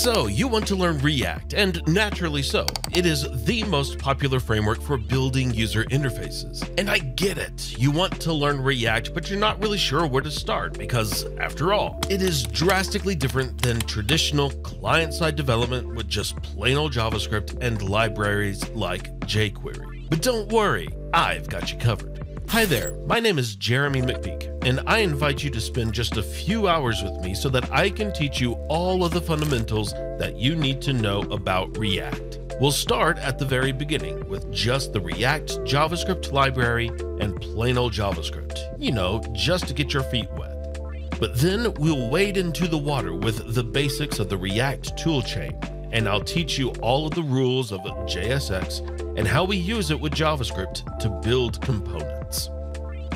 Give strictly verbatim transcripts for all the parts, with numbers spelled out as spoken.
So you want to learn React, and naturally so. It is the most popular framework for building user interfaces. And I get it. You want to learn React, but you're not really sure where to start because, after all, it is drastically different than traditional client-side development with just plain old JavaScript and libraries like jQuery. But don't worry, I've got you covered. Hi there, my name is Jeremy McPeak, and I invite you to spend just a few hours with me so that I can teach you all of the fundamentals that you need to know about React. We'll start at the very beginning with just the React JavaScript library and plain old JavaScript, you know, just to get your feet wet. But then we'll wade into the water with the basics of the React toolchain, and I'll teach you all of the rules of J S X and how we use it with JavaScript to build components.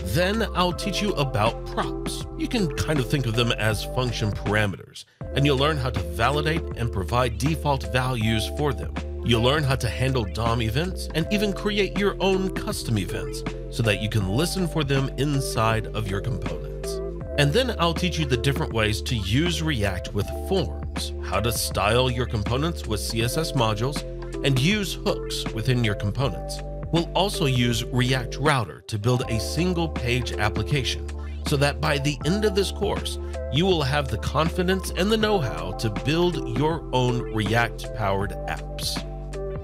Then I'll teach you about props. You can kind of think of them as function parameters, and you'll learn how to validate and provide default values for them. You'll learn how to handle D O M events and even create your own custom events so that you can listen for them inside of your components. And then I'll teach you the different ways to use React with forms, how to style your components with C S S modules, and use hooks within your components. We'll also use React Router to build a single page application so that by the end of this course, you will have the confidence and the know-how to build your own React-powered apps.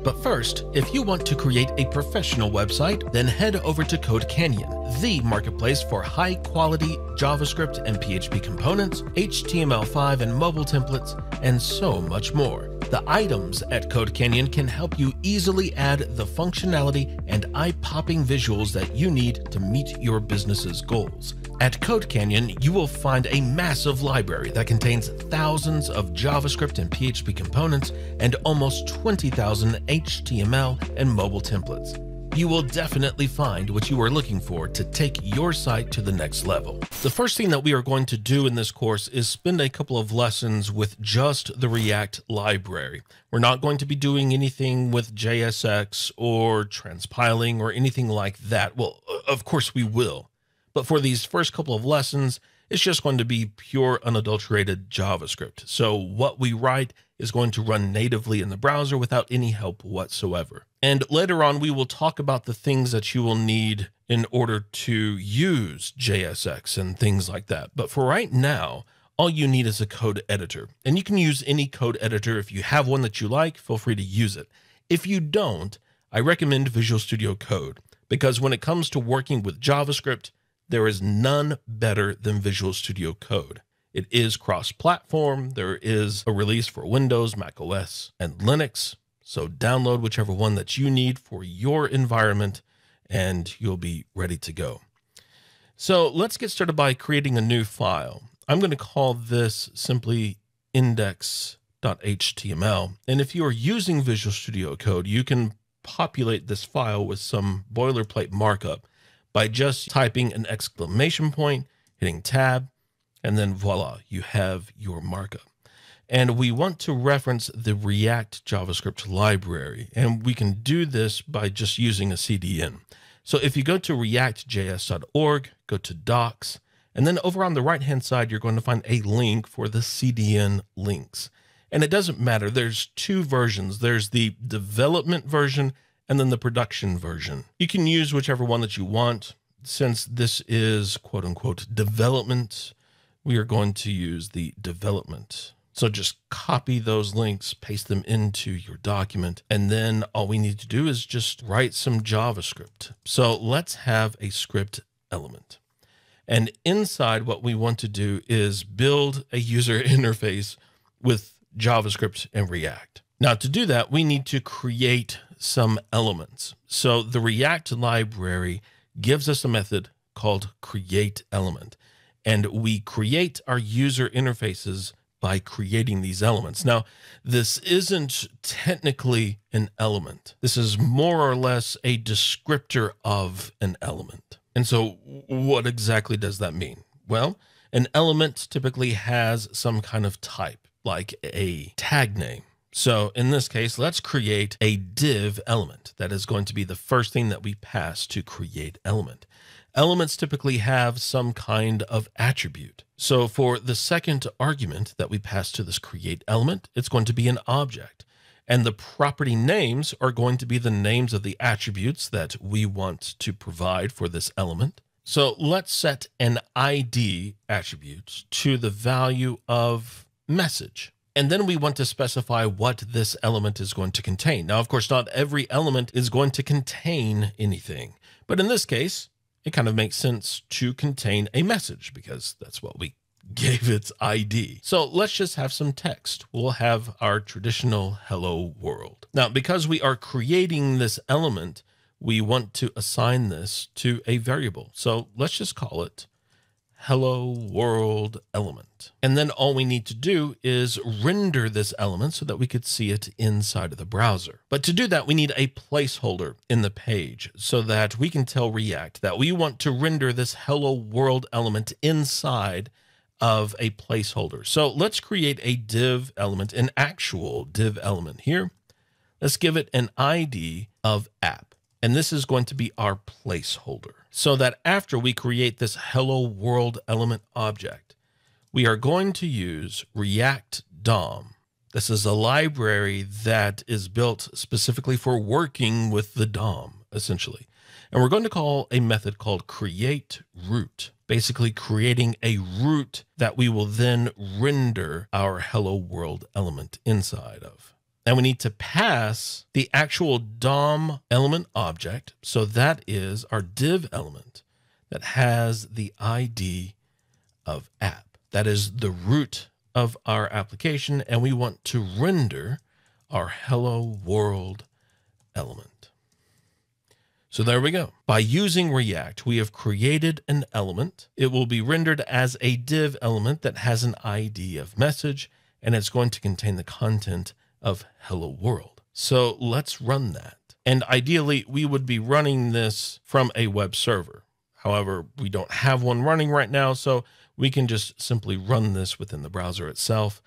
But first, if you want to create a professional website, then head over to CodeCanyon, the marketplace for high-quality JavaScript and P H P components, H T M L five and mobile templates, and so much more. The items at CodeCanyon can help you easily add the functionality and eye-popping visuals that you need to meet your business's goals. At CodeCanyon, you will find a massive library that contains thousands of JavaScript and P H P components and almost twenty thousand H T M L and mobile templates. You will definitely find what you are looking for to take your site to the next level. The first thing that we are going to do in this course is spend a couple of lessons with just the React library. We're not going to be doing anything with J S X or transpiling or anything like that. Well, of course we will. But for these first couple of lessons, it's just going to be pure unadulterated JavaScript. So what we write is going to run natively in the browser without any help whatsoever. And later on, we will talk about the things that you will need in order to use J S X and things like that. But for right now, all you need is a code editor. And you can use any code editor. If you have one that you like, feel free to use it. If you don't, I recommend Visual Studio Code, because when it comes to working with JavaScript, there is none better than Visual Studio Code. It is cross-platform. There is a release for Windows, macOS, and Linux. So download whichever one that you need for your environment, and you'll be ready to go. So let's get started by creating a new file. I'm going to call this simply index dot H T M L. And if you are using Visual Studio Code, you can populate this file with some boilerplate markup by just typing an exclamation point, hitting tab, and then voila, you have your markup. And we want to reference the React JavaScript library, and we can do this by just using a C D N. So if you go to react J S dot org, go to docs, and then over on the right-hand side, you're going to find a link for the C D N links. And it doesn't matter, there's two versions. There's the development version and then the production version. You can use whichever one that you want. Since this is quote unquote development, we are going to use the development. So just copy those links, paste them into your document, and then all we need to do is just write some JavaScript. So let's have a script element. And inside, what we want to do is build a user interface with JavaScript and React. Now, to do that, we need to create some elements. So the React library gives us a method called create element. And we create our user interfaces by creating these elements. Now, this isn't technically an element. This is more or less a descriptor of an element. And so what exactly does that mean? Well, an element typically has some kind of type, like a tag name So in this case, let's create a div element. That is going to be the first thing that we pass to create element. Elements typically have some kind of attribute. So for the second argument that we pass to this create element, it's going to be an object. And the property names are going to be the names of the attributes that we want to provide for this element. So let's set an I D attribute to the value of message. And then we want to specify what this element is going to contain. Now, of course, not every element is going to contain anything. But in this case, it kind of makes sense to contain a message because that's what we gave its I D. So let's just have some text. We'll have our traditional hello world. Now, because we are creating this element, we want to assign this to a variable. So let's just call it hello world element. And then all we need to do is render this element so that we could see it inside of the browser. But to do that, we need a placeholder in the page so that we can tell React that we want to render this hello world element inside of a placeholder. So let's create a div element, an actual div element here. Let's give it an I D of app. And this is going to be our placeholder so that after we create this hello world element object, we are going to use React D O M. This is a library that is built specifically for working with the D O M, essentially. And we're going to call a method called create root, basically creating a root that we will then render our hello world element inside of. And we need to pass the actual D O M element object. So that is our div element that has the I D of app. That is the root of our application. And we want to render our hello world element. So there we go. By using React, we have created an element. It will be rendered as a div element that has an I D of message, and it's going to contain the content of hello world. So let's run that. And ideally, we would be running this from a web server. However, we don't have one running right now, so we can just simply run this within the browser itself,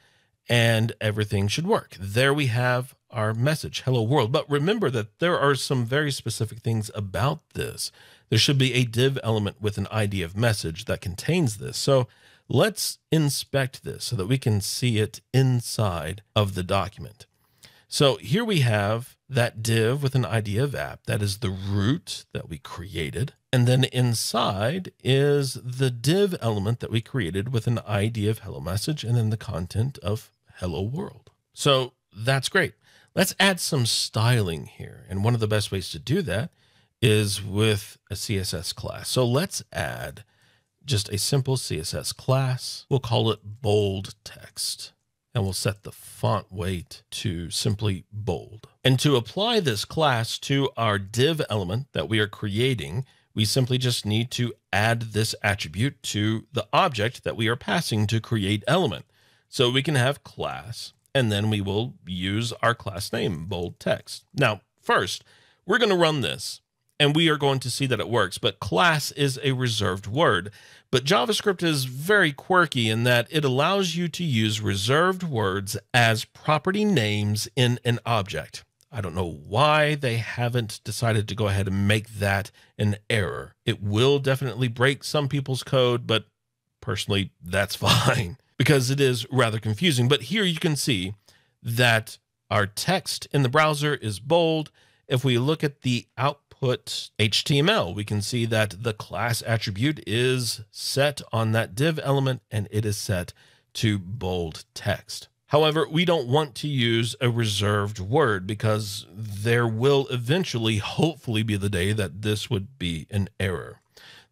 and everything should work. There we have our message, hello world. But remember that there are some very specific things about this. There should be a div element with an I D of message that contains this. So let's inspect this so that we can see it inside of the document. So here we have that div with an I D of app. That is the root that we created. And then inside is the div element that we created with an I D of hello message and then the content of hello world. So that's great. Let's add some styling here. And one of the best ways to do that is with a C S S class. So let's add just a simple C S S class. We'll call it bold text, and we'll set the font weight to simply bold. And to apply this class to our div element that we are creating, we simply just need to add this attribute to the object that we are passing to create element. So we can have class, and then we will use our class name, bold text. Now, first, we're going to run this, and we are going to see that it works. But class is a reserved word. But JavaScript is very quirky in that it allows you to use reserved words as property names in an object. I don't know why they haven't decided to go ahead and make that an error. It will definitely break some people's code, but personally, that's fine, because it is rather confusing. But here you can see that our text in the browser is bold. If we look at the output H T M L, we can see that the class attribute is set on that div element, and it is set to bold text. However, we don't want to use a reserved word because there will eventually, hopefully, be the day that this would be an error.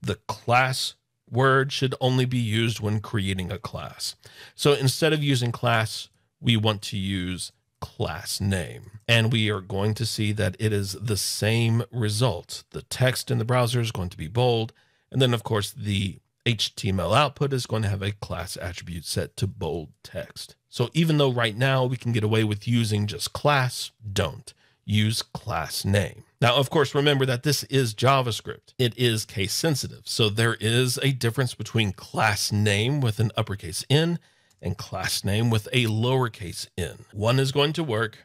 The class word should only be used when creating a class. So instead of using class, we want to use class name. And we are going to see that it is the same result. The text in the browser is going to be bold. And then, of course, the H T M L output is going to have a class attribute set to bold text. So even though right now we can get away with using just class, don't. Use class name. Now, of course, remember that this is JavaScript. It is case sensitive. So there is a difference between class name with an uppercase N and class name with a lowercase n. One is going to work,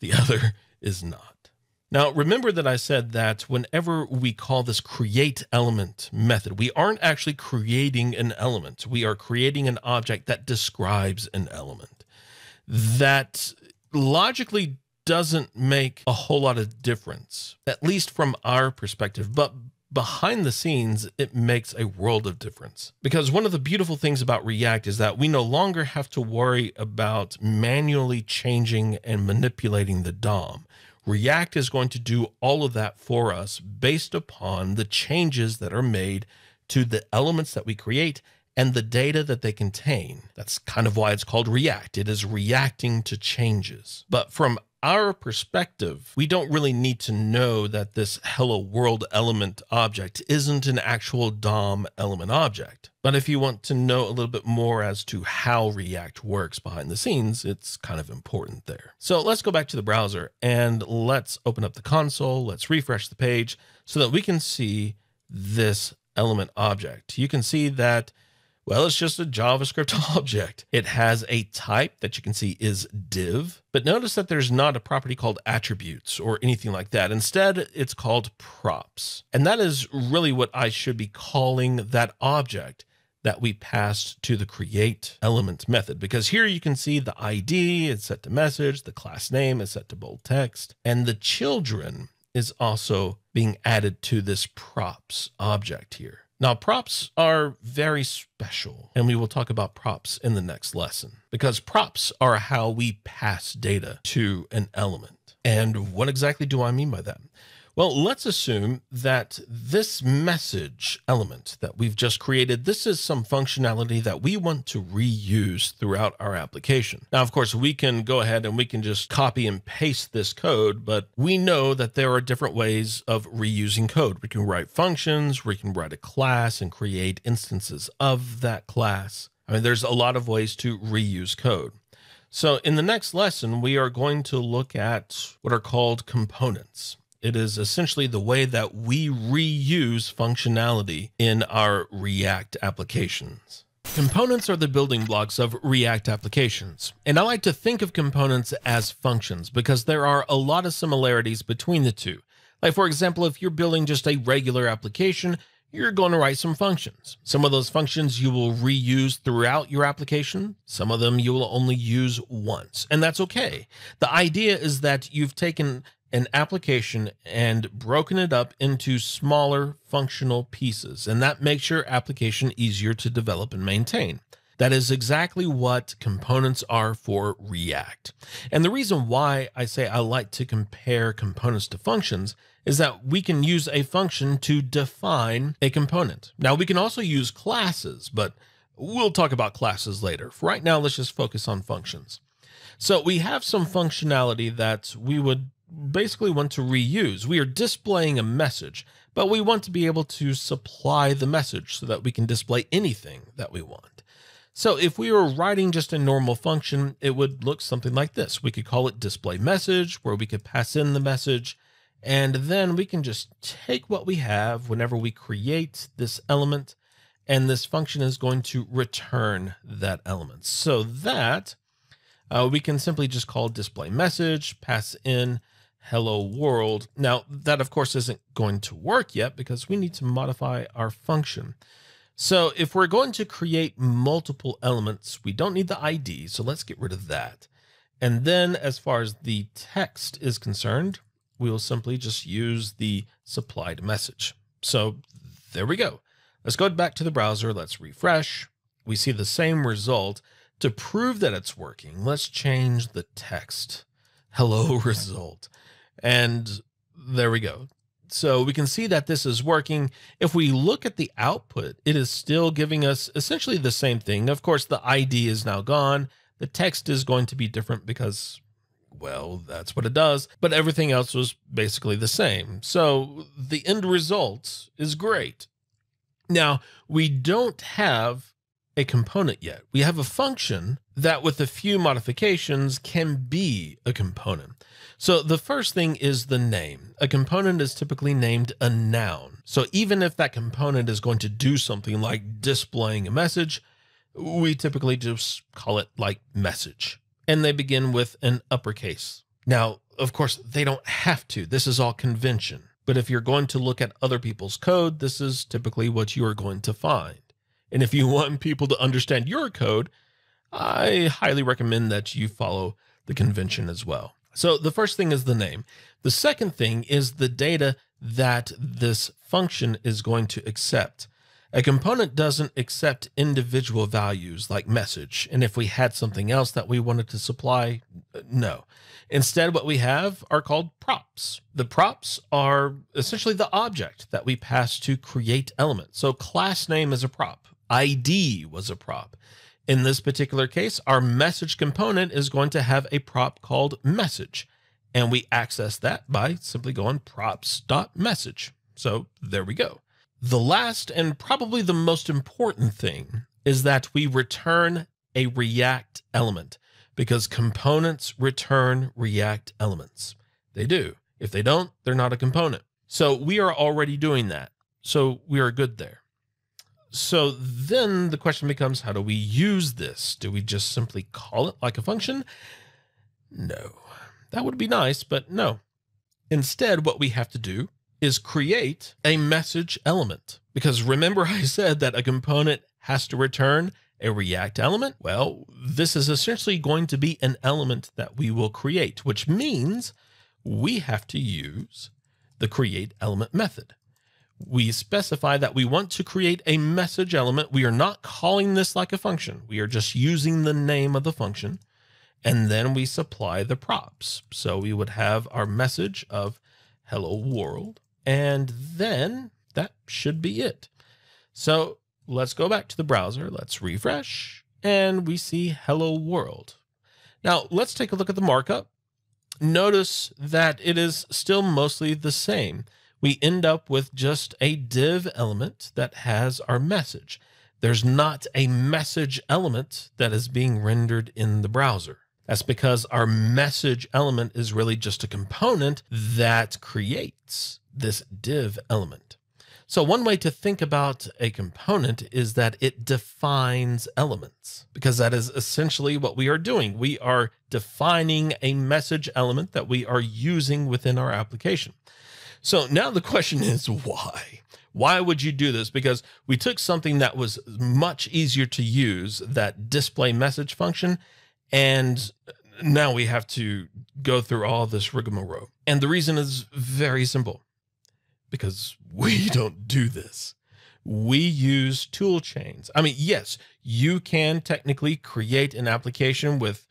the other is not. Now, remember that I said that whenever we call this create element method, we aren't actually creating an element. We are creating an object that describes an element. That logically doesn't make a whole lot of difference, at least from our perspective, but behind the scenes, it makes a world of difference. Because one of the beautiful things about React is that we no longer have to worry about manually changing and manipulating the D O M. React is going to do all of that for us based upon the changes that are made to the elements that we create and the data that they contain. That's kind of why it's called React. It is reacting to changes. But from our perspective, we don't really need to know that this hello world element object isn't an actual D O M element object. But if you want to know a little bit more as to how React works behind the scenes, it's kind of important there. So let's go back to the browser and let's open up the console. Let's refresh the page so that we can see this element object. You can see that, well, it's just a JavaScript object. It has a type that you can see is div, but notice that there's not a property called attributes or anything like that. Instead, it's called props. And that is really what I should be calling that object that we passed to the create element method, because here you can see the I D is set to message, the class name is set to bold text, and the children is also being added to this props object here. Now, props are very special, and we will talk about props in the next lesson, because props are how we pass data to an element. And what exactly do I mean by that? Well, let's assume that this message element that we've just created, this is some functionality that we want to reuse throughout our application. Now, of course, we can go ahead and we can just copy and paste this code, but we know that there are different ways of reusing code. We can write functions, we can write a class and create instances of that class. I mean, there's a lot of ways to reuse code. So in the next lesson, we are going to look at what are called components. It is essentially the way that we reuse functionality in our React applications. Components are the building blocks of React applications. And I like to think of components as functions because there are a lot of similarities between the two. Like, for example, if you're building just a regular application, you're going to write some functions. Some of those functions you will reuse throughout your application. Some of them you will only use once, and that's okay. The idea is that you've taken an application and broken it up into smaller functional pieces, and that makes your application easier to develop and maintain. That is exactly what components are for React. And the reason why I say I like to compare components to functions is that we can use a function to define a component. Now, we can also use classes, but we'll talk about classes later. For right now, let's just focus on functions. So we have some functionality that we would basically want to reuse. We are displaying a message, but we want to be able to supply the message so that we can display anything that we want. So if we were writing just a normal function, it would look something like this. We could call it display message, where we could pass in the message, and then we can just take what we have whenever we create this element, and this function is going to return that element. So that uh, we can simply just call display message, pass in hello world. Now, that of course isn't going to work yet because we need to modify our function. So if we're going to create multiple elements, we don't need the I D, so let's get rid of that. And then as far as the text is concerned, we will simply just use the supplied message. So there we go. Let's go back to the browser. Let's refresh. We see the same result. To prove that it's working, let's change the text. Hello result. And there we go. So we can see that this is working. If we look at the output, it is still giving us essentially the same thing. Of course, the I D is now gone. The text is going to be different because, well, that's what it does. But everything else was basically the same. So the end result is great. Now, we don't have a component yet. We have a function that with a few modifications can be a component. So the first thing is the name. A component is typically named a noun. So even if that component is going to do something like displaying a message, we typically just call it like message, and they begin with an uppercase. Now, of course, they don't have to. This is all convention. But if you're going to look at other people's code, this is typically what you are going to find. And if you want people to understand your code, I highly recommend that you follow the convention as well. So the first thing is the name. The second thing is the data that this function is going to accept. A component doesn't accept individual values like message. And if we had something else that we wanted to supply, no. Instead, what we have are called props. The props are essentially the object that we pass to create element. So class name is a prop. I D was a prop. In this particular case, our message component is going to have a prop called message. And we access that by simply going props.message. So there we go. The last and probably the most important thing is that we return a React element, because components return React elements. They do. If they don't, they're not a component. So we are already doing that. So we are good there. So then the question becomes, how do we use this? Do we just simply call it like a function? No, that would be nice, but no. Instead, what we have to do is create a message element. Because remember I said that a component has to return a React element? Well, this is essentially going to be an element that we will create, which means we have to use the create element method. We specify that we want to create a message element. We are not calling this like a function. We are just using the name of the function. And then we supply the props. So we would have our message of hello world. And then that should be it. So let's go back to the browser. Let's refresh and we see hello world. Now let's take a look at the markup. Notice that it is still mostly the same. We end up with just a div element that has our message. There's not a message element that is being rendered in the browser. That's because our message element is really just a component that creates this div element. So one way to think about a component is that it defines elements, because that is essentially what we are doing. We are defining a message element that we are using within our application. So now the question is why? Why would you do this? Because we took something that was much easier to use, that display message function, and now we have to go through all this rigmarole. And the reason is very simple, because we don't do this. We use tool chains. I mean, yes, you can technically create an application with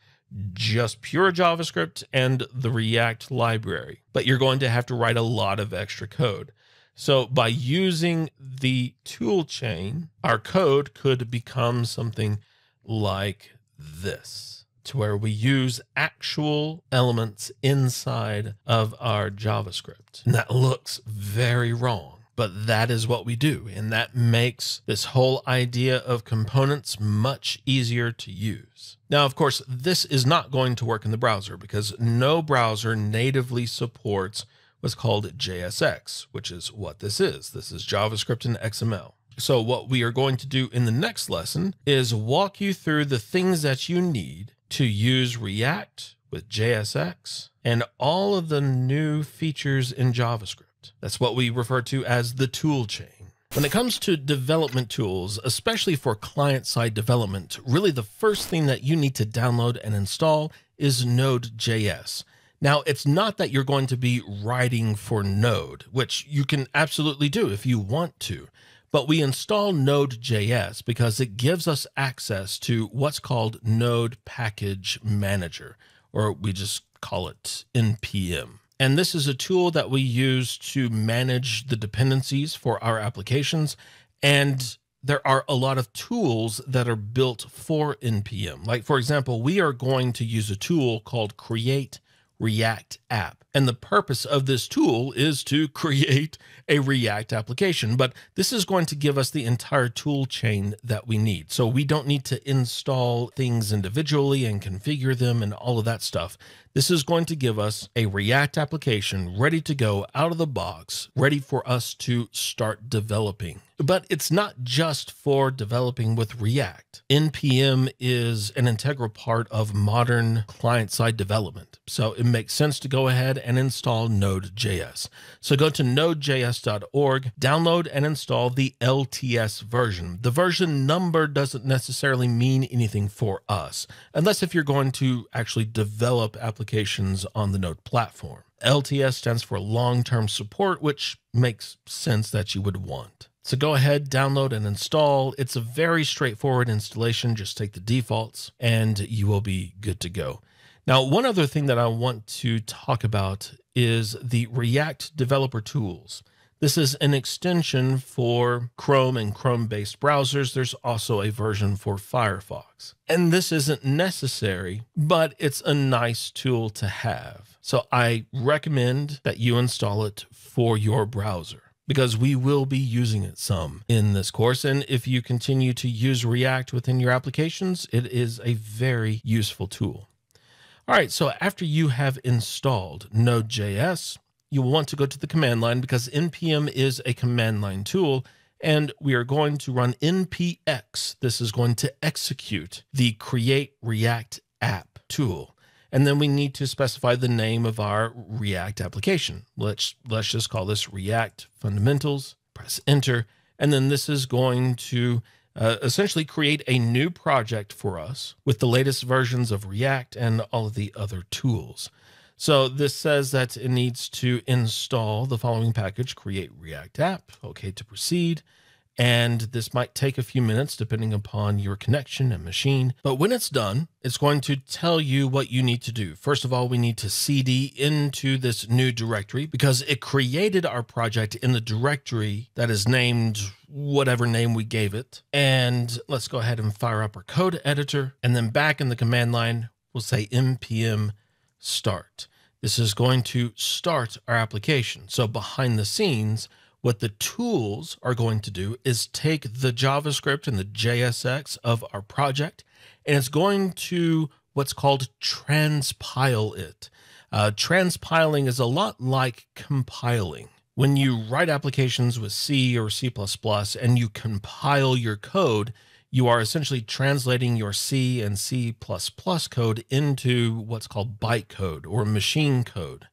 just pure JavaScript and the React library, but you're going to have to write a lot of extra code. So by using the tool chain, our code could become something like this, to where we use actual elements inside of our JavaScript. And that looks very wrong, but that is what we do. And that makes this whole idea of components much easier to use. Now, of course, this is not going to work in the browser, because no browser natively supports what's called J S X, which is what this is. This is JavaScript and X M L. So what we are going to do in the next lesson is walk you through the things that you need to use React with J S X and all of the new features in JavaScript. That's what we refer to as the tool chain. When it comes to development tools, especially for client-side development, really the first thing that you need to download and install is Node dot J S. Now, it's not that you're going to be writing for Node, which you can absolutely do if you want to. But we install Node dot J S because it gives us access to what's called Node Package Manager, or we just call it N P M. And this is a tool that we use to manage the dependencies for our applications. And there are a lot of tools that are built for N P M. Like, for example, we are going to use a tool called Create React App. And the purpose of this tool is to create a React application, but this is going to give us the entire tool chain that we need. So we don't need to install things individually and configure them and all of that stuff. This is going to give us a React application ready to go out of the box, ready for us to start developing. But it's not just for developing with React. N P M is an integral part of modern client-side development, so it makes sense to go ahead and install Node dot J S. So go to node J S dot org, download and install the L T S version. The version number doesn't necessarily mean anything for us, unless if you're going to actually develop applications on the Node platform. L T S stands for long-term support, which makes sense that you would want. So go ahead, download and install. It's a very straightforward installation. Just take the defaults and you will be good to go. Now, one other thing that I want to talk about is the React Developer Tools. This is an extension for Chrome and Chrome-based browsers. There's also a version for Firefox. And this isn't necessary, but it's a nice tool to have. So I recommend that you install it for your browser, because we will be using it some in this course. And if you continue to use React within your applications, it is a very useful tool. All right, so after you have installed Node dot J S, you will want to go to the command line, because N P M is a command line tool, and we are going to run N P X. This is going to execute the Create React App tool. And then we need to specify the name of our React application. Let's, let's just call this React Fundamentals, press enter. And then this is going to uh, essentially create a new project for us with the latest versions of React and all of the other tools. So this says that it needs to install the following package, Create React App, okay to proceed. And this might take a few minutes depending upon your connection and machine. But when it's done, it's going to tell you what you need to do. First of all, we need to C D into this new directory, because it created our project in the directory that is named whatever name we gave it. And let's go ahead and fire up our code editor. And then back in the command line, we'll say N P M start. This is going to start our application. So behind the scenes, what the tools are going to do is take the JavaScript and the J S X of our project, and it's going to what's called transpile it. Uh, transpiling is a lot like compiling. When you write applications with C or C plus plus and you compile your code, you are essentially translating your C and C plus plus code into what's called bytecode or machine code,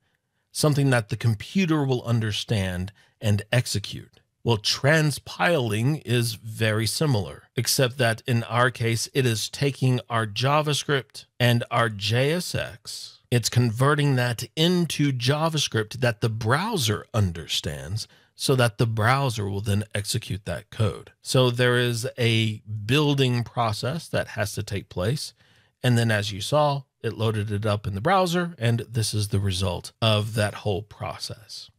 something that the computer will understand and execute. Well, transpiling is very similar, except that in our case, it is taking our JavaScript and our J S X. It's converting that into JavaScript that the browser understands, so that the browser will then execute that code. So there is a building process that has to take place. And then, as you saw, it loaded it up in the browser, and this is the result of that whole process.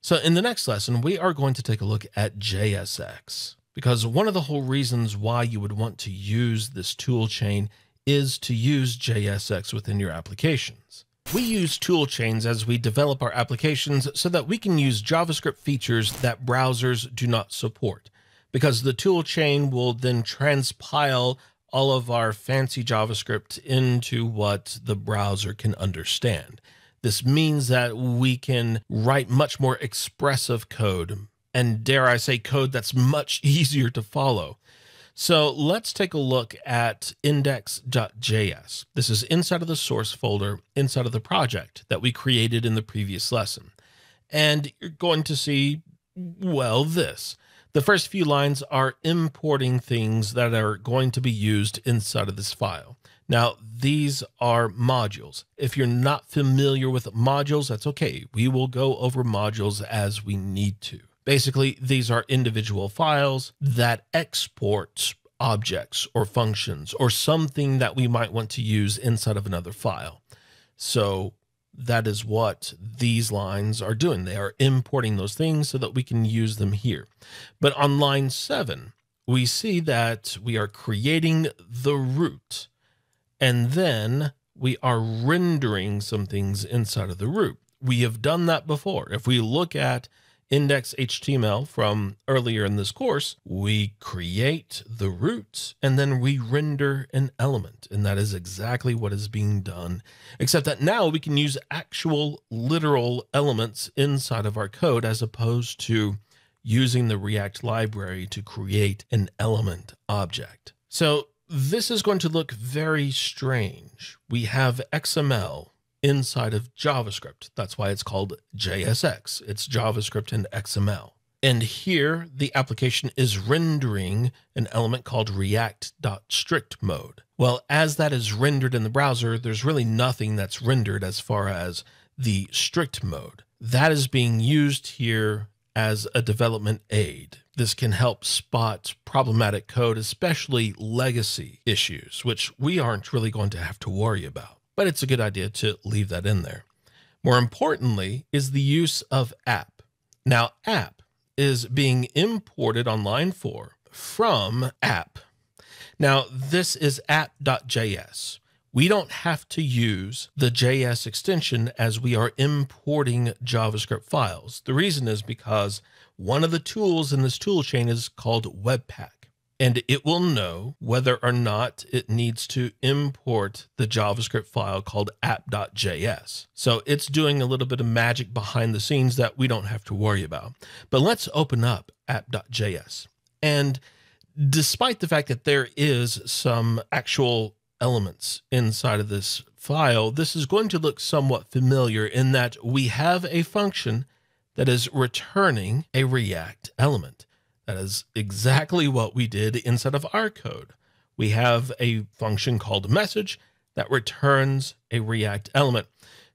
So in the next lesson, we are going to take a look at J S X, because one of the whole reasons why you would want to use this tool chain is to use J S X within your applications. We use tool chains as we develop our applications so that we can use JavaScript features that browsers do not support, because the tool chain will then transpile all of our fancy JavaScript into what the browser can understand. This means that we can write much more expressive code, and dare I say, code that's much easier to follow. So let's take a look at index dot J S. This is inside of the source folder, inside of the project that we created in the previous lesson. And you're going to see, well, this. The first few lines are importing things that are going to be used inside of this file. Now, these are modules. If you're not familiar with modules, that's okay. We will go over modules as we need to. Basically, these are individual files that export objects or functions or something that we might want to use inside of another file. So that is what these lines are doing. They are importing those things so that we can use them here. But on line seven, we see that we are creating the root. And then we are rendering some things inside of the root. We have done that before. If we look at index H T M L from earlier in this course, we create the root and then we render an element. And that is exactly what is being done, except that now we can use actual literal elements inside of our code as opposed to using the React library to create an element object. So this is going to look very strange. We have X M L inside of JavaScript. That's why it's called J S X. It's JavaScript and X M L. And here the application is rendering an element called react.strict mode. Well, as that is rendered in the browser, there's really nothing that's rendered as far as the strict mode. That is being used here as a development aid. This can help spot problematic code, especially legacy issues, which we aren't really going to have to worry about, but it's a good idea to leave that in there. More importantly is the use of app. Now, app is being imported on line four from app. Now, this is app.js. We don't have to use the J S extension as we are importing JavaScript files. The reason is because one of the tools in this tool chain is called Webpack, and it will know whether or not it needs to import the JavaScript file called app.js. So it's doing a little bit of magic behind the scenes that we don't have to worry about. But let's open up app.js. And despite the fact that there is some actual elements inside of this file, this is going to look somewhat familiar in that we have a function that is returning a React element. That is exactly what we did inside of our code. We have a function called message that returns a React element.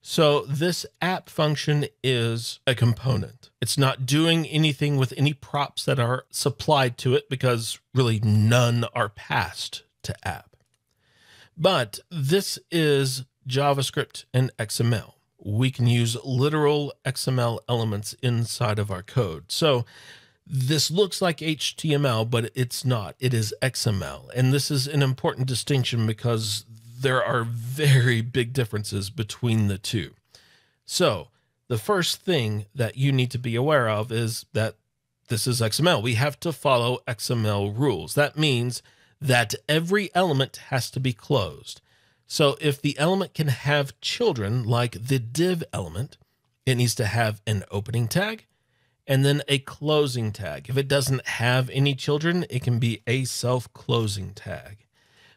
So this app function is a component. It's not doing anything with any props that are supplied to it because really none are passed to app. But this is JavaScript and X M L. We can use literal X M L elements inside of our code. So this looks like H T M L, but it's not. It is X M L. And this is an important distinction because there are very big differences between the two. So the first thing that you need to be aware of is that this is X M L. We have to follow X M L rules. That means that every element has to be closed. So if the element can have children, like the div element, it needs to have an opening tag and then a closing tag. If it doesn't have any children, it can be a self-closing tag.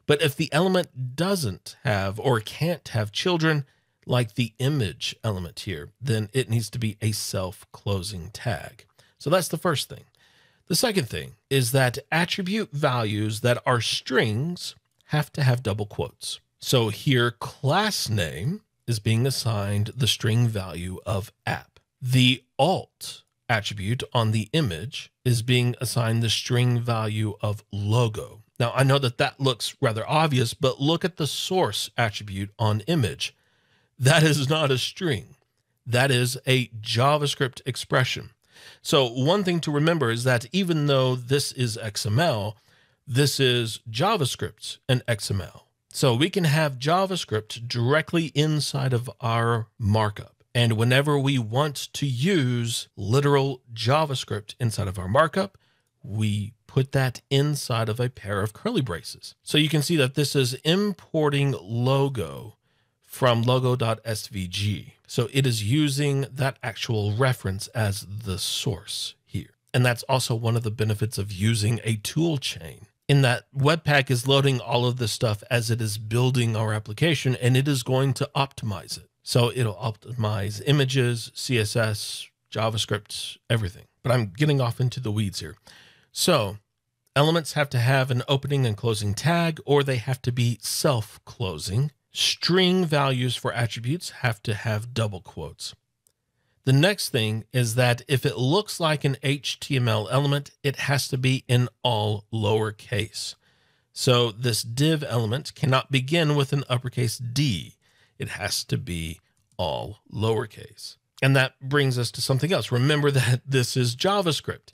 But if the element doesn't have or can't have children, like the image element here, then it needs to be a self-closing tag. So that's the first thing. The second thing is that attribute values that are strings have to have double quotes. So here, class name is being assigned the string value of app. The alt attribute on the image is being assigned the string value of logo. Now, I know that that looks rather obvious, but look at the source attribute on image. That is not a string. That is a JavaScript expression. So one thing to remember is that even though this is X M L, this is JavaScript and X M L. So we can have JavaScript directly inside of our markup. And whenever we want to use literal JavaScript inside of our markup, we put that inside of a pair of curly braces. So you can see that this is importing logo from logo.svg. So it is using that actual reference as the source here. And that's also one of the benefits of using a tool chain, in that Webpack is loading all of this stuff as it is building our application, and it is going to optimize it. So it'll optimize images, C S S, JavaScript, everything. But I'm getting off into the weeds here. So elements have to have an opening and closing tag, or they have to be self-closing. String values for attributes have to have double quotes. The next thing is that if it looks like an H T M L element, it has to be in all lowercase. So this div element cannot begin with an uppercase D. It has to be all lowercase. And that brings us to something else. Remember that this is JavaScript.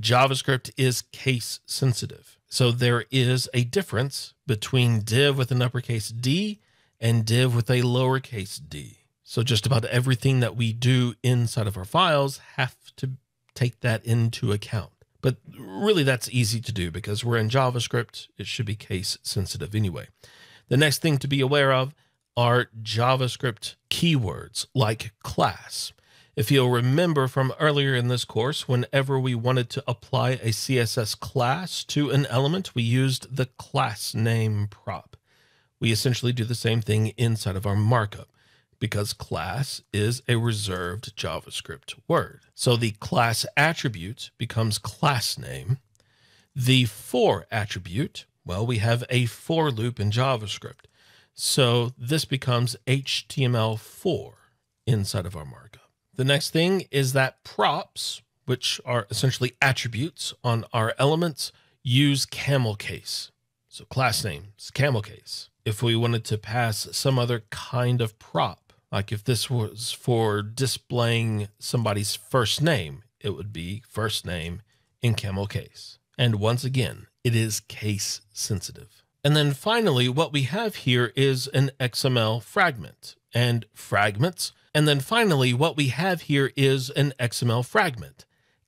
JavaScript is case sensitive. So there is a difference between div with an uppercase D and div with a lowercase d. So just about everything that we do inside of our files have to take that into account. But really, that's easy to do because we're in JavaScript. It should be case sensitive anyway. The next thing to be aware of are JavaScript keywords like class. If you'll remember from earlier in this course, whenever we wanted to apply a C S S class to an element, we used the class name prop. We essentially do the same thing inside of our markup because class is a reserved JavaScript word. So the class attribute becomes class name. The for attribute, well, we have a for loop in JavaScript. So this becomes H T M L four inside of our markup. The next thing is that props, which are essentially attributes on our elements, use camel case. So class name is camel case. If we wanted to pass some other kind of prop, like if this was for displaying somebody's first name, it would be first name in camel case. And once again, it is case sensitive. And then finally, what we have here is an X M L fragment and fragments. And then finally, what we have here is an X M L fragment.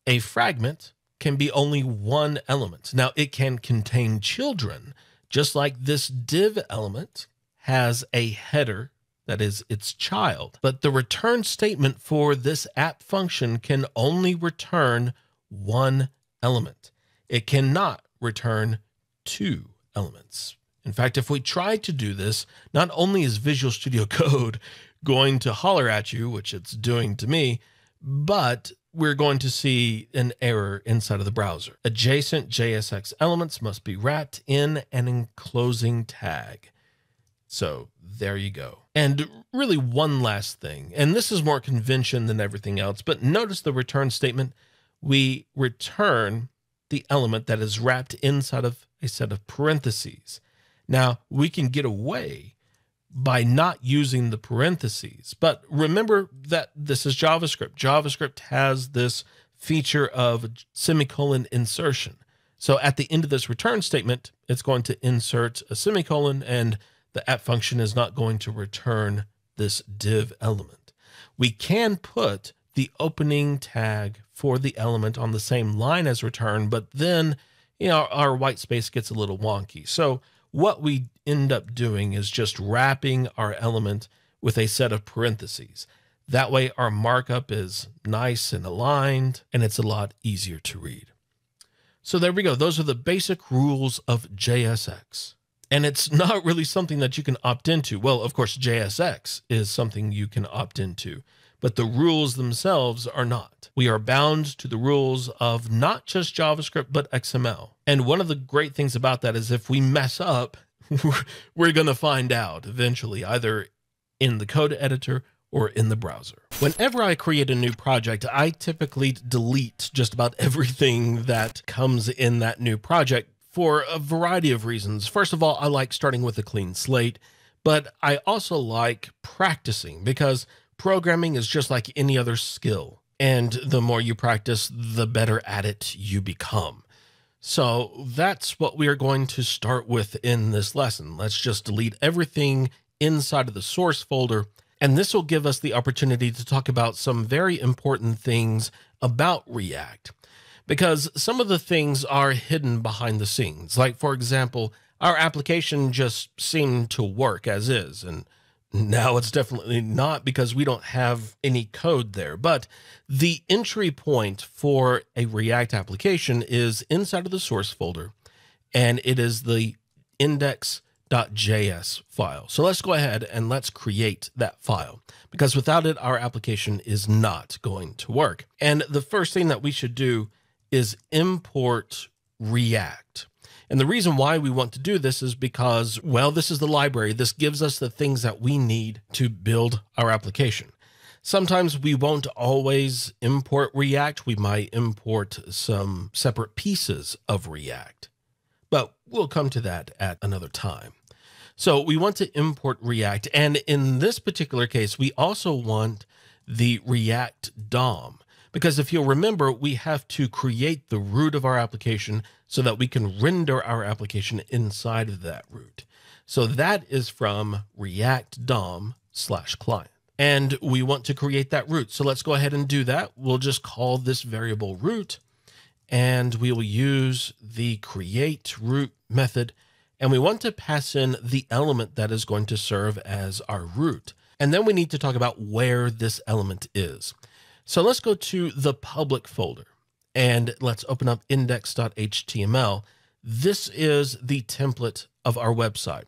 A fragment can be only one element. Now, it can contain children, just like this div element has a header that is its child. But the return statement for this app function can only return one element. It cannot return two elements. In fact, if we try to do this, not only is Visual Studio Code going to holler at you, which it's doing to me, but we're going to see an error inside of the browser. Adjacent J S X elements must be wrapped in an enclosing tag. So there you go. And really one last thing, and this is more convention than everything else, but notice the return statement. We return the element that is wrapped inside of a set of parentheses. Now we can get away by not using the parentheses. But remember that this is JavaScript. JavaScript has this feature of semicolon insertion. So at the end of this return statement, it's going to insert a semicolon and the app function is not going to return this div element. We can put the opening tag for the element on the same line as return, but then, you know, our white space gets a little wonky. So what we end up doing is just wrapping our element with a set of parentheses. That way our markup is nice and aligned and it's a lot easier to read. So there we go. Those are the basic rules of J S X. And it's not really something that you can opt into. Well, of course, J S X is something you can opt into, but the rules themselves are not. We are bound to the rules of not just JavaScript, but X M L. And one of the great things about that is if we mess up, we're going to find out eventually, either in the code editor or in the browser. Whenever I create a new project, I typically delete just about everything that comes in that new project for a variety of reasons. First of all, I like starting with a clean slate, but I also like practicing because programming is just like any other skill, and the more you practice, the better at it you become. So that's what we are going to start with in this lesson. Let's just delete everything inside of the source folder, and this will give us the opportunity to talk about some very important things about React, because some of the things are hidden behind the scenes. Like, for example, our application just seemed to work as is, and now it's definitely not because we don't have any code there. But the entry point for a React application is inside of the source folder, and it is the index dot J S file. So let's go ahead and let's create that file, because without it, our application is not going to work. And the first thing that we should do is import React. And the reason why we want to do this is because, well, this is the library. This gives us the things that we need to build our application. Sometimes we won't always import React. We might import some separate pieces of React, but we'll come to that at another time. So we want to import React. And in this particular case, we also want the React D O M. Because if you'll remember, we have to create the root of our application so that we can render our application inside of that root. So that is from React D O M slash client. and we want to create that root. So let's go ahead and do that. We'll just call this variable root, and we will use the create root method. And we want to pass in the element that is going to serve as our root. And then we need to talk about where this element is. So let's go to the public folder and let's open up index dot H T M L. This is the template of our website.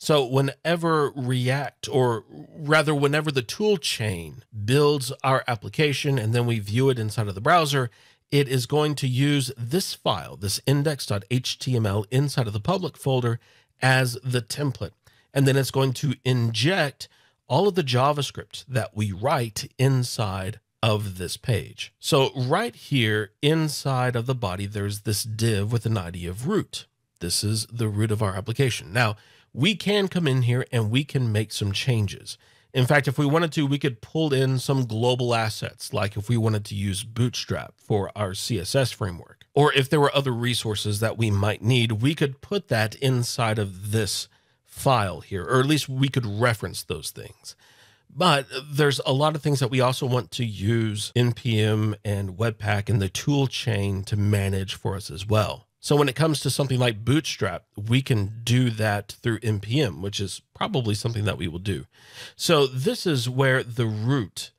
So whenever React, or rather whenever the tool chain builds our application and then we view it inside of the browser, it is going to use this file, this index dot H T M L inside of the public folder as the template. And then it's going to inject all of the JavaScript that we write inside of this page. So right here inside of the body, there's this div with an I D of root. This is the root of our application. Now we can come in here and we can make some changes. In fact, if we wanted to, we could pull in some global assets, like if we wanted to use Bootstrap for our C S S framework, or if there were other resources that we might need, we could put that inside of this file here, or at least we could reference those things. But there's a lot of things that we also want to use N P M and Webpack and the tool chain to manage for us as well. So when it comes to something like Bootstrap, we can do that through N P M, which is probably something that we will do. So this is where the root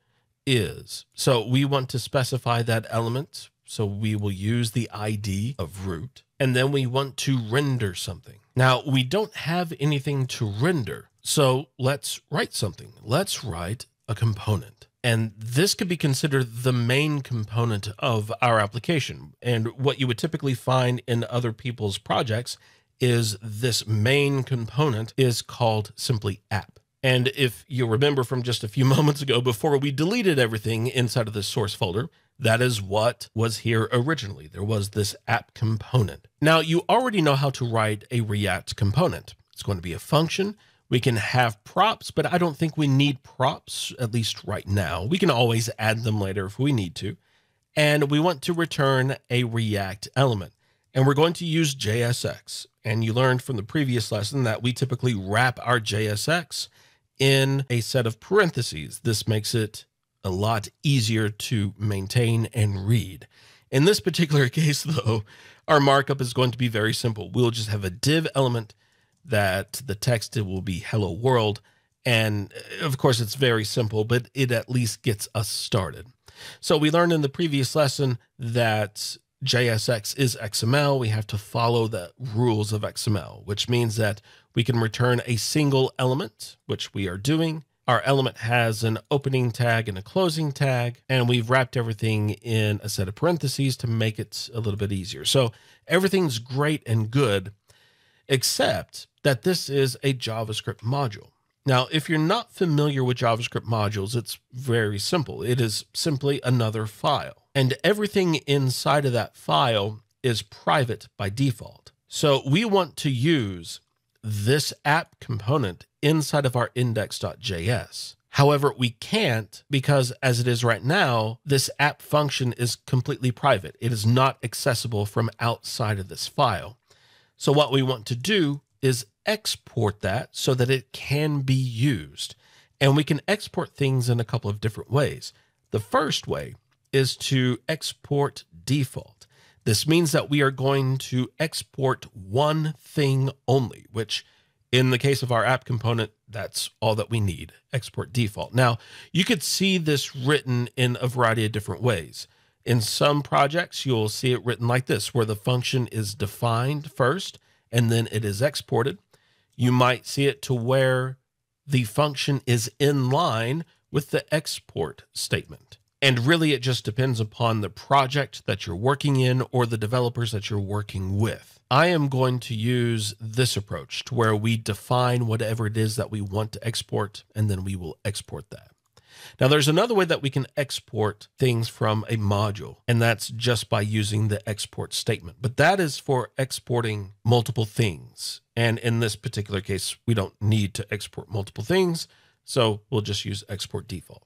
is. So we want to specify that element. So we will use the I D of root, and then we want to render something. Now we don't have anything to render. So let's write something. Let's write a component. And this could be considered the main component of our application. And what you would typically find in other people's projects is this main component is called simply app. And if you remember from just a few moments ago, before we deleted everything inside of this source folder, that is what was here originally. There was this app component. Now you already know how to write a React component. It's going to be a function. We can have props, but I don't think we need props, at least right now. We can always add them later if we need to. And we want to return a React element. And we're going to use J S X. And you learned from the previous lesson that we typically wrap our J S X in a set of parentheses. This makes it a lot easier to maintain and read. In this particular case, though, our markup is going to be very simple. We'll just have a div element that the text will be hello world. And of course it's very simple, but it at least gets us started. So we learned in the previous lesson that J S X is X M L. We have to follow the rules of X M L, which means that we can return a single element, which we are doing. Our element has an opening tag and a closing tag, and we've wrapped everything in a set of parentheses to make it a little bit easier. So everything's great and good, except that this is a JavaScript module. Now, if you're not familiar with JavaScript modules, it's very simple. It is simply another file, and everything inside of that file is private by default. So we want to use this app component inside of our index dot J S. However, we can't, because as it is right now, this app function is completely private. It is not accessible from outside of this file. So what we want to do is export that so that it can be used. And we can export things in a couple of different ways. The first way is to export default. This means that we are going to export one thing only, which in the case of our app component, that's all that we need, export default. Now, you could see this written in a variety of different ways. In some projects, you'll see it written like this, where the function is defined first, and then it is exported. You might see it to where the function is in line with the export statement. And really, it just depends upon the project that you're working in or the developers that you're working with. I am going to use this approach to where we define whatever it is that we want to export, and then we will export that. Now, there's another way that we can export things from a module, and that's just by using the export statement. But that is for exporting multiple things. And in this particular case, we don't need to export multiple things, so we'll just use export default.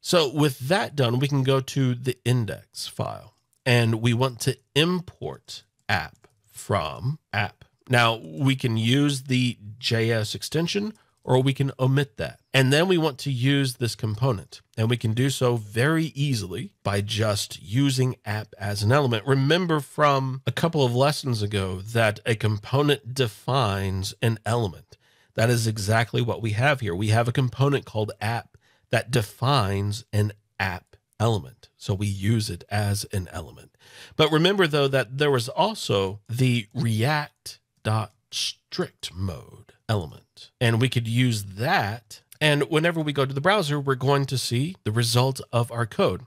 So with that done, we can go to the index file, and we want to import app from app. Now, we can use the J S extension, or we can omit that. And then we want to use this component, and we can do so very easily by just using app as an element. Remember from a couple of lessons ago that a component defines an element. That is exactly what we have here. We have a component called app that defines an app element. So we use it as an element. But remember though, that there was also the react.strict mode element, and we could use that. And whenever we go to the browser, we're going to see the result of our code.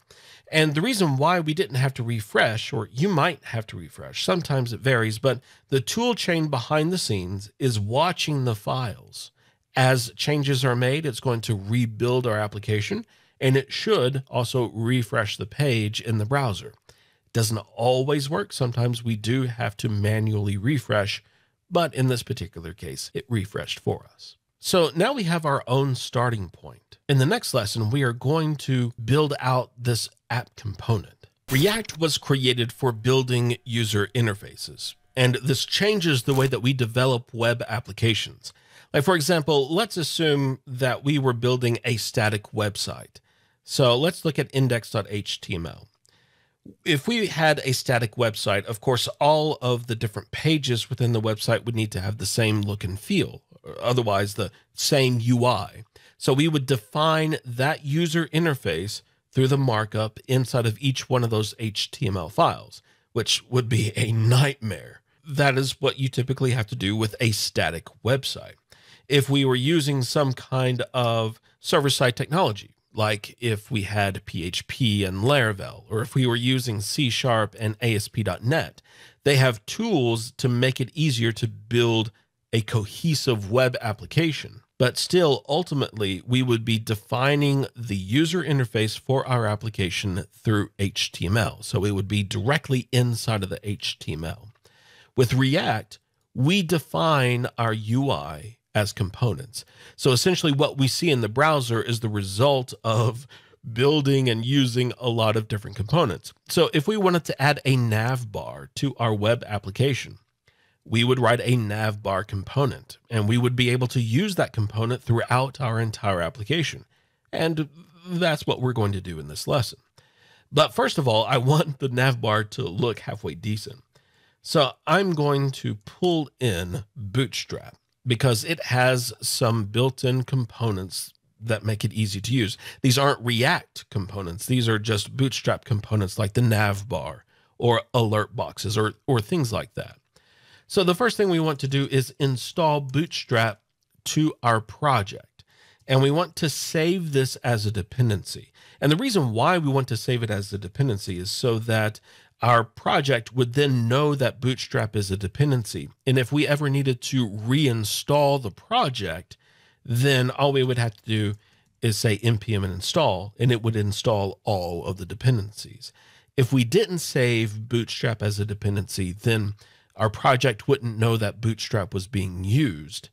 And the reason why we didn't have to refresh, or you might have to refresh, sometimes it varies, but the tool chain behind the scenes is watching the files. As changes are made, it's going to rebuild our application, and it should also refresh the page in the browser. It doesn't always work. Sometimes we do have to manually refresh, but in this particular case, it refreshed for us. So now we have our own starting point. In the next lesson, we are going to build out this app component. React was created for building user interfaces, and this changes the way that we develop web applications. Like for example, let's assume that we were building a static website. So let's look at index dot H T M L. If we had a static website, of course, all of the different pages within the website would need to have the same look and feel, otherwise the same U I. So we would define that user interface through the markup inside of each one of those H T M L files, which would be a nightmare. That is what you typically have to do with a static website. If we were using some kind of server-side technology, like if we had P H P and Laravel, or if we were using C Sharp and A S P dot net, they have tools to make it easier to build a cohesive web application. But still, ultimately, we would be defining the user interface for our application through H T M L. So it would be directly inside of the H T M L. With React, we define our U I as components. So essentially what we see in the browser is the result of building and using a lot of different components. So if we wanted to add a nav bar to our web application, we would write a nav bar component, and we would be able to use that component throughout our entire application. And that's what we're going to do in this lesson. But first of all, I want the nav bar to look halfway decent. So I'm going to pull in Bootstrap, because it has some built-in components that make it easy to use. These aren't React components. These are just Bootstrap components like the nav bar or alert boxes or, or things like that. So the first thing we want to do is install Bootstrap to our project. And we want to save this as a dependency. And the reason why we want to save it as a dependency is so that our project would then know that Bootstrap is a dependency. And if we ever needed to reinstall the project, then all we would have to do is say N P M and install, and it would install all of the dependencies. If we didn't save Bootstrap as a dependency, then our project wouldn't know that Bootstrap was being used.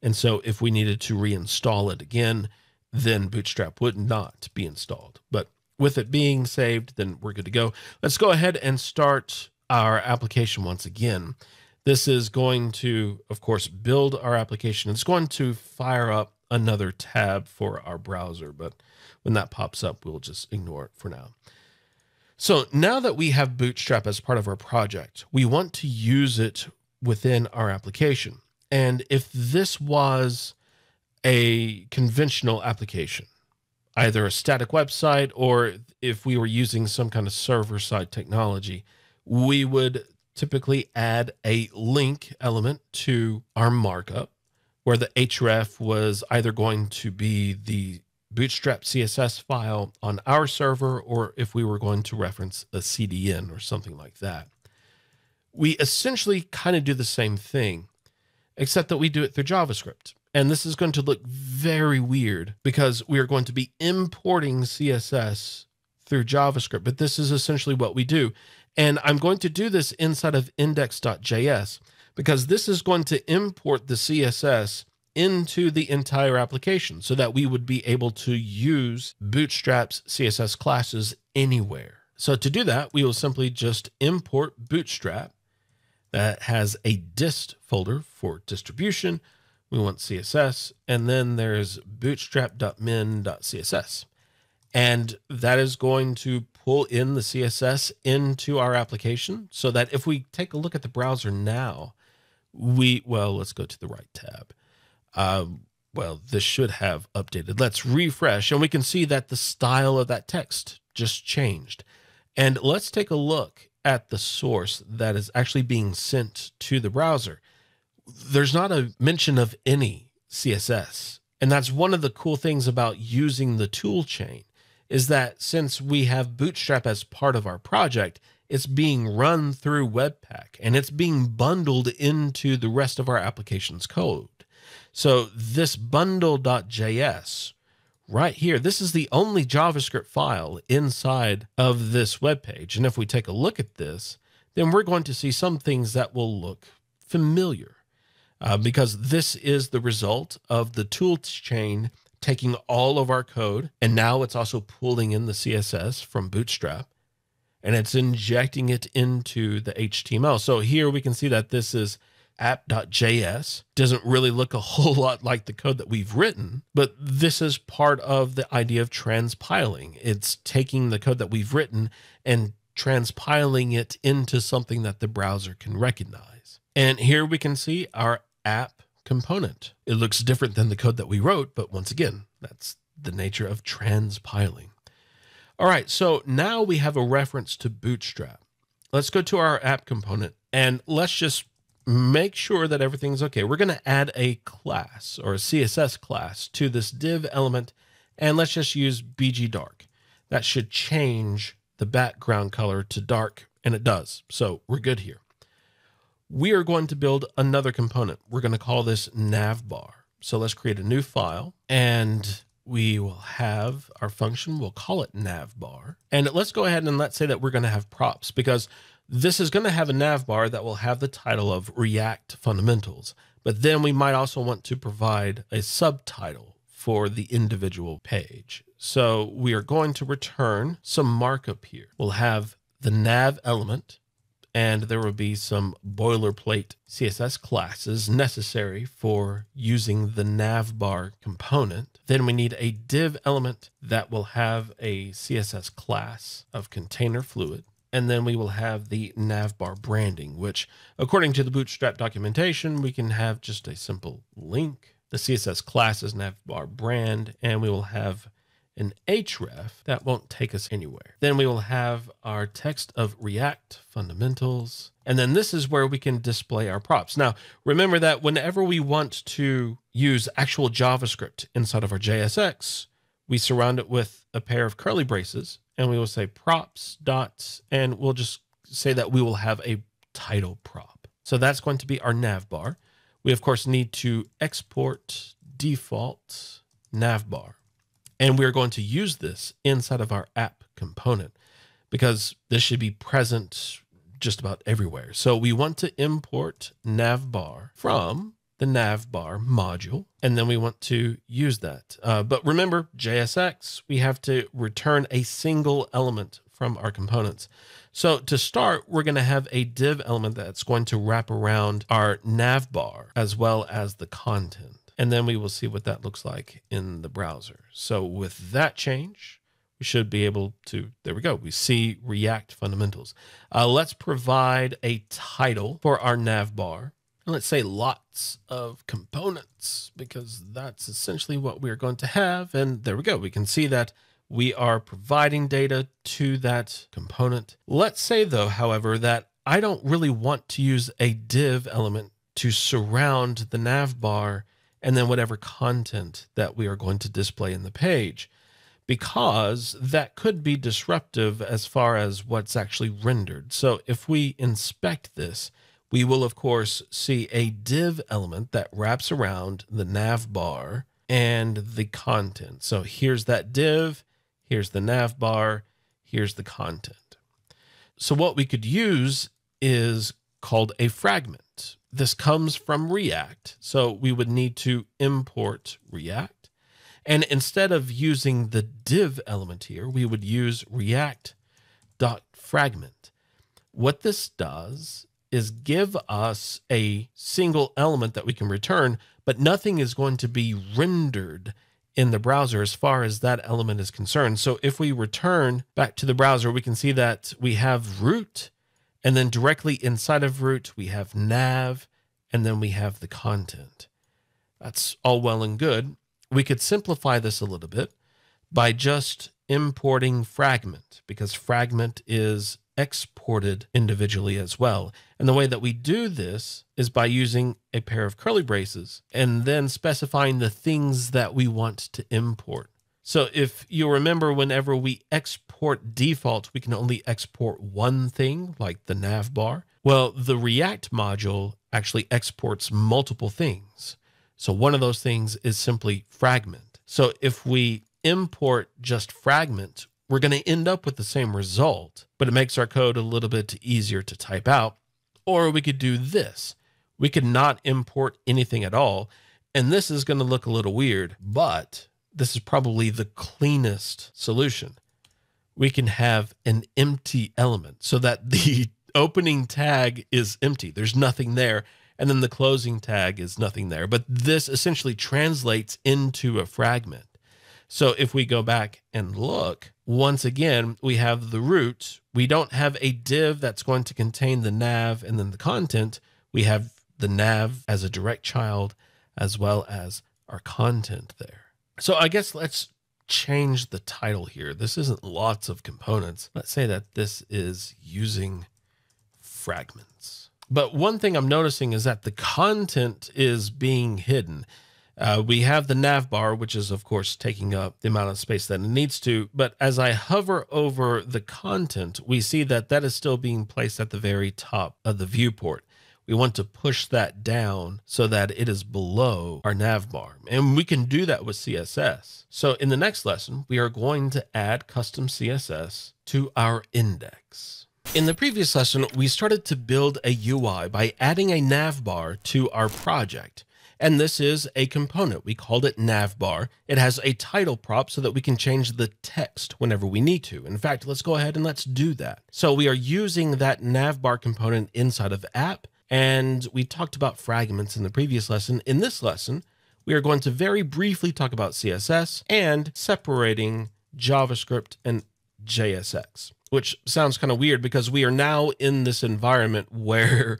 And so if we needed to reinstall it again, then Bootstrap would not be installed. But with it being saved, then we're good to go. Let's go ahead and start our application once again. This is going to, of course, build our application. It's going to fire up another tab for our browser, but when that pops up, we'll just ignore it for now. So now that we have Bootstrap as part of our project, we want to use it within our application. And if this was a conventional application, either a static website, or if we were using some kind of server-side technology, we would typically add a link element to our markup where the href was either going to be the Bootstrap C S S file on our server, or if we were going to reference a C D N or something like that. We essentially kind of do the same thing, except that we do it through JavaScript. And this is going to look very weird because we are going to be importing C S S through JavaScript, but this is essentially what we do. And I'm going to do this inside of index dot J S because this is going to import the C S S into the entire application so that we would be able to use Bootstrap's C S S classes anywhere. So to do that, we will simply just import Bootstrap that has a dist folder for distribution. we want C S S, and then there's bootstrap dot min dot C S S. And that is going to pull in the C S S into our application so that if we take a look at the browser now, we, well, let's go to the right tab. Um, well, this should have updated. Let's refresh, and we can see that the style of that text just changed. And let's take a look at the source that is actually being sent to the browser. There's not a mention of any C S S. And that's one of the cool things about using the tool chain, is that since we have Bootstrap as part of our project, it's being run through Webpack, and it's being bundled into the rest of our application's code. So this bundle dot J S right here, this is the only JavaScript file inside of this web page. And if we take a look at this, then we're going to see some things that will look familiar, uh, because this is the result of the tool chain taking all of our code, and now it's also pulling in the C S S from Bootstrap, and it's injecting it into the H T M L. So here we can see that this is app dot J S. Doesn't really look a whole lot like the code that we've written, but this is part of the idea of transpiling. It's taking the code that we've written and transpiling it into something that the browser can recognize. And here we can see our app component. It looks different than the code that we wrote, but once again, that's the nature of transpiling. All right, so now we have a reference to Bootstrap. Let's go to our app component, and let's just make sure that everything's okay. We're going to add a class, or a C S S class, to this div element, and let's just use B G dark. That should change the background color to dark, and it does, so we're good here. We are going to build another component. We're going to call this navbar. So let's create a new file, and we will have our function. We'll call it navbar. And let's go ahead and let's say that we're going to have props, because this is going to have a navbar that will have the title of React Fundamentals. But then we might also want to provide a subtitle for the individual page. So we are going to return some markup here. We'll have the nav element, and there will be some boilerplate C S S classes necessary for using the navbar component. Then we need a div element that will have a C S S class of container fluid. And then we will have the navbar branding, which according to the Bootstrap documentation, we can have just a simple link. The C S S class is navbar brand, and we will have an href that won't take us anywhere. Then we will have our text of React Fundamentals. And then this is where we can display our props. Now, remember that whenever we want to use actual JavaScript inside of our J S X, we surround it with a pair of curly braces, and we will say props dots, and we'll just say that we will have a title prop. So that's going to be our navbar. We of course need to export default navbar. And we're going to use this inside of our app component, because this should be present just about everywhere. So we want to import navbar from the navbar module, and then we want to use that. Uh, but remember, J S X, we have to return a single element from our components. So to start, we're going to have a div element that's going to wrap around our navbar as well as the content. And then we will see what that looks like in the browser. So with that change, we should be able to, there we go. We see React Fundamentals. Uh, let's provide a title for our navbar. And let's say lots of components, because that's essentially what we're going to have. And there we go. We can see that we are providing data to that component. Let's say though, however, that I don't really want to use a div element to surround the navbar and then whatever content that we are going to display in the page, because that could be disruptive as far as what's actually rendered. So if we inspect this, we will of course see a div element that wraps around the navbar and the content. So here's that div, here's the navbar, here's the content. So what we could use is called a fragment. This comes from React, so we would need to import React. And instead of using the div element here, we would use react dot fragment. What this does is give us a single element that we can return, but nothing is going to be rendered in the browser as far as that element is concerned. So if we return back to the browser, we can see that we have root, and then directly inside of root, we have nav, and then we have the content. That's all well and good. We could simplify this a little bit by just importing fragment, because fragment is exported individually as well. And the way that we do this is by using a pair of curly braces and then specifying the things that we want to import. So if you remember, whenever we export default, we can only export one thing, like the nav bar. Well, the React module actually exports multiple things. So one of those things is simply fragment. So if we import just fragment, we're going to end up with the same result, but it makes our code a little bit easier to type out. Or we could do this. We could not import anything at all. And this is going to look a little weird, but this is probably the cleanest solution. We can have an empty element so that the opening tag is empty. There's nothing there. And then the closing tag is nothing there. But this essentially translates into a fragment. So if we go back and look, once again, we have the root. We don't have a div that's going to contain the nav and then the content. We have the nav as a direct child, as well as our content there. So I guess let's change the title here. This isn't lots of components. Let's say that this is using fragments. But one thing I'm noticing is that the content is being hidden. Uh, we have the nav bar, which is, of course, taking up the amount of space that it needs to. But as I hover over the content, we see that that is still being placed at the very top of the viewport. We want to push that down so that it is below our nav bar. And we can do that with C S S. So in the next lesson, we are going to add custom C S S to our index. In the previous lesson, we started to build a U I by adding a nav bar to our project. And this is a component. We called it navbar. It has a title prop so that we can change the text whenever we need to. In fact, let's go ahead and let's do that. So we are using that navbar component inside of app. And we talked about fragments in the previous lesson. In this lesson, we are going to very briefly talk about C S S and separating JavaScript and J S X, which sounds kind of weird because we are now in this environment where,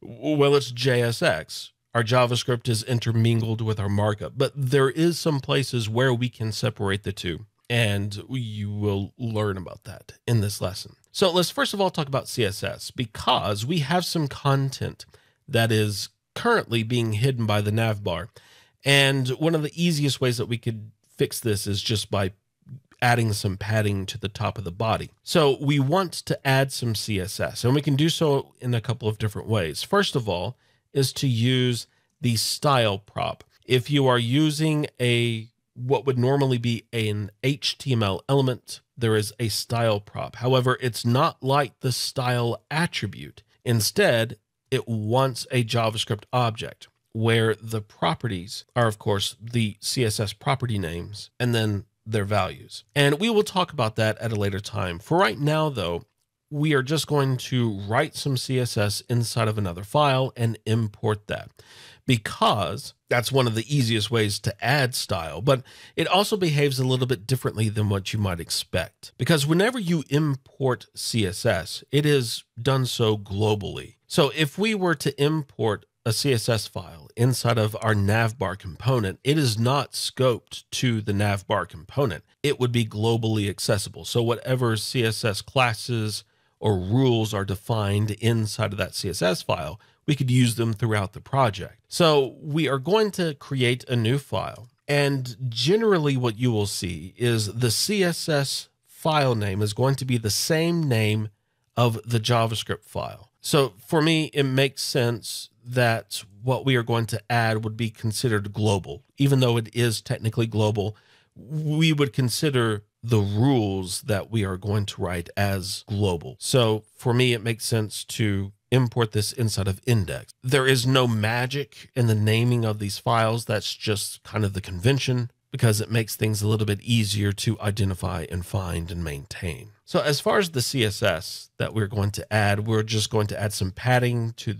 well, it's J S X. Our JavaScript is intermingled with our markup, but there is some places where we can separate the two, and you will learn about that in this lesson. So let's first of all talk about C S S, because we have some content that is currently being hidden by the navbar. And one of the easiest ways that we could fix this is just by adding some padding to the top of the body. So we want to add some C S S, and we can do so in a couple of different ways. First of all, is to use the style prop. If you are using a what would normally be an H T M L element, there is a style prop. However, it's not like the style attribute. Instead, it wants a JavaScript object where the properties are, of course, the C S S property names and then their values. And we will talk about that at a later time. For right now, though, we are just going to write some C S S inside of another file and import that, because that's one of the easiest ways to add style. But it also behaves a little bit differently than what you might expect, because whenever you import C S S, it is done so globally. So if we were to import a C S S file inside of our navbar component, it is not scoped to the navbar component. It would be globally accessible. So whatever C S S classes or rules are defined inside of that C S S file, we could use them throughout the project. So we are going to create a new file. And generally what you will see is the C S S file name is going to be the same name of the JavaScript file. So for me, it makes sense that what we are going to add would be considered global. Even though it is technically global, we would consider the rules that we are going to write as global. So for me, it makes sense to import this inside of index. There is no magic in the naming of these files. That's just kind of the convention. because it makes things a little bit easier to identify and find and maintain. So as far as the C S S that we're going to add, we're just going to add some padding to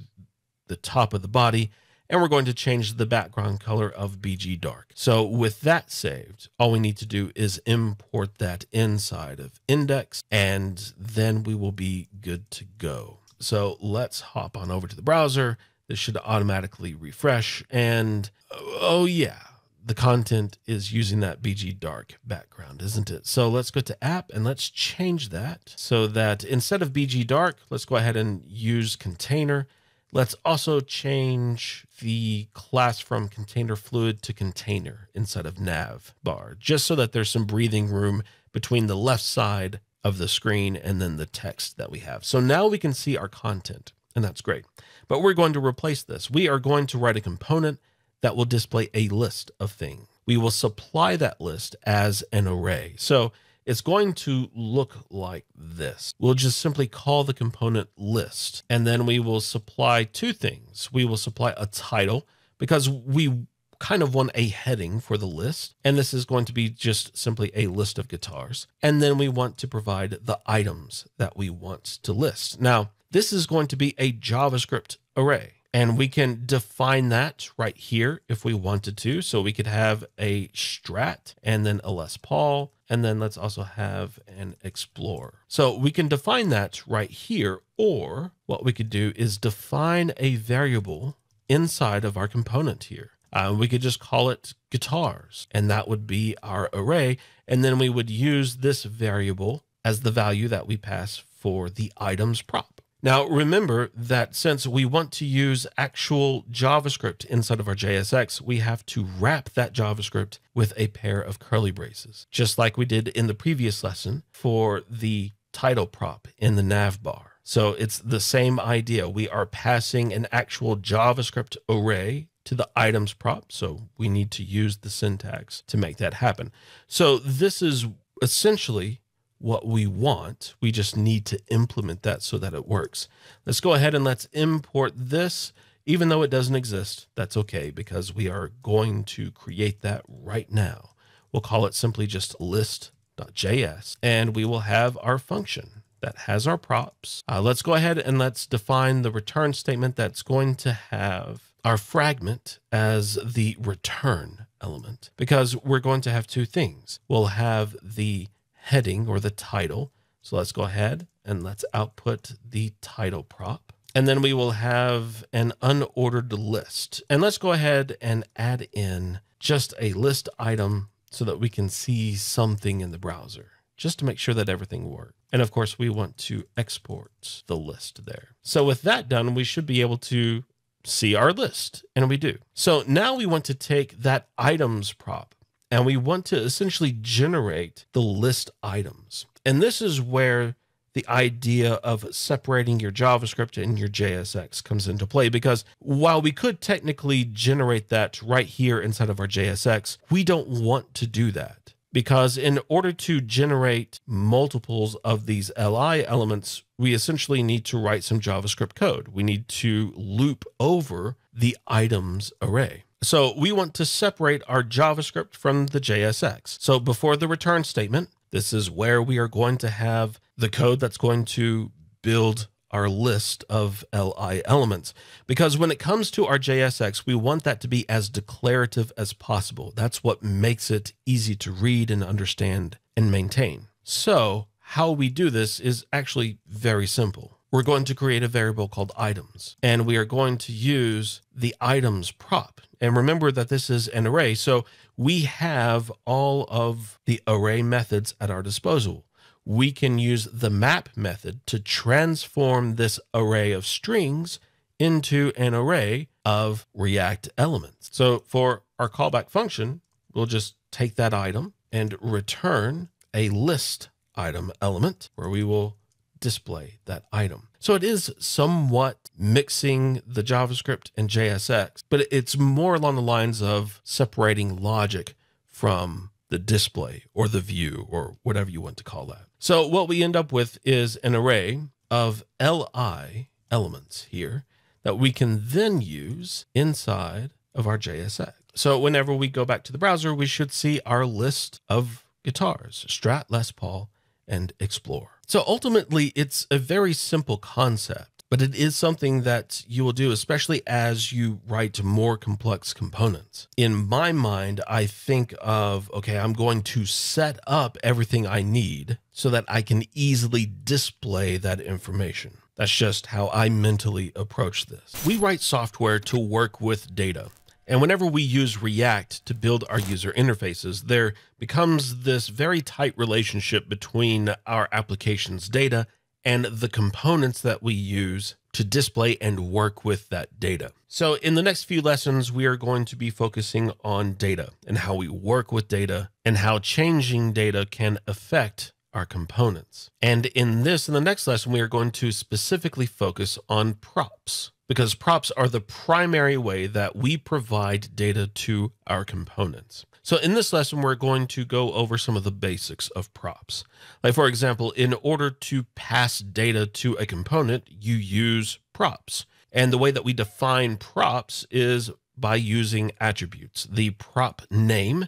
the top of the body, and we're going to change the background color of B G dark. So with that saved, all we need to do is import that inside of index, and then we will be good to go. So let's hop on over to the browser. This should automatically refresh, and oh yeah, the content is using that B G dark background, isn't it? So let's go to app and let's change that so that instead of B G dark, let's go ahead and use container. Let's also change the class from container fluid to container inside of nav bar, just so that there's some breathing room between the left side of the screen and then the text that we have. So now we can see our content, and that's great, but we're going to replace this. We are going to write a component that will display a list of things. We will supply that list as an array. So it's going to look like this. We'll just simply call the component list, and then we will supply two things. We will supply a title because we kind of want a heading for the list, and this is going to be just simply a list of guitars. And then we want to provide the items that we want to list. Now, this is going to be a JavaScript array, and we can define that right here if we wanted to. So we could have a Strat and then a Les Paul, and then let's also have an Explorer. So we can define that right here, or what we could do is define a variable inside of our component here. Uh, we could just call it guitars, and that would be our array. And then we would use this variable as the value that we pass for the items prop. Now, remember that since we want to use actual JavaScript inside of our J S X, we have to wrap that JavaScript with a pair of curly braces, just like we did in the previous lesson for the title prop in the nav bar. So it's the same idea. We are passing an actual JavaScript array to the items prop, so we need to use the syntax to make that happen. So this is essentially what we want. We just need to implement that so that it works. Let's go ahead and let's import this. Even though it doesn't exist, that's okay, because we are going to create that right now. We'll call it simply just list.js, and we will have our function that has our props. Uh, let's go ahead and let's define the return statement that's going to have our fragment as the return element, because we're going to have two things. We'll have the heading or the title. So let's go ahead and let's output the title prop. And then we will have an unordered list. And let's go ahead and add in just a list item so that we can see something in the browser, just to make sure that everything works. And of course, we want to export the list there. So with that done, we should be able to see our list, and we do. So now we want to take that items prop, and we want to essentially generate the list items. And this is where the idea of separating your JavaScript and your J S X comes into play, because while we could technically generate that right here inside of our J S X, we don't want to do that, because in order to generate multiples of these L I elements, we essentially need to write some JavaScript code. We need to loop over the items array. So we want to separate our JavaScript from the J S X. So before the return statement, this is where we are going to have the code that's going to build our list of L I elements, because when it comes to our J S X, we want that to be as declarative as possible. That's what makes it easy to read and understand and maintain. So how we do this is actually very simple. We're going to create a variable called items, and we are going to use the items prop. And remember that this is an array, so we have all of the array methods at our disposal. We can use the map method to transform this array of strings into an array of React elements. So for our callback function, we'll just take that item and return a list item element where we will display that item. So it is somewhat mixing the JavaScript and J S X, but it's more along the lines of separating logic from the display or the view or whatever you want to call that. So what we end up with is an array of L I elements here that we can then use inside of our J S X. So whenever we go back to the browser, we should see our list of guitars, Strat, Les Paul, and Explore. So ultimately, it's a very simple concept, but it is something that you will do, especially as you write more complex components. In my mind, I think of, okay, I'm going to set up everything I need so that I can easily display that information. That's just how I mentally approach this. We write software to work with data. And whenever we use React to build our user interfaces, there becomes this very tight relationship between our application's data and the components that we use to display and work with that data. So in the next few lessons, we are going to be focusing on data and how we work with data and how changing data can affect our components. And in this, in the next lesson, we are going to specifically focus on props, because props are the primary way that we provide data to our components. So in this lesson, we're going to go over some of the basics of props. Like, for example, in order to pass data to a component, you use props. And the way that we define props is by using attributes. The prop name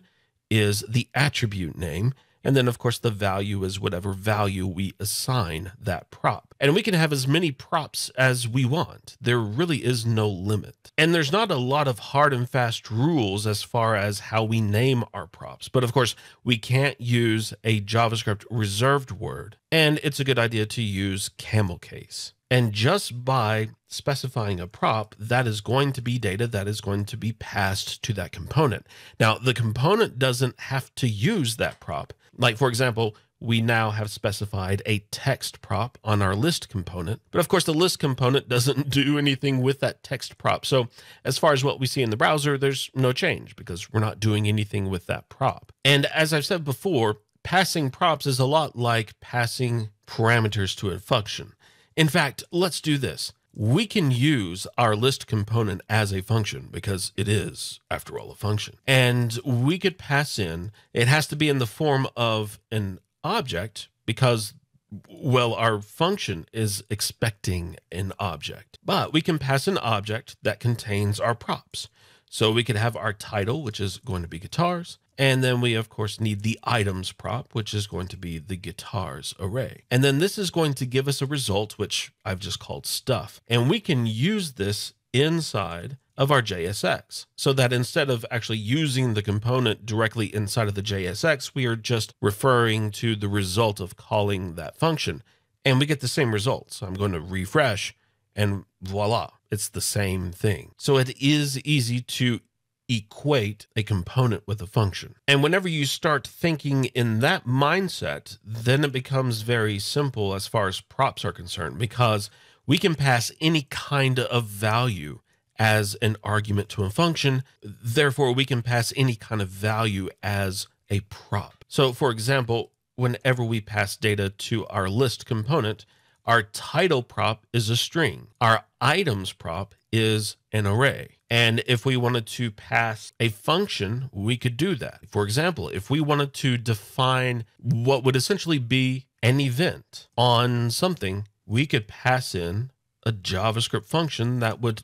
is the attribute name. And then, of course, the value is whatever value we assign that prop. And we can have as many props as we want. There really is no limit. And there's not a lot of hard and fast rules as far as how we name our props. But of course, we can't use a JavaScript reserved word. And it's a good idea to use camel case. And just by specifying a prop, that is going to be data that is going to be passed to that component. Now, the component doesn't have to use that prop. Like, for example, we now have specified a text prop on our list component, but of course the list component doesn't do anything with that text prop. So as far as what we see in the browser, there's no change because we're not doing anything with that prop. And as I've said before, passing props is a lot like passing parameters to a function. In fact, let's do this. We can use our list component as a function because it is, after all, a function. And we could pass in, it has to be in the form of an object because, well, our function is expecting an object. But we can pass an object that contains our props. So we could have our title, which is going to be guitars. And then we, of course, need the items prop, which is going to be the guitars array. And then this is going to give us a result, which I've just called stuff. And we can use this inside of our J S X so that instead of actually using the component directly inside of the J S X, we are just referring to the result of calling that function. And we get the same result. So I'm going to refresh and voila, it's the same thing. So it is easy to equate a component with a function. And whenever you start thinking in that mindset, then it becomes very simple as far as props are concerned, because we can pass any kind of value as an argument to a function. Therefore, we can pass any kind of value as a prop. So for example, whenever we pass data to our list component, our title prop is a string. Our items prop is an array. And if we wanted to pass a function, we could do that. For example, if we wanted to define what would essentially be an event on something, we could pass in a JavaScript function that would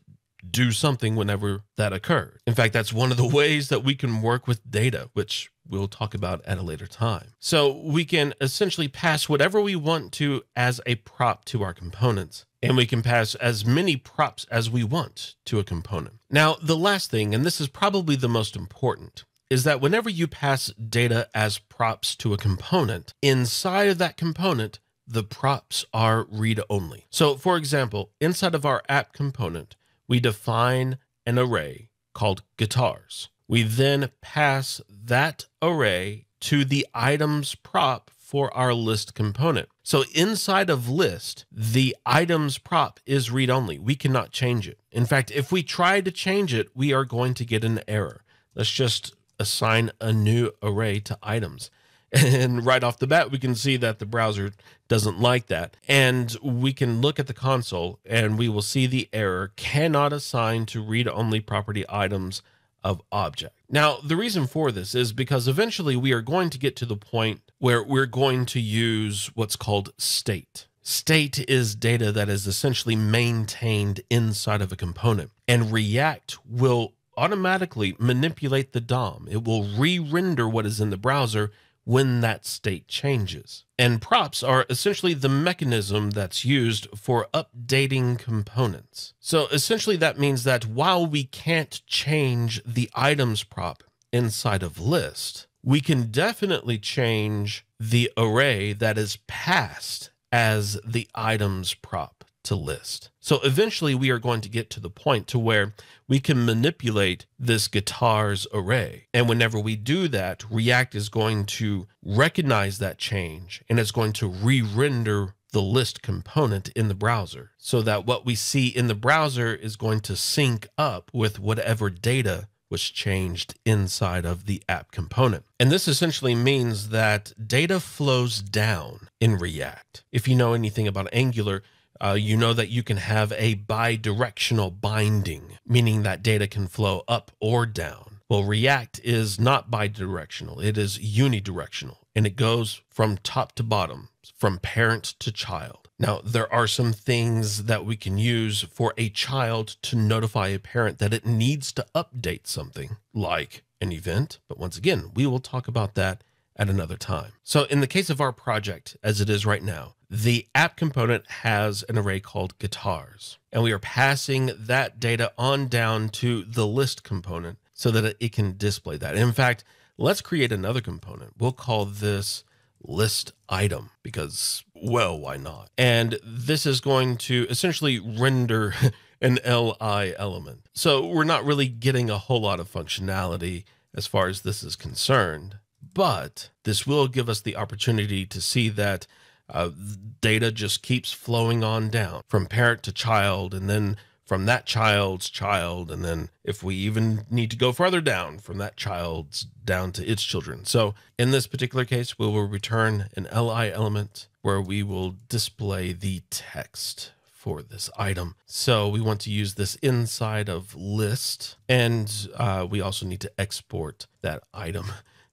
do something whenever that occurred. In fact, that's one of the ways that we can work with data, which we'll talk about at a later time. So we can essentially pass whatever we want to as a prop to our components. And we can pass as many props as we want to a component. Now, the last thing, and this is probably the most important, is that whenever you pass data as props to a component, inside of that component, the props are read-only. So for example, inside of our app component, we define an array called guitars. We then pass that array to the items prop for our list component. So inside of list, the items prop is read-only. We cannot change it. In fact, if we try to change it, we are going to get an error. Let's just assign a new array to items. And right off the bat, we can see that the browser doesn't like that. And we can look at the console and we will see the error cannot assign to read-only property items of object. Now, the reason for this is because eventually we are going to get to the point where we're going to use what's called state. State is data that is essentially maintained inside of a component, and React will automatically manipulate the D O M. It will re-render what is in the browser when that state changes. And props are essentially the mechanism that's used for updating components. So essentially that means that while we can't change the items prop inside of list, we can definitely change the array that is passed as the items prop to list. So eventually we are going to get to the point to where we can manipulate this guitars array. And whenever we do that, React is going to recognize that change and it's going to re-render the list component in the browser so that what we see in the browser is going to sync up with whatever data was changed inside of the app component. And this essentially means that data flows down in React. If you know anything about Angular, Uh, you know that you can have a bi-directional binding, meaning that data can flow up or down. Well, React is not bi-directional. It is unidirectional, and it goes from top to bottom, from parent to child. Now, there are some things that we can use for a child to notify a parent that it needs to update something, like an event. But once again, we will talk about that at another time. So in the case of our project, as it is right now, the app component has an array called guitars, and we are passing that data on down to the list component so that it can display that. In fact, let's create another component. We'll call this list item because, well, why not? And this is going to essentially render an L I element. So we're not really getting a whole lot of functionality as far as this is concerned, but this will give us the opportunity to see that uh, data just keeps flowing on down from parent to child, and then from that child's child, and then if we even need to go farther down, from that child's down to its children. So in this particular case, we will return an L I element where we will display the text for this item. So we want to use this inside of list, and uh, we also need to export that item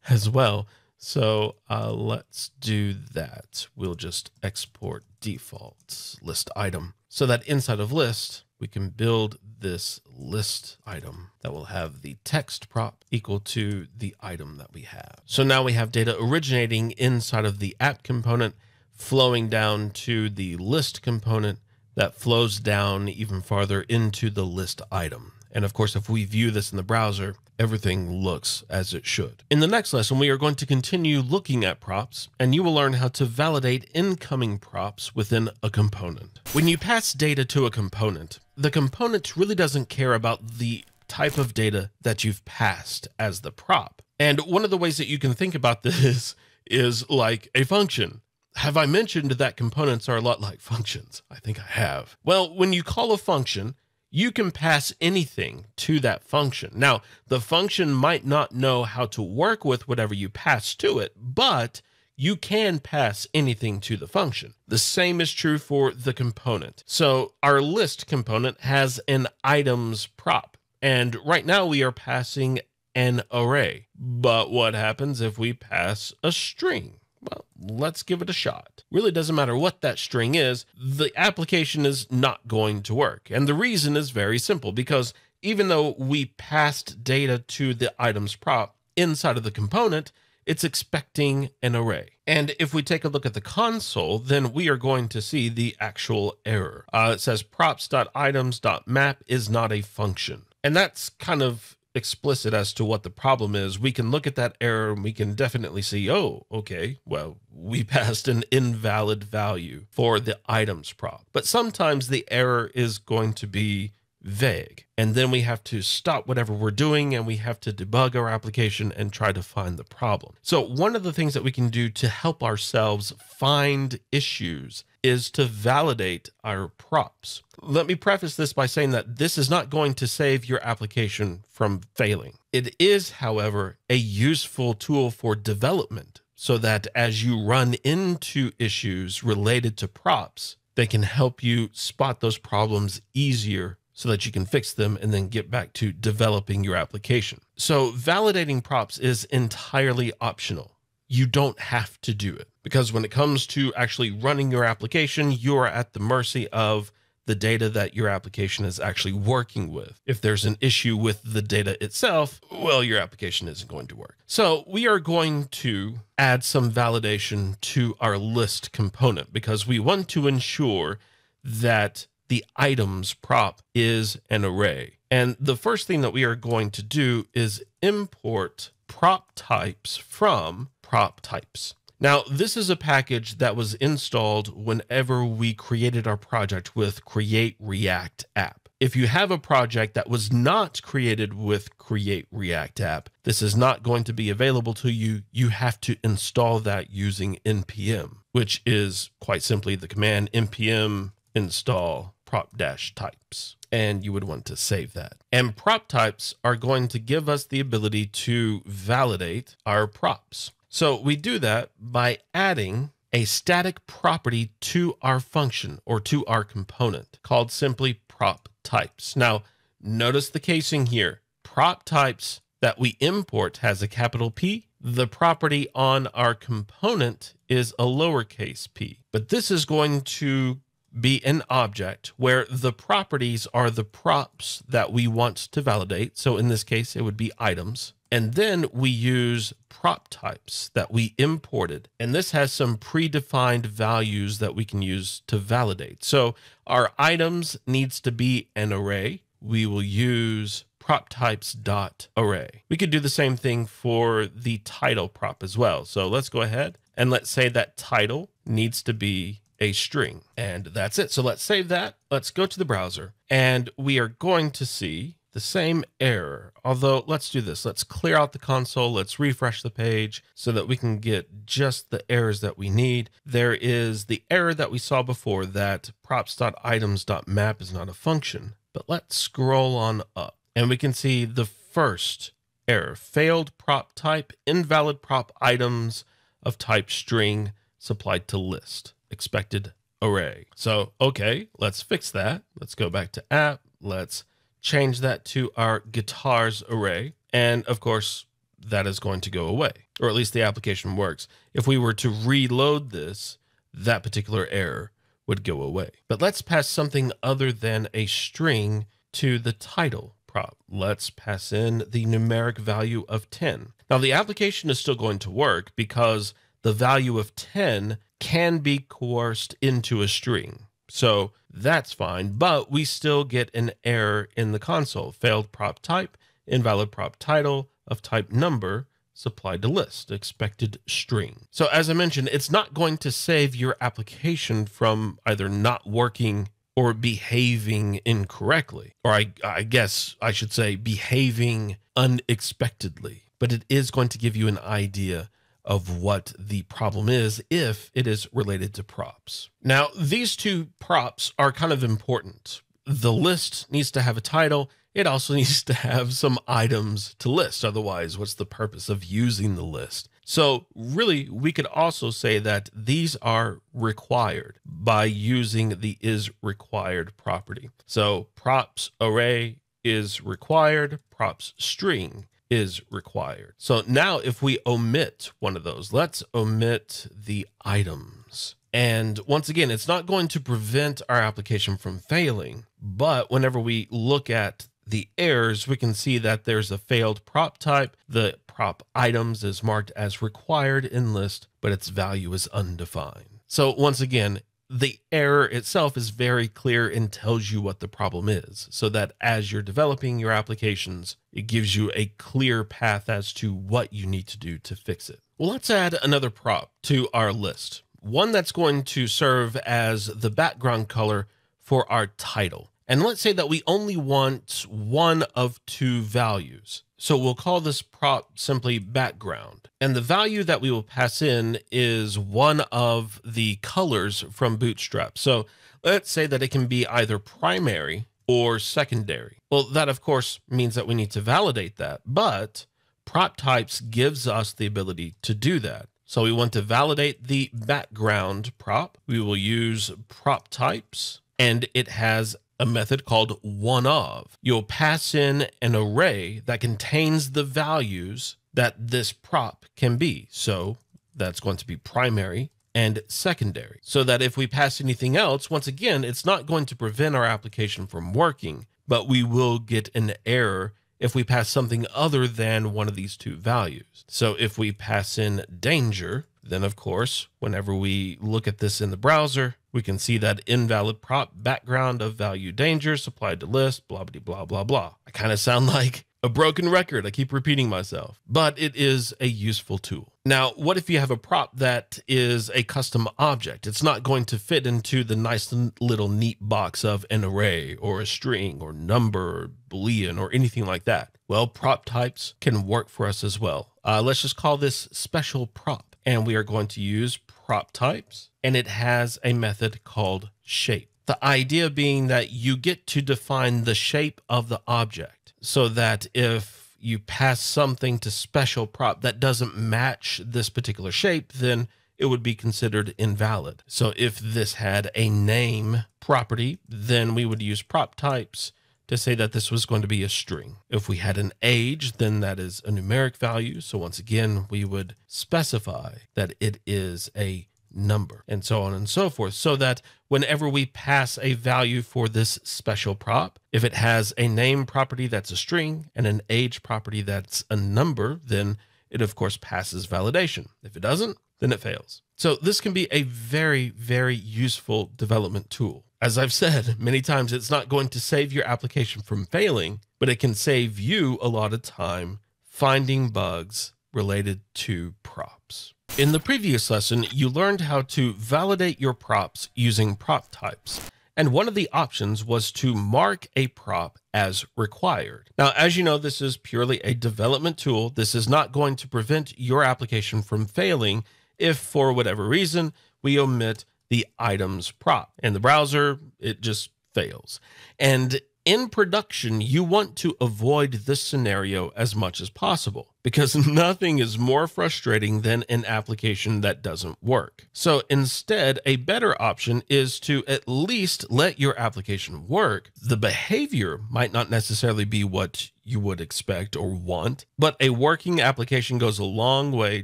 as well. So uh, let's do that. We'll just export default list item so that inside of list, we can build this list item that will have the text prop equal to the item that we have. So now we have data originating inside of the app component, flowing down to the list component that flows down even farther into the list item. And of course, if we view this in the browser, everything looks as it should. In the next lesson, we are going to continue looking at props, and you will learn how to validate incoming props within a component. When you pass data to a component, the component really doesn't care about the type of data that you've passed as the prop. And one of the ways that you can think about this is like a function. Have I mentioned that components are a lot like functions? I think I have. Well, when you call a function, you can pass anything to that function. Now, the function might not know how to work with whatever you pass to it, but you can pass anything to the function. The same is true for the component. So our list component has an items prop, and right now we are passing an array. But what happens if we pass a string? Well, let's give it a shot. Really doesn't matter what that string is, the application is not going to work. And the reason is very simple, because even though we passed data to the items prop inside of the component, it's expecting an array. And if we take a look at the console, then we are going to see the actual error. Uh, it says props.items.map is not a function. And that's kind of explicit as to what the problem is. We can look at that error and we can definitely see, oh, okay, well, we passed an invalid value for the items prop. But sometimes the error is going to be vague, and then we have to stop whatever we're doing and we have to debug our application and try to find the problem. So one of the things that we can do to help ourselves find issues is to validate our props. Let me preface this by saying that this is not going to save your application from failing. It is, however, a useful tool for development so that as you run into issues related to props, they can help you spot those problems easier so that you can fix them and then get back to developing your application. So validating props is entirely optional. You don't have to do it, because when it comes to actually running your application, you are at the mercy of the data that your application is actually working with. If there's an issue with the data itself, well, your application isn't going to work. So we are going to add some validation to our list component because we want to ensure that the items prop is an array. And the first thing that we are going to do is import prop types from prop types. Now, this is a package that was installed whenever we created our project with Create React App. If you have a project that was not created with Create React App, this is not going to be available to you. You have to install that using N P M, which is quite simply the command N P M install prop-types. And you would want to save that. And prop types are going to give us the ability to validate our props. So we do that by adding a static property to our function or to our component called simply prop types. Now, notice the casing here. Prop types that we import has a capital P. The property on our component is a lowercase p. But this is going to be an object where the properties are the props that we want to validate. So in this case, it would be items. And then we use prop types that we imported. And this has some predefined values that we can use to validate. So our items needs to be an array. We will use prop types dot array. We could do the same thing for the title prop as well. So let's go ahead and let's say that title needs to be a string, and that's it. So let's save that. Let's go to the browser and we are going to see the same error. Although let's do this. Let's clear out the console. Let's refresh the page so that we can get just the errors that we need. There is the error that we saw before that props.items.map is not a function, but let's scroll on up and we can see the first error, failed prop type, invalid prop items of type string supplied to list, expected array. So, okay, let's fix that. Let's go back to app. Let's change that to our guitars array. And of course, that is going to go away, or at least the application works. If we were to reload this, that particular error would go away. But let's pass something other than a string to the title prop. Let's pass in the numeric value of ten. Now the application is still going to work because the value of ten can be coerced into a string. So that's fine, but we still get an error in the console. Failed prop type, invalid prop title of type number supplied to list, expected string. So as I mentioned, it's not going to save your application from either not working or behaving incorrectly, or I, I guess I should say behaving unexpectedly, but it is going to give you an idea of what the problem is if it is related to props. Now, these two props are kind of important. The list needs to have a title. It also needs to have some items to list. Otherwise, what's the purpose of using the list? So really, we could also say that these are required by using the is required property. So props array is required, props string is required. So now if we omit one of those, let's omit the items. And once again, it's not going to prevent our application from failing, but whenever we look at the errors, we can see that there's a failed prop type. The prop items is marked as required in list, but its value is undefined. So once again, the error itself is very clear and tells you what the problem is, so that as you're developing your applications, it gives you a clear path as to what you need to do to fix it. Well, let's add another prop to our list, one that's going to serve as the background color for our title. And let's say that we only want one of two values. So we'll call this prop simply background. And the value that we will pass in is one of the colors from Bootstrap. So let's say that it can be either primary or secondary. Well, that of course means that we need to validate that, but prop types gives us the ability to do that. So we want to validate the background prop. We will use prop types, and it has a method called one of. You'll pass in an array that contains the values that this prop can be. So that's going to be primary and secondary, so that if we pass anything else, once again, it's not going to prevent our application from working, but we will get an error if we pass something other than one of these two values. So if we pass in danger, then of course, whenever we look at this in the browser, we can see that invalid prop background of value danger supplied to list, blah, blah, blah, blah, blah. I kind of sound like a broken record. I keep repeating myself, but it is a useful tool. Now, what if you have a prop that is a custom object? It's not going to fit into the nice little neat box of an array or a string or number or Boolean or anything like that. Well, prop types can work for us as well. Uh, let's just call this special prop, and we are going to use prop types, and it has a method called shape. The idea being that you get to define the shape of the object, so that if you pass something to special prop that doesn't match this particular shape, then it would be considered invalid. So if this had a name property, then we would use prop types to say that this was going to be a string. If we had an age, then that is a numeric value. So once again, we would specify that it is a number, and so on and so forth, so that whenever we pass a value for this special prop, if it has a name property that's a string and an age property that's a number, then it of course passes validation. If it doesn't, then it fails. So this can be a very, very useful development tool. As I've said many times, it's not going to save your application from failing, but it can save you a lot of time finding bugs related to props. In the previous lesson, you learned how to validate your props using prop types, and one of the options was to mark a prop as required. Now, as you know, this is purely a development tool. This is not going to prevent your application from failing if, for whatever reason, we omit the item's prop. In the browser, it just fails. And in production, you want to avoid this scenario as much as possible, because nothing is more frustrating than an application that doesn't work. So instead, a better option is to at least let your application work. The behavior might not necessarily be what you would expect or want, but a working application goes a long way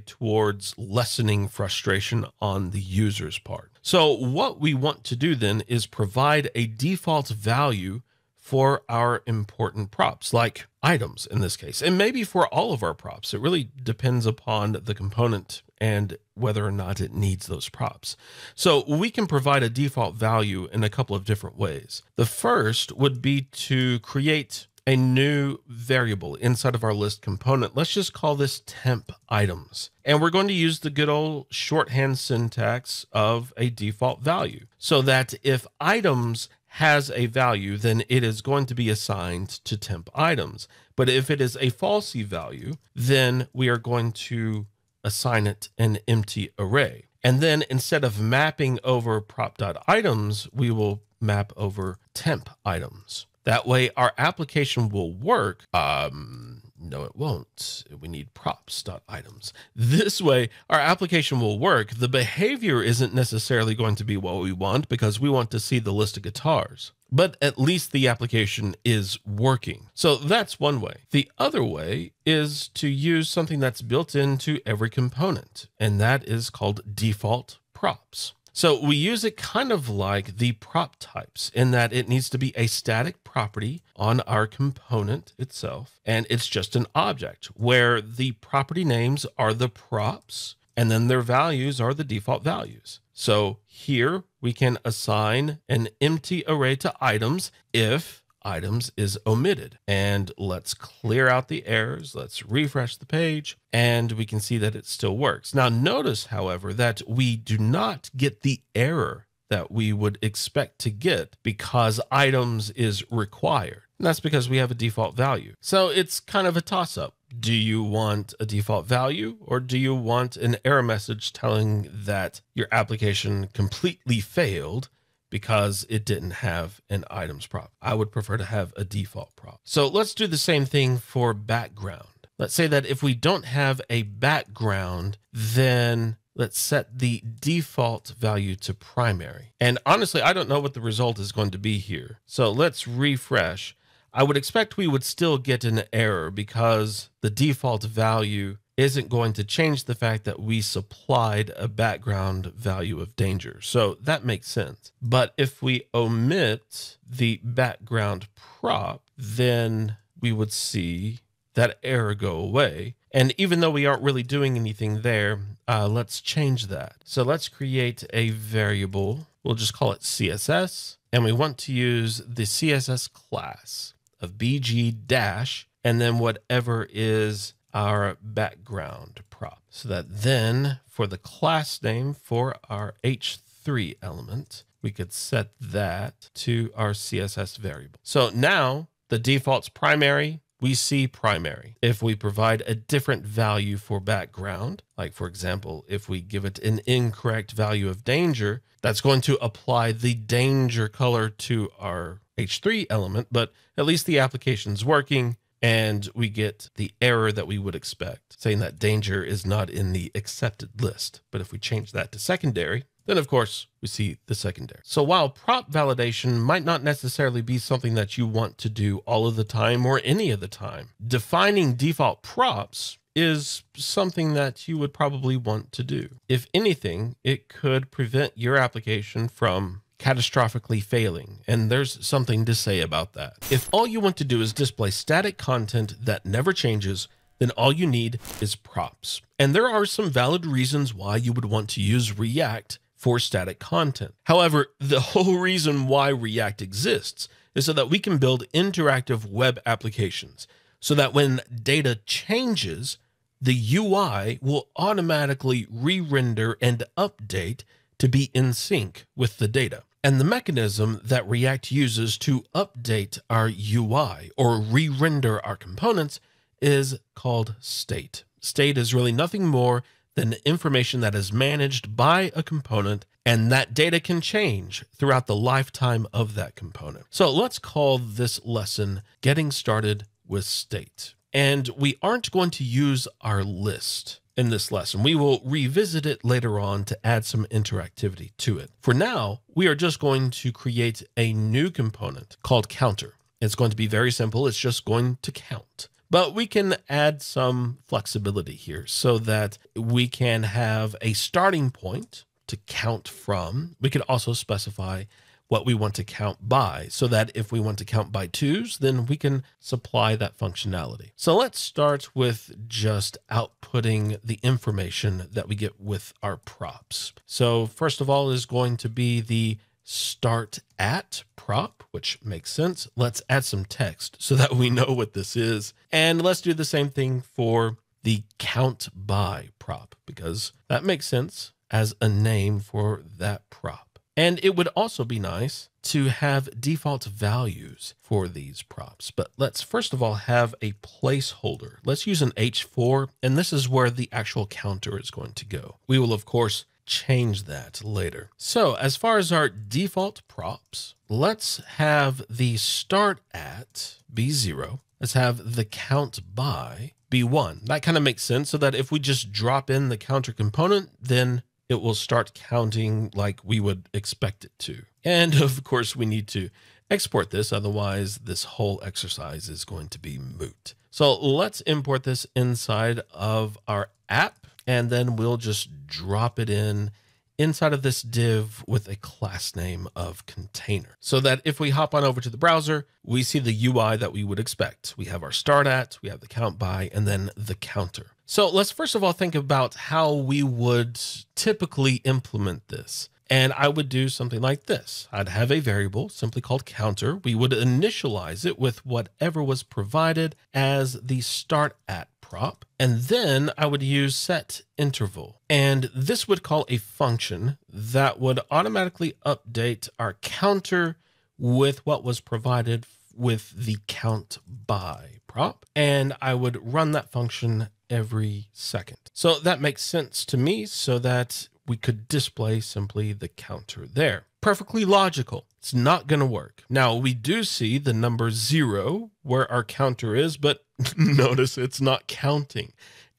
towards lessening frustration on the user's part. So what we want to do then is provide a default value for our important props, like items in this case, and maybe for all of our props. It really depends upon the component and whether or not it needs those props. So we can provide a default value in a couple of different ways. The first would be to create a new variable inside of our list component. Let's just call this temp items. And we're going to use the good old shorthand syntax of a default value, so that if items has a value, then it is going to be assigned to temp items. But if it is a falsy value, then we are going to assign it an empty array. And then instead of mapping over prop.items, we will map over temp items. That way our application will work. Um, no, it won't. We need props.items. This way our application will work. The behavior isn't necessarily going to be what we want, because we want to see the list of guitars, but at least the application is working. So that's one way. The other way is to use something that's built into every component, and that is called default props. So we use it kind of like the prop types, in that it needs to be a static property on our component itself, and it's just an object where the property names are the props, and then their values are the default values. So here we can assign an empty array to items if items is omitted. And let's clear out the errors. Let's refresh the page, and we can see that it still works. Now notice, however, that we do not get the error that we would expect to get because items is required. And that's because we have a default value. So it's kind of a toss-up. Do you want a default value, or do you want an error message telling that your application completely failed because it didn't have an items prop? I would prefer to have a default prop. So let's do the same thing for background. Let's say that if we don't have a background, then let's set the default value to primary. And honestly, I don't know what the result is going to be here. So let's refresh. I would expect we would still get an error because the default value isn't going to change the fact that we supplied a background value of danger. So that makes sense. But if we omit the background prop, then we would see that error go away. And even though we aren't really doing anything there, uh, let's change that. So let's create a variable. We'll just call it C S S. And we want to use the C S S class of B G dash, and then whatever is our background prop. So that then for the class name for our H three element, we could set that to our C S S variable. So now the default's primary, we see primary. If we provide a different value for background, like for example, if we give it an incorrect value of danger, that's going to apply the danger color to our H three element, but at least the application's working and we get the error that we would expect, saying that danger is not in the accepted list. But if we change that to secondary, then of course we see the secondary. So while prop validation might not necessarily be something that you want to do all of the time or any of the time, defining default props is something that you would probably want to do. If anything, it could prevent your application from catastrophically failing, and there's something to say about that. If all you want to do is display static content that never changes, then all you need is props. And there are some valid reasons why you would want to use React for static content. However, the whole reason why React exists is so that we can build interactive web applications, so that when data changes, the U I will automatically re-render and update to be in sync with the data. And the mechanism that React uses to update our U I or re-render our components is called state. State is really nothing more than information that is managed by a component, and that data can change throughout the lifetime of that component. So let's call this lesson Getting Started with State. And we aren't going to use our list in this lesson. We will revisit it later on to add some interactivity to it. For now, we are just going to create a new component called counter. It's going to be very simple. It's just going to count. But we can add some flexibility here so that we can have a starting point to count from. We could also specify what we want to count by, so that if we want to count by twos, then we can supply that functionality. So let's start with just outputting the information that we get with our props. So first of all is going to be the start at prop, which makes sense. Let's add some text so that we know what this is. And let's do the same thing for the count by prop, because that makes sense as a name for that prop. And it would also be nice to have default values for these props. But let's first of all have a placeholder. Let's use an H four, and this is where the actual counter is going to go. We will, of course, change that later. So as far as our default props, let's have the start at be zero. Let's have the count by be one. That kind of makes sense, so that if we just drop in the counter component, then it will start counting like we would expect it to. And of course we need to export this, otherwise this whole exercise is going to be moot. So let's import this inside of our app, and then we'll just drop it in inside of this div with a class name of container, so that if we hop on over to the browser, we see the U I that we would expect. We have our start at, we have the count by, and then the counter. So let's first of all think about how we would typically implement this. And I would do something like this. I'd have a variable simply called counter. We would initialize it with whatever was provided as the start at prop. And then I would use set interval. And this would call a function that would automatically update our counter with what was provided with the count by prop. And I would run that function every second. So that makes sense to me, so that we could display simply the counter there. Perfectly logical. It's not going to work. Now we do see the number zero where our counter is, but notice it's not counting.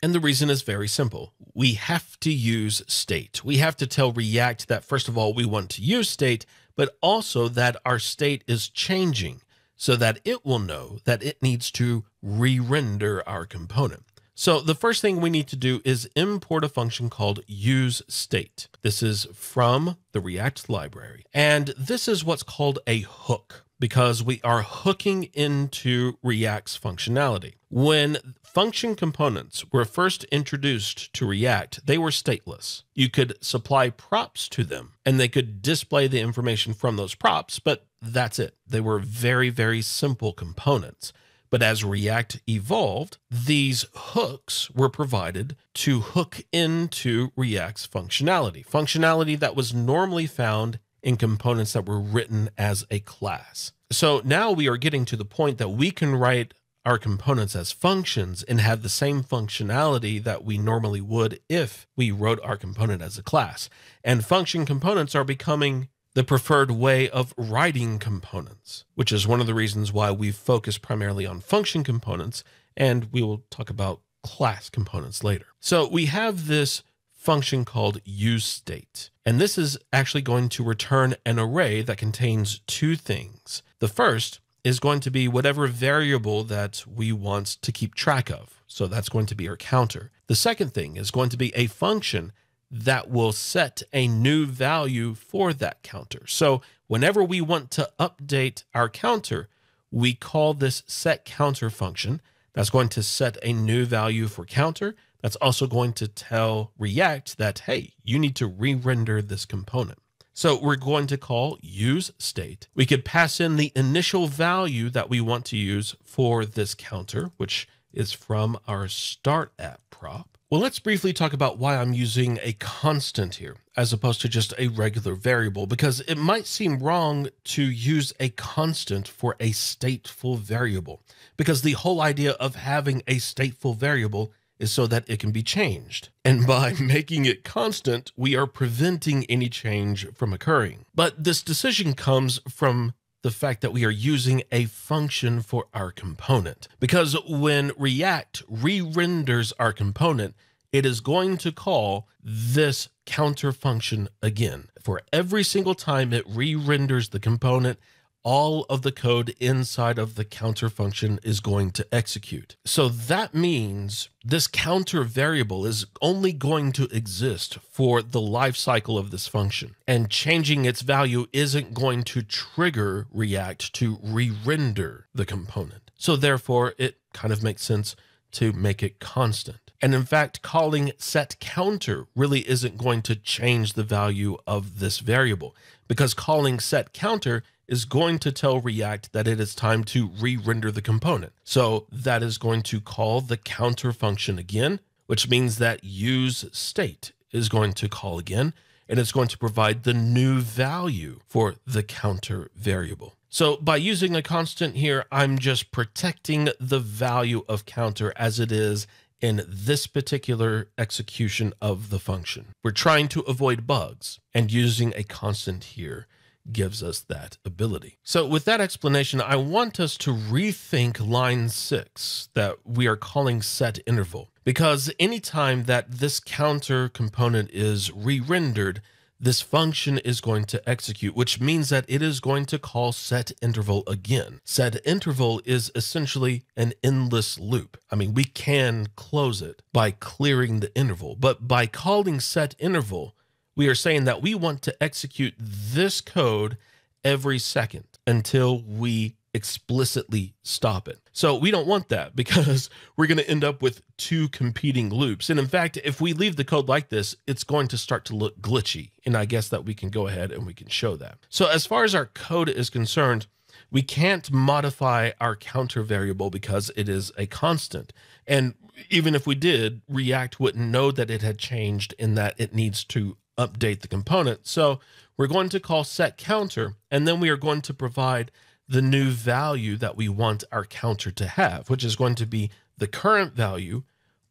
And the reason is very simple. We have to use state. We have to tell React that first of all, we want to use state, but also that our state is changing so that it will know that it needs to re-render our component. So the first thing we need to do is import a function called useState. This is from the React library. And this is what's called a hook, because we are hooking into React's functionality. When function components were first introduced to React, they were stateless. You could supply props to them and they could display the information from those props, but that's it. They were very, very simple components. But as React evolved, these hooks were provided to hook into React's functionality, functionality that was normally found in components that were written as a class. So now we are getting to the point that we can write our components as functions and have the same functionality that we normally would if we wrote our component as a class. And function components are becoming the preferred way of writing components, which is one of the reasons why we focus primarily on function components, and we will talk about class components later. So we have this function called useState, and this is actually going to return an array that contains two things. The first is going to be whatever variable that we want to keep track of. So that's going to be our counter. The second thing is going to be a function that will set a new value for that counter. So whenever we want to update our counter, we call this set counter function. That's going to set a new value for counter. That's also going to tell React that, hey, you need to re-render this component. So we're going to call useState. We could pass in the initial value that we want to use for this counter, which is from our start app prop. Well, let's briefly talk about why I'm using a constant here as opposed to just a regular variable, because it might seem wrong to use a constant for a stateful variable, because the whole idea of having a stateful variable is so that it can be changed. And by making it constant, we are preventing any change from occurring. But this decision comes from the fact that we are using a function for our component, because when React re-renders our component, it is going to call this counter function again. For every single time it re-renders the component, all of the code inside of the counter function is going to execute. So that means this counter variable is only going to exist for the life cycle of this function, and changing its value isn't going to trigger React to re-render the component. So therefore, it kind of makes sense to make it constant. And in fact, calling set counter really isn't going to change the value of this variable, because calling set counter is going to tell React that it is time to re-render the component. So that is going to call the counter function again, which means that useState is going to call again, and it's going to provide the new value for the counter variable. So by using a constant here, I'm just protecting the value of counter as it is in this particular execution of the function. We're trying to avoid bugs, and using a constant here gives us that ability. So with that explanation, I want us to rethink line six that we are calling set interval, because anytime that this counter component is re-rendered, this function is going to execute, which means that it is going to call set interval again. Set interval is essentially an endless loop. I mean, we can close it by clearing the interval, but by calling set interval, we are saying that we want to execute this code every second until we explicitly stop it. So we don't want that, because we're going to end up with two competing loops. And in fact, if we leave the code like this, it's going to start to look glitchy. And I guess that we can go ahead and we can show that. So as far as our code is concerned, we can't modify our counter variable because it is a constant. And even if we did, React wouldn't know that it had changed and that it needs to update the component. So we're going to call set counter, and then we are going to provide the new value that we want our counter to have, which is going to be the current value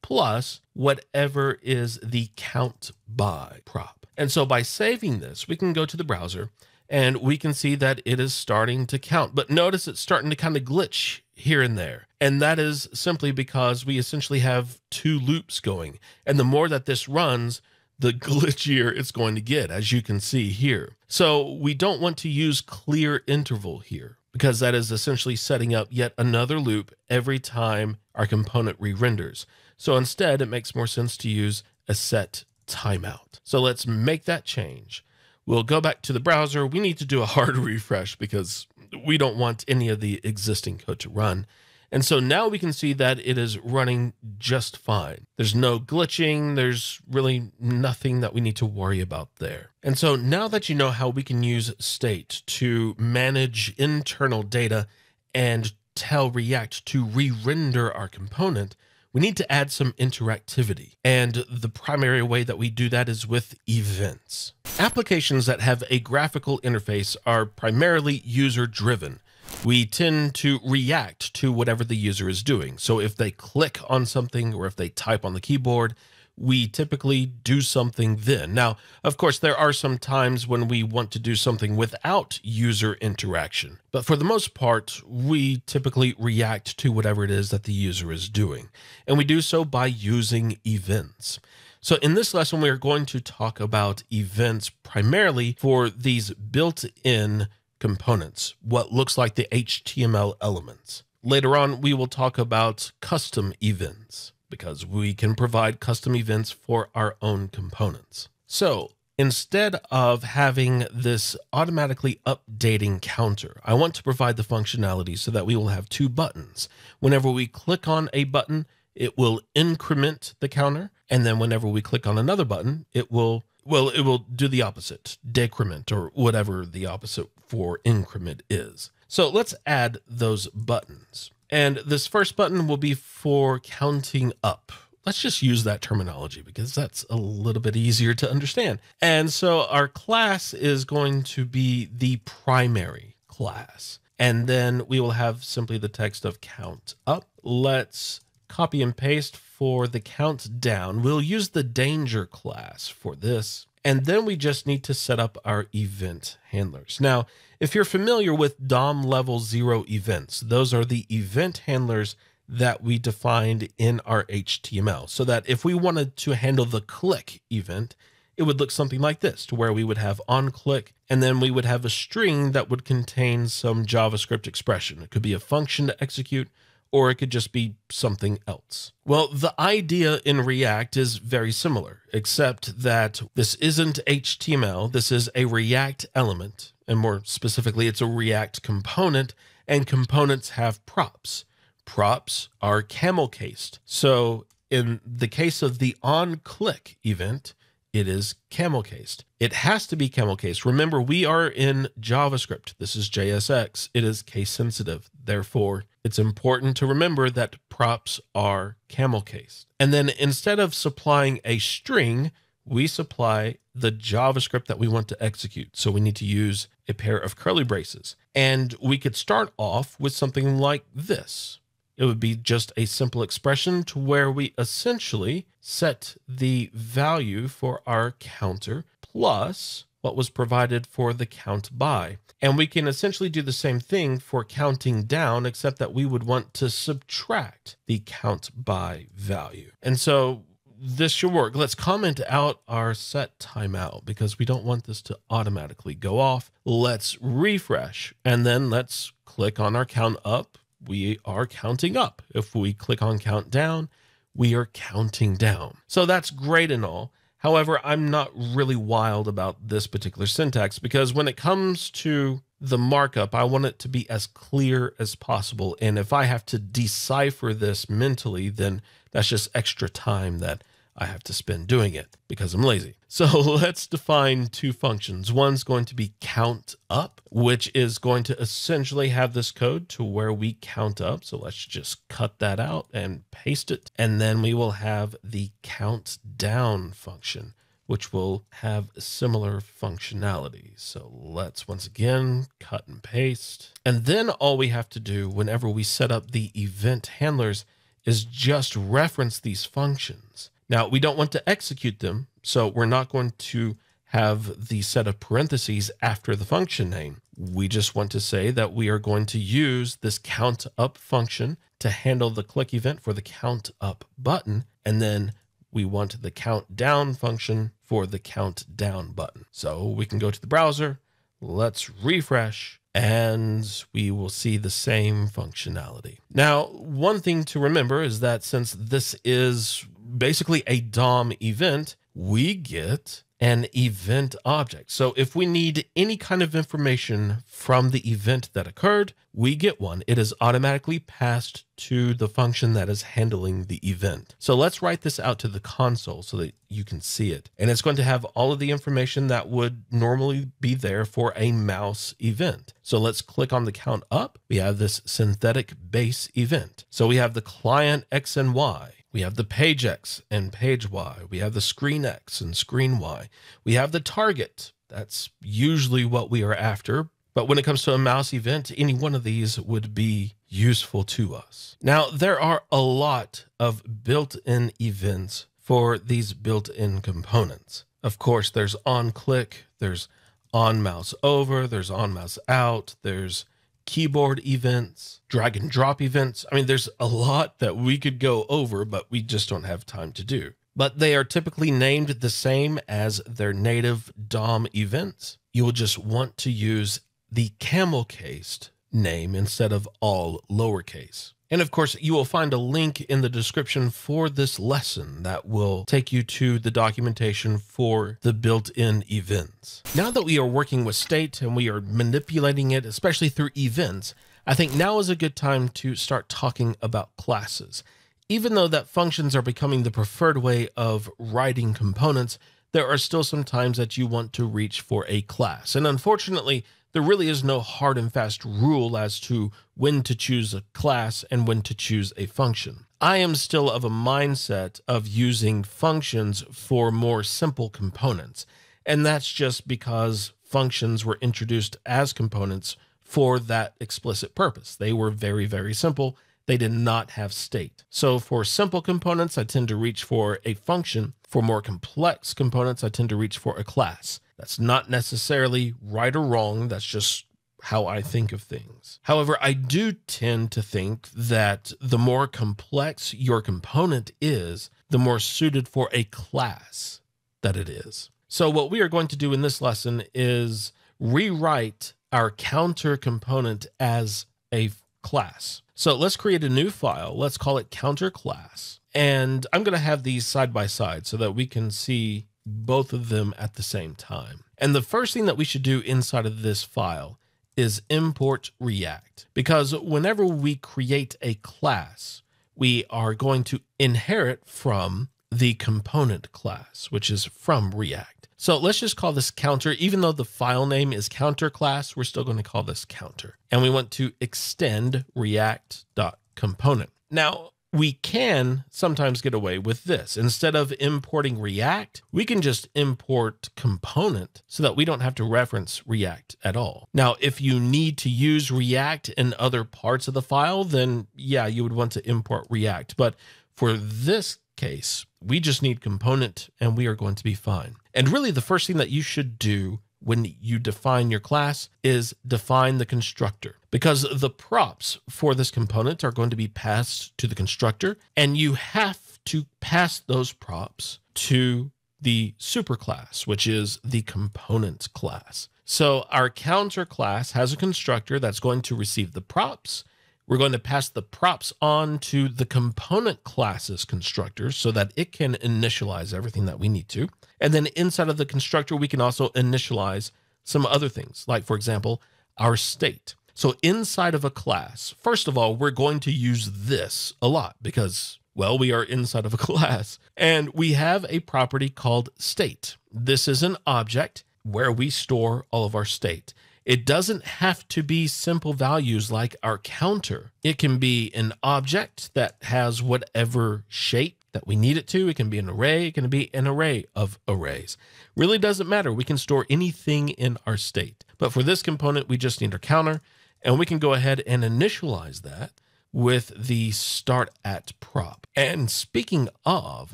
plus whatever is the count by prop. And so by saving this, we can go to the browser and we can see that it is starting to count, but notice it's starting to kind of glitch here and there. And that is simply because we essentially have two loops going. And the more that this runs, the glitchier it's going to get, as you can see here. So we don't want to use clear interval here, because that is essentially setting up yet another loop every time our component re-renders. So instead, it makes more sense to use a set timeout. So let's make that change. We'll go back to the browser. We need to do a hard refresh because we don't want any of the existing code to run. And so now we can see that it is running just fine. There's no glitching. There's really nothing that we need to worry about there. And so now that you know how we can use state to manage internal data and tell React to re-render our component, we need to add some interactivity. And the primary way that we do that is with events. Applications that have a graphical interface are primarily user-driven. We tend to react to whatever the user is doing. So if they click on something or if they type on the keyboard, we typically do something then. Now, of course, there are some times when we want to do something without user interaction. But for the most part, we typically react to whatever it is that the user is doing. And we do so by using events. So in this lesson, we are going to talk about events primarily for these built-in components, what looks like the H T M L elements. Later on, we will talk about custom events because we can provide custom events for our own components. So instead of having this automatically updating counter, I want to provide the functionality so that we will have two buttons. Whenever we click on a button, it will increment the counter. And then whenever we click on another button, it will Well, it will do the opposite, decrement, or whatever the opposite for increment is. So let's add those buttons. And this first button will be for counting up. Let's just use that terminology because that's a little bit easier to understand. And so our class is going to be the primary class. And then we will have simply the text of count up. Let's copy and paste for the countdown. We'll use the danger class for this. And then we just need to set up our event handlers. Now, if you're familiar with D O M level zero events, those are the event handlers that we defined in our H T M L. So that if we wanted to handle the click event, it would look something like this, to where we would have on click, and then we would have a string that would contain some JavaScript expression. It could be a function to execute, or it could just be something else. Well, the idea in React is very similar, except that this isn't H T M L. This is a React element, and more specifically, it's a React component, and components have props. Props are camel cased. So in the case of the onClick event, it is camel cased. It has to be camel cased. Remember, we are in JavaScript. This is J S X. It is case sensitive. Therefore, it's important to remember that props are camel cased. And then instead of supplying a string, we supply the JavaScript that we want to execute. So we need to use a pair of curly braces. And we could start off with something like this. It would be just a simple expression to where we essentially set the value for our counter plus what was provided for the count by. And we can essentially do the same thing for counting down, except that we would want to subtract the count by value. And so this should work. Let's comment out our set timeout because we don't want this to automatically go off. Let's refresh and then let's click on our count up. We are counting up. If we click on count down, we are counting down. So that's great and all. However, I'm not really wild about this particular syntax because when it comes to the markup, I want it to be as clear as possible. And if I have to decipher this mentally, then that's just extra time that I have to spend doing it because I'm lazy. So let's define two functions. One's going to be count up, which is going to essentially have this code to where we count up. So let's just cut that out and paste it. And then we will have the count down function, which will have similar functionality. So let's once again, cut and paste. And then all we have to do whenever we set up the event handlers is just reference these functions. Now, we don't want to execute them, so we're not going to have the set of parentheses after the function name. We just want to say that we are going to use this count up function to handle the click event for the count up button, and then we want the count down function for the count down button. So we can go to the browser, let's refresh, and we will see the same functionality. Now, one thing to remember is that since this is basically a D O M event, we get an event object. So if we need any kind of information from the event that occurred, we get one. It is automatically passed to the function that is handling the event. So let's write this out to the console so that you can see it. And it's going to have all of the information that would normally be there for a mouse event. So let's click on the count up. We have this synthetic base event. So we have the client X and Y. We have the page X and page Y. We have the screen X and screen Y. We have the target. That's usually what we are after. But when it comes to a mouse event, any one of these would be useful to us. Now, there are a lot of built-in events for these built-in components. Of course, there's on click, there's on mouse over, there's on mouse out, there's keyboard events, drag and drop events. I mean, there's a lot that we could go over, but we just don't have time to do. But they are typically named the same as their native D O M events. You will just want to use the camel-cased name instead of all lowercase. And of course, you will find a link in the description for this lesson that will take you to the documentation for the built-in events. Now that we are working with state and we are manipulating it, especially through events, I think now is a good time to start talking about classes. Even though that functions are becoming the preferred way of writing components, there are still some times that you want to reach for a class. And unfortunately, there really is no hard and fast rule as to when to choose a class and when to choose a function. I am still of a mindset of using functions for more simple components, and that's just because functions were introduced as components for that explicit purpose. They were very, very simple. They did not have state. So for simple components, I tend to reach for a function. For more complex components, I tend to reach for a class. That's not necessarily right or wrong. That's just how I think of things. However, I do tend to think that the more complex your component is, the more suited for a class that it is. So what we are going to do in this lesson is rewrite our counter component as a class. So let's create a new file. Let's call it counter class. And I'm going to have these side by side so that we can see both of them at the same time. And the first thing that we should do inside of this file is import React, because whenever we create a class, we are going to inherit from the component class, which is from React. So let's just call this counter. Even though the file name is counter class, we're still going to call this counter. And we want to extend react.component. Now, we can sometimes get away with this. Instead of importing React, we can just import component so that we don't have to reference React at all. Now, if you need to use React in other parts of the file, then yeah, you would want to import React. But for this case, we just need component and we are going to be fine. And really the first thing that you should do when you define your class is define the constructor, because the props for this component are going to be passed to the constructor, and you have to pass those props to the superclass, which is the component class. So our counter class has a constructor that's going to receive the props. We're going to pass the props on to the component class's constructor so that it can initialize everything that we need to. And then inside of the constructor, we can also initialize some other things, like, for example, our state. So inside of a class, first of all, we're going to use this a lot because, well, we are inside of a class and we have a property called state. This is an object where we store all of our state. It doesn't have to be simple values like our counter. It can be an object that has whatever shape that we need it to. It can be an array. It can be an array of arrays. Really doesn't matter. We can store anything in our state. But for this component, we just need our counter, and we can go ahead and initialize that with the start at prop. And speaking of,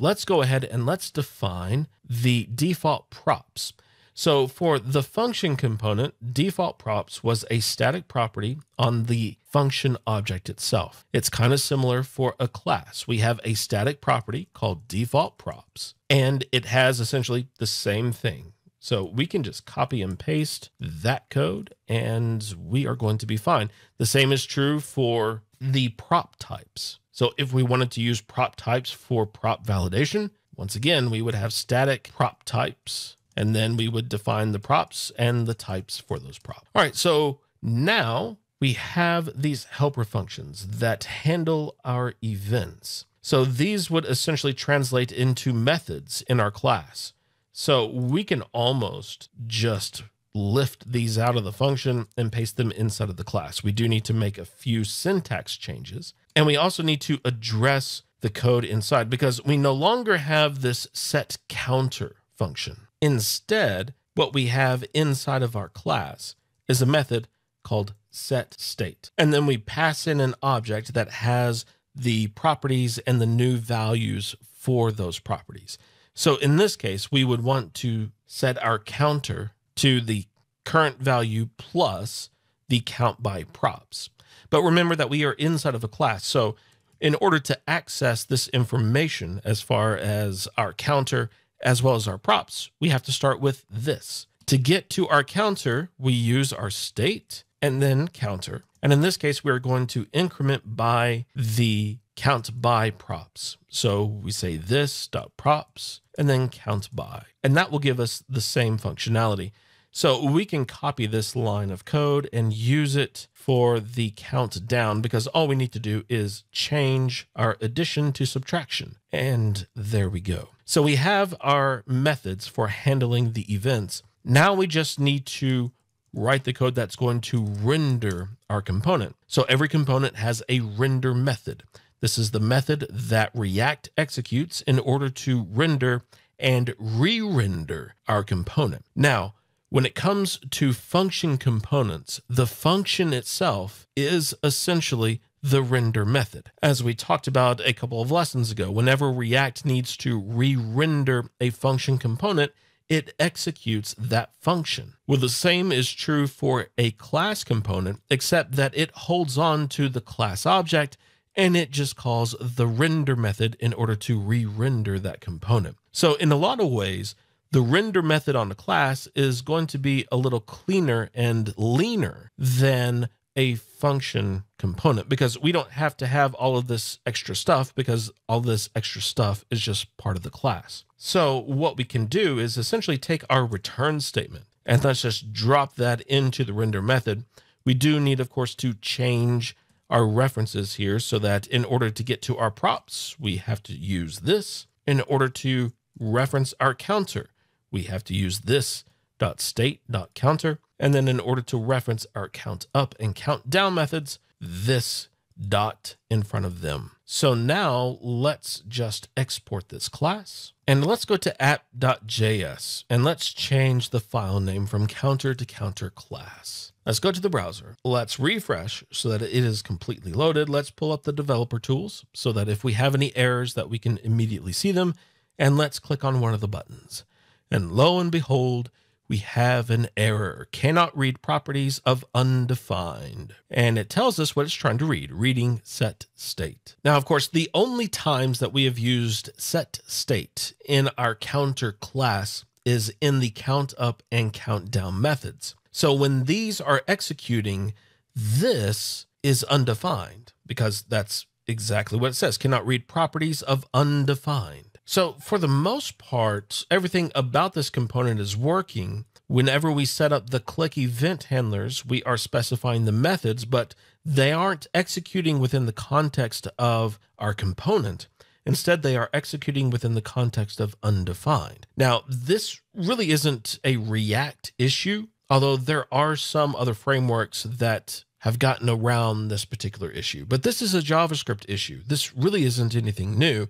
let's go ahead and let's define the default props. So for the function component, default props was a static property on the function object itself. It's kind of similar for a class. We have a static property called default props, and it has essentially the same thing. So we can just copy and paste that code and we are going to be fine. The same is true for the prop types. So if we wanted to use prop types for prop validation, once again, we would have static prop types, and then we would define the props and the types for those props. All right, so now we have these helper functions that handle our events. So these would essentially translate into methods in our class. So we can almost just lift these out of the function and paste them inside of the class. We do need to make a few syntax changes, and we also need to address the code inside because we no longer have this set counter function. Instead, what we have inside of our class is a method called set state. And then we pass in an object that has the properties and the new values for those properties. So in this case, we would want to set our counter to the current value plus the count by props. But remember that we are inside of a class. So in order to access this information as far as our counter as well as our props, we have to start with this. To get to our counter, we use our state and then counter. And in this case, we're going to increment by the count by props. So we say this dot props and then count by, and that will give us the same functionality. So we can copy this line of code and use it for the countdown because all we need to do is change our addition to subtraction. And there we go. So we have our methods for handling the events. Now we just need to write the code that's going to render our component. So every component has a render method. This is the method that React executes in order to render and re-render our component. Now, when it comes to function components, the function itself is essentially the render method. As we talked about a couple of lessons ago, whenever React needs to re-render a function component, it executes that function. Well, the same is true for a class component, except that it holds on to the class object and it just calls the render method in order to re-render that component. So in a lot of ways, the render method on the class is going to be a little cleaner and leaner than a function component because we don't have to have all of this extra stuff because all this extra stuff is just part of the class. So what we can do is essentially take our return statement and let's just drop that into the render method. We do need, of course, to change our references here so that in order to get to our props, we have to use this. In order to reference our counter, we have to use this dot state dot counter. And then in order to reference our count up and count down methods, this dot in front of them. So now let's just export this class and let's go to app dot J S and let's change the file name from counter to counter class. Let's go to the browser. Let's refresh so that it is completely loaded. Let's pull up the developer tools so that if we have any errors that we can immediately see them, and let's click on one of the buttons. And lo and behold, we have an error. Cannot read properties of undefined. And it tells us what it's trying to read, reading set state. Now, of course, the only times that we have used set state in our counter class is in the count up and count down methods. So when these are executing, this is undefined because that's exactly what it says. Cannot read properties of undefined. So for the most part, everything about this component is working. Whenever we set up the click event handlers, we are specifying the methods, but they aren't executing within the context of our component. Instead, they are executing within the context of undefined. Now, this really isn't a React issue, although there are some other frameworks that have gotten around this particular issue. But this is a JavaScript issue. This really isn't anything new.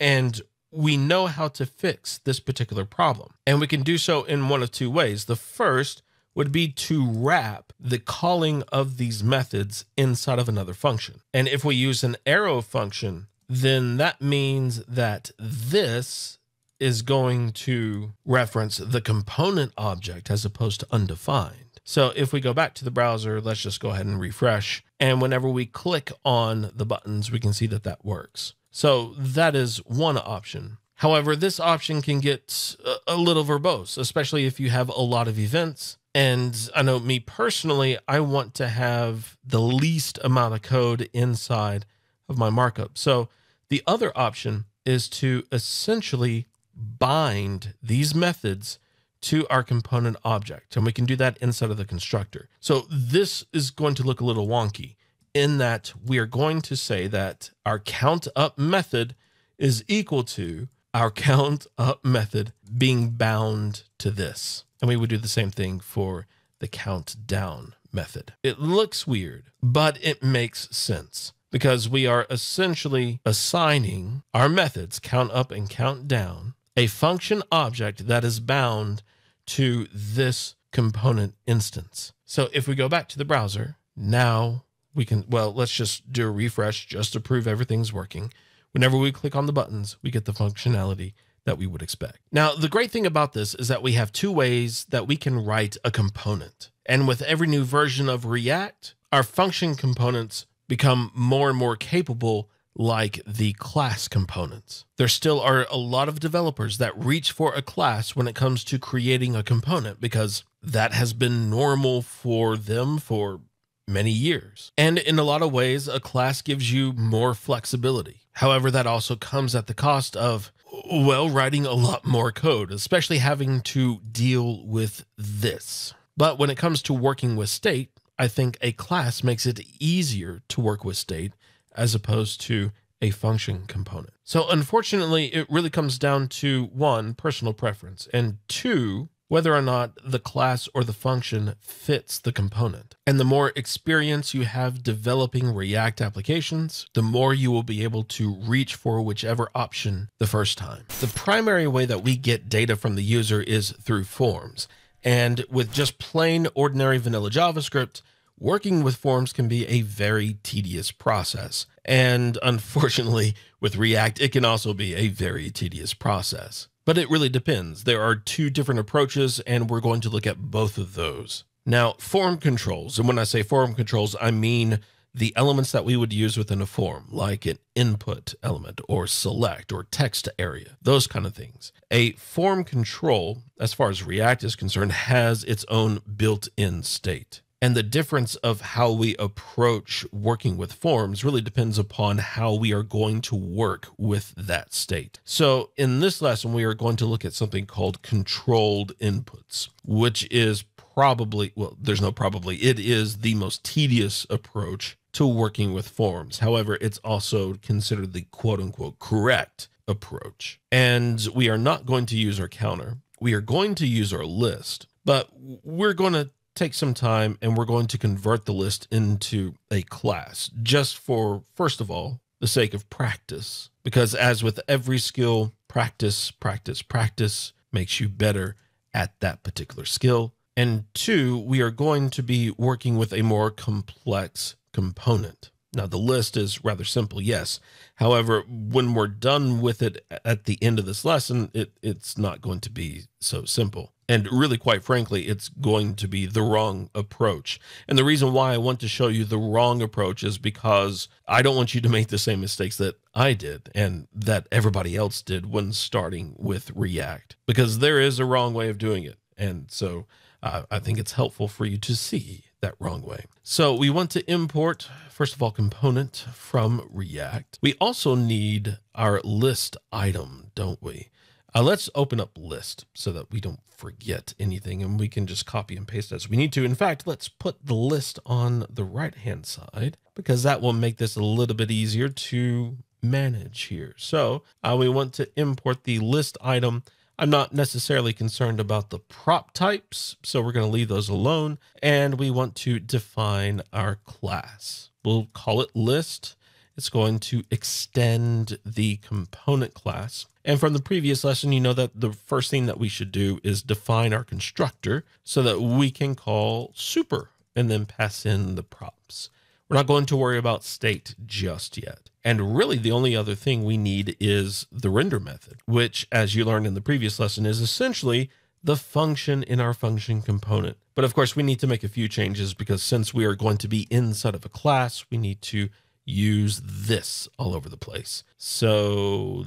And we know how to fix this particular problem, and we can do so in one of two ways. The first would be to wrap the calling of these methods inside of another function. And if we use an arrow function, then that means that this is going to reference the component object as opposed to undefined. So if we go back to the browser, let's just go ahead and refresh. And whenever we click on the buttons, we can see that that works. So that is one option. However, this option can get a little verbose, especially if you have a lot of events. And I know me personally, I want to have the least amount of code inside of my markup. So the other option is to essentially bind these methods to our component object. And we can do that inside of the constructor. So this is going to look a little wonky in that we are going to say that our count up method is equal to our count up method being bound to this. And we would do the same thing for the count down method. It looks weird, but it makes sense because we are essentially assigning our methods, count up and count down, a function object that is bound to this component instance. So if we go back to the browser, now we can, well, let's just do a refresh just to prove everything's working. Whenever we click on the buttons, we get the functionality that we would expect. Now, the great thing about this is that we have two ways that we can write a component. And with every new version of React, our function components become more and more capable, like the class components. There still are a lot of developers that reach for a class when it comes to creating a component because that has been normal for them for many years. And in a lot of ways, a class gives you more flexibility. However, that also comes at the cost of, well, writing a lot more code, especially having to deal with this. But when it comes to working with state, I think a class makes it easier to work with state as opposed to a function component. So unfortunately, it really comes down to one, personal preference, and two, whether or not the class or the function fits the component. And the more experience you have developing React applications, the more you will be able to reach for whichever option the first time. The primary way that we get data from the user is through forms. And with just plain, ordinary vanilla JavaScript, working with forms can be a very tedious process. And unfortunately, with React, it can also be a very tedious process. But it really depends. There are two different approaches, and we're going to look at both of those. Now, form controls, and when I say form controls, I mean the elements that we would use within a form, like an input element or select or text area, those kind of things. A form control, as far as React is concerned, has its own built-in state. And the difference of how we approach working with forms really depends upon how we are going to work with that state. So in this lesson, we are going to look at something called controlled inputs, which is probably, well, there's no probably, it is the most tedious approach to working with forms. However, it's also considered the quote unquote correct approach. And we are not going to use our counter. We are going to use our list, but we're going to take some time and we're going to convert the list into a class just for, first of all, the sake of practice, because as with every skill, practice, practice, practice makes you better at that particular skill. And two, we are going to be working with a more complex component. Now, the list is rather simple, yes. However, when we're done with it at the end of this lesson, it, it's not going to be so simple. And really, quite frankly, it's going to be the wrong approach. And the reason why I want to show you the wrong approach is because I don't want you to make the same mistakes that I did and that everybody else did when starting with React, because there is a wrong way of doing it. And so uh, I think it's helpful for you to see that wrong way. So we want to import, first of all, component from React. We also need our list item, don't we? Uh, let's open up list so that we don't forget anything and we can just copy and paste as we need to. In fact, let's put the list on the right-hand side because that will make this a little bit easier to manage here. So uh, we want to import the list item. I'm not necessarily concerned about the prop types, so we're going to leave those alone. And we want to define our class. We'll call it list. It's going to extend the component class. And from the previous lesson, you know that the first thing that we should do is define our constructor so that we can call super and then pass in the props. We're not going to worry about state just yet. And really the only other thing we need is the render method, which as you learned in the previous lesson is essentially the function in our function component. But of course we need to make a few changes because since we are going to be inside of a class, we need to use this all over the place. So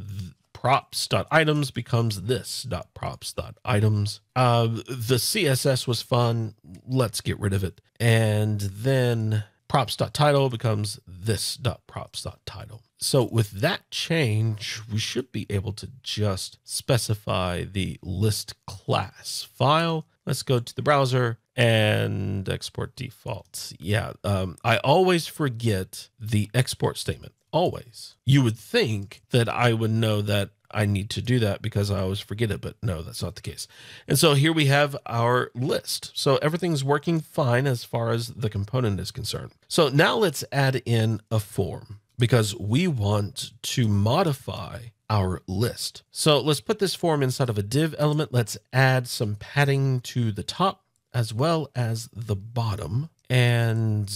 props.items becomes this.props.items. Uh, the C S S was fun. Let's get rid of it. And then props.title becomes this.props.title. So with that change, we should be able to just specify the list class file. Let's go to the browser and export defaults. Yeah, um, I always forget the export statement. Always. You would think that I would know that I need to do that because I always forget it, but no, that's not the case. And so here we have our list. So everything's working fine as far as the component is concerned. So now let's add in a form because we want to modify our list. So let's put this form inside of a div element. Let's add some padding to the top as well as the bottom, and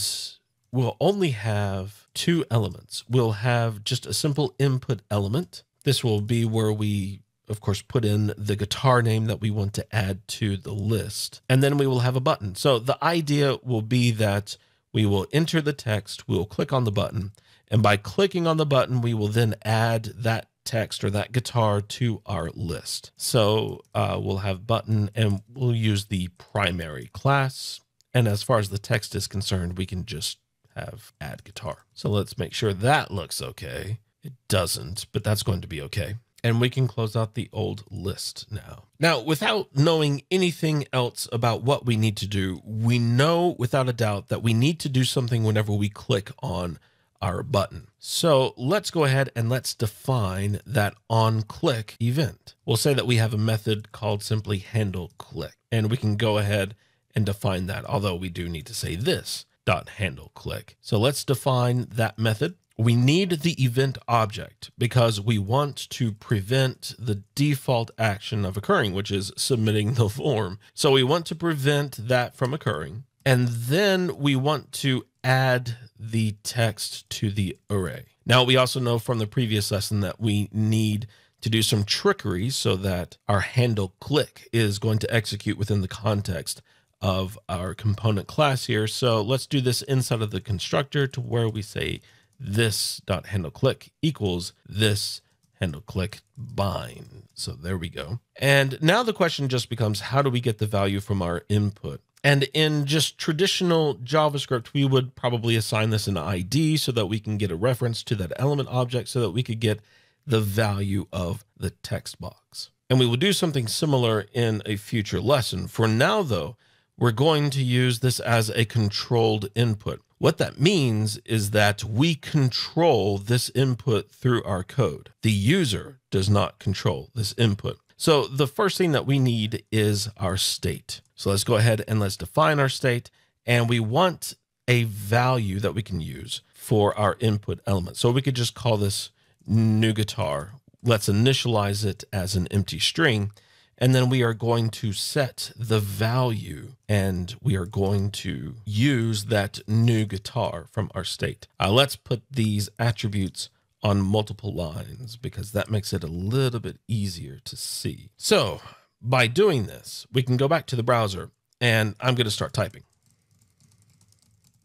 we'll only have two elements. We'll have just a simple input element. This will be where we, of course, put in the guitar name that we want to add to the list, and then we will have a button. So the idea will be that we will enter the text, we'll click on the button, and by clicking on the button, we will then add that text or that guitar to our list. So uh, we'll have button and we'll use the primary class. And as far as the text is concerned, we can just have add guitar. So let's make sure that looks okay. It doesn't, but that's going to be okay. And we can close out the old list now. Now, without knowing anything else about what we need to do, we know without a doubt that we need to do something whenever we click on our button. So let's go ahead and let's define that on click event. We'll say that we have a method called simply handle click, and we can go ahead and define that. Although we do need to say this dot handle click. So let's define that method. We need the event object because we want to prevent the default action of occurring, which is submitting the form. So we want to prevent that from occurring. And then we want to add the text to the array. Now, we also know from the previous lesson that we need to do some trickery so that our handle click is going to execute within the context of our component class here. So let's do this inside of the constructor to where we say this.handleClick equals this handle click bind. So there we go. And now the question just becomes, how do we get the value from our input? And in just traditional JavaScript, we would probably assign this an I D so that we can get a reference to that element object so that we could get the value of the text box. And we will do something similar in a future lesson. For now, though, we're going to use this as a controlled input. What that means is that we control this input through our code. The user does not control this input. So the first thing that we need is our state. So let's go ahead and let's define our state, and we want a value that we can use for our input element. So we could just call this new guitar. Let's initialize it as an empty string, and then we are going to set the value, and we are going to use that new guitar from our state. Uh, let's put these attributes on multiple lines because that makes it a little bit easier to see. So by doing this, we can go back to the browser, and I'm going to start typing.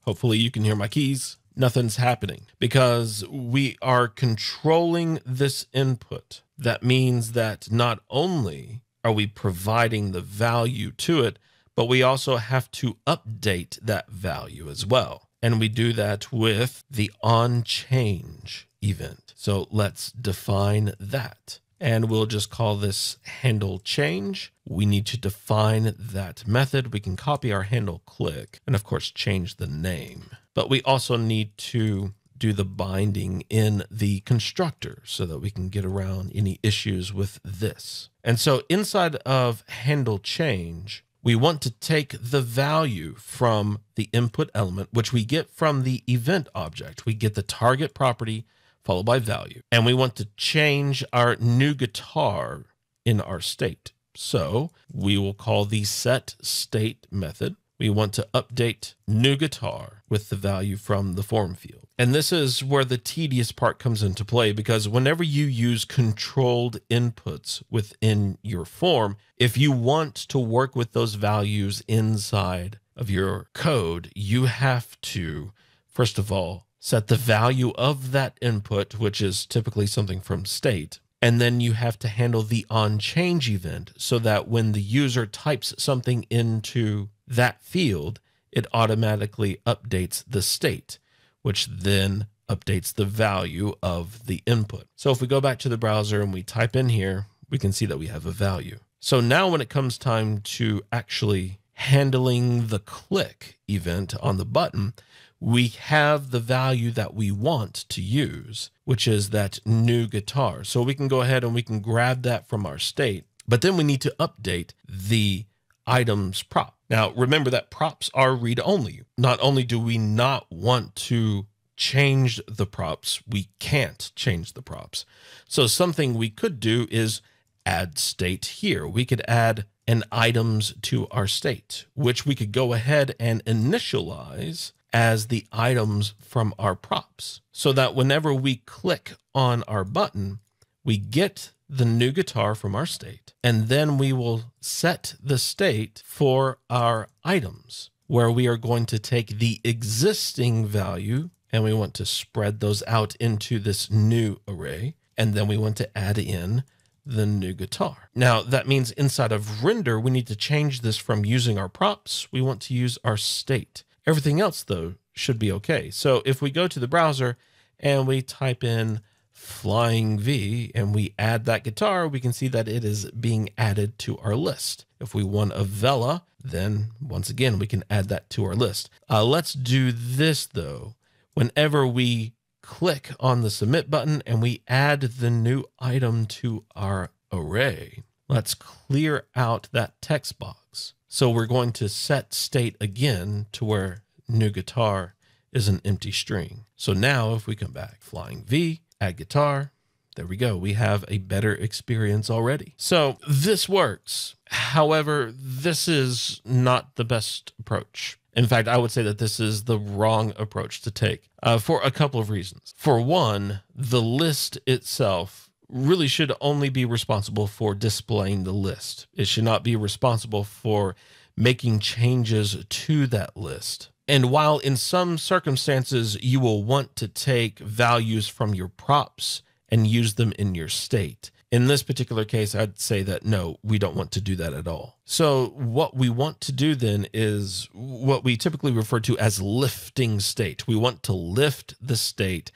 Hopefully you can hear my keys. Nothing's happening because we are controlling this input. That means that not only are we providing the value to it, but we also have to update that value as well. And we do that with the onChange event. So let's define that. And we'll just call this handle change. We need to define that method. We can copy our handle click and of course change the name, but we also need to do the binding in the constructor so that we can get around any issues with this. And so inside of handle change, we want to take the value from the input element, which we get from the event object. We get the target property followed by value. And we want to change our new guitar in our state. So we will call the set state method. We want to update new guitar with the value from the form field. And this is where the tedious part comes into play, because whenever you use controlled inputs within your form, if you want to work with those values inside of your code, you have to, first of all, set the value of that input, which is typically something from state, And then you have to handle the on-change event so that when the user types something into that field, it automatically updates the state, which then updates the value of the input. So if we go back to the browser and we type in here, we can see that we have a value. So now when it comes time to actually handling the click event on the button, we have the value that we want to use, which is that new guitar. So we can go ahead and we can grab that from our state, but then we need to update the items prop. Now, remember that props are read-only. Not only do we not want to change the props, we can't change the props. So something we could do is add state here. We could add an items to our state, which we could go ahead and initialize as the items from our props, so that whenever we click on our button, we get the new guitar from our state, and then we will set the state for our items, where we are going to take the existing value and we want to spread those out into this new array, and then we want to add in the new guitar. Now that means inside of render, we need to change this from using our props. We want to use our state. Everything else though should be okay. So if we go to the browser and we type in flying V and we add that guitar, we can see that it is being added to our list. If we want a vela, then once again, we can add that to our list. Uh, let's do this though. Whenever we click on the submit button and we add the new item to our array, let's clear out that text box. So we're going to set state again to where new guitar is an empty string. So now if we come back, flying V, add guitar, there we go. We have a better experience already. So this works. However, this is not the best approach. In fact, I would say that this is the wrong approach to take uh, for a couple of reasons. For one, the list itself really should only be responsible for displaying the list. It should not be responsible for making changes to that list. And while in some circumstances you will want to take values from your props and use them in your state, in this particular case, I'd say that no, we don't want to do that at all. So what we want to do then is what we typically refer to as lifting state. We want to lift the state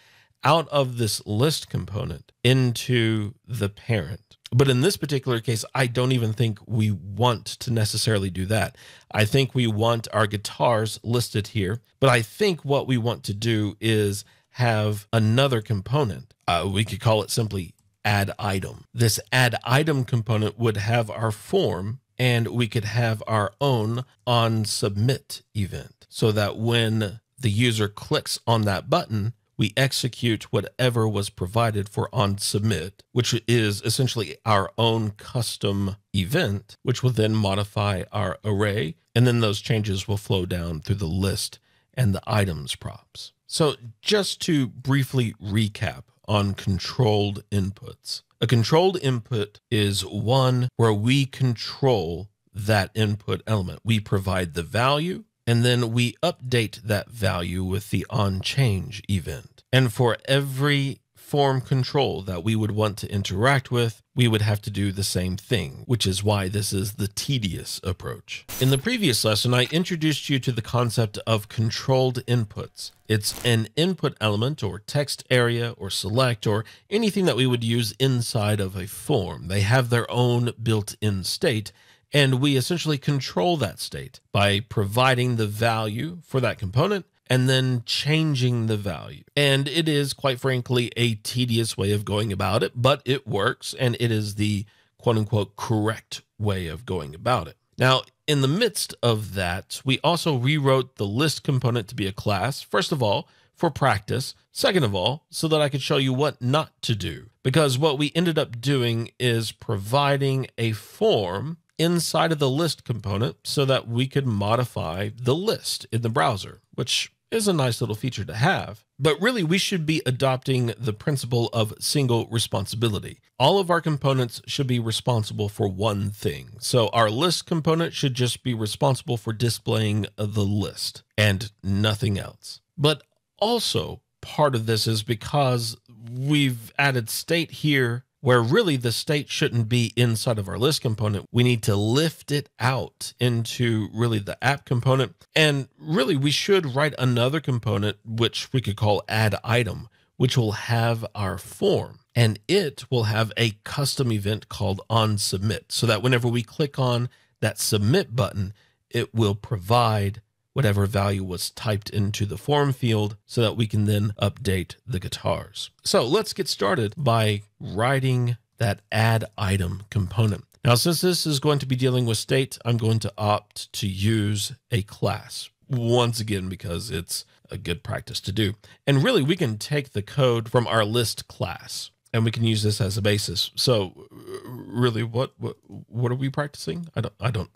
out of this list component into the parent. But in this particular case, I don't even think we want to necessarily do that. I think we want our guitars listed here, but I think what we want to do is have another component. Uh, we could call it simply add item. This add item component would have our form, and we could have our own on submit event so that when the user clicks on that button, we execute whatever was provided for on submit, which is essentially our own custom event, which will then modify our array. And then those changes will flow down through the list and the items props. So just to briefly recap on controlled inputs. A controlled input is one where we control that input element. We provide the value, and then we update that value with the on-change event. And for every form control that we would want to interact with, we would have to do the same thing, which is why this is the tedious approach. In the previous lesson, I introduced you to the concept of controlled inputs. It's an input element or text area or select or anything that we would use inside of a form. They have their own built-in state, and we essentially control that state by providing the value for that component and then changing the value. And it is, quite frankly, a tedious way of going about it, but it works, and it is the quote-unquote correct way of going about it. Now, in the midst of that, we also rewrote the list component to be a class, first of all, for practice, second of all, so that I could show you what not to do. Because what we ended up doing is providing a form inside of the list component so that we could modify the list in the browser, which is a nice little feature to have. But really, we should be adopting the principle of single responsibility. All of our components should be responsible for one thing. So our list component should just be responsible for displaying the list and nothing else. But also part of this is because we've added state here, where really the state shouldn't be inside of our list component. We need to lift it out into really the app component. And really we should write another component, which we could call add item, which will have our form, and it will have a custom event called on submit, so that whenever we click on that submit button, it will provide whatever value was typed into the form field so that we can then update the guitars. So let's get started by writing that add item component. Now, since this is going to be dealing with state, I'm going to opt to use a class once again, because it's a good practice to do. And really we can take the code from our list class and we can use this as a basis. So really what, what, what are we practicing? I don't, I don't,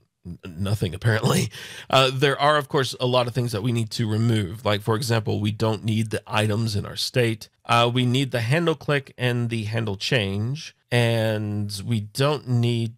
nothing apparently. Uh, there are, of course, a lot of things that we need to remove. Like, for example, we don't need the items in our state. Uh, we need the handle click and the handle change, and we don't need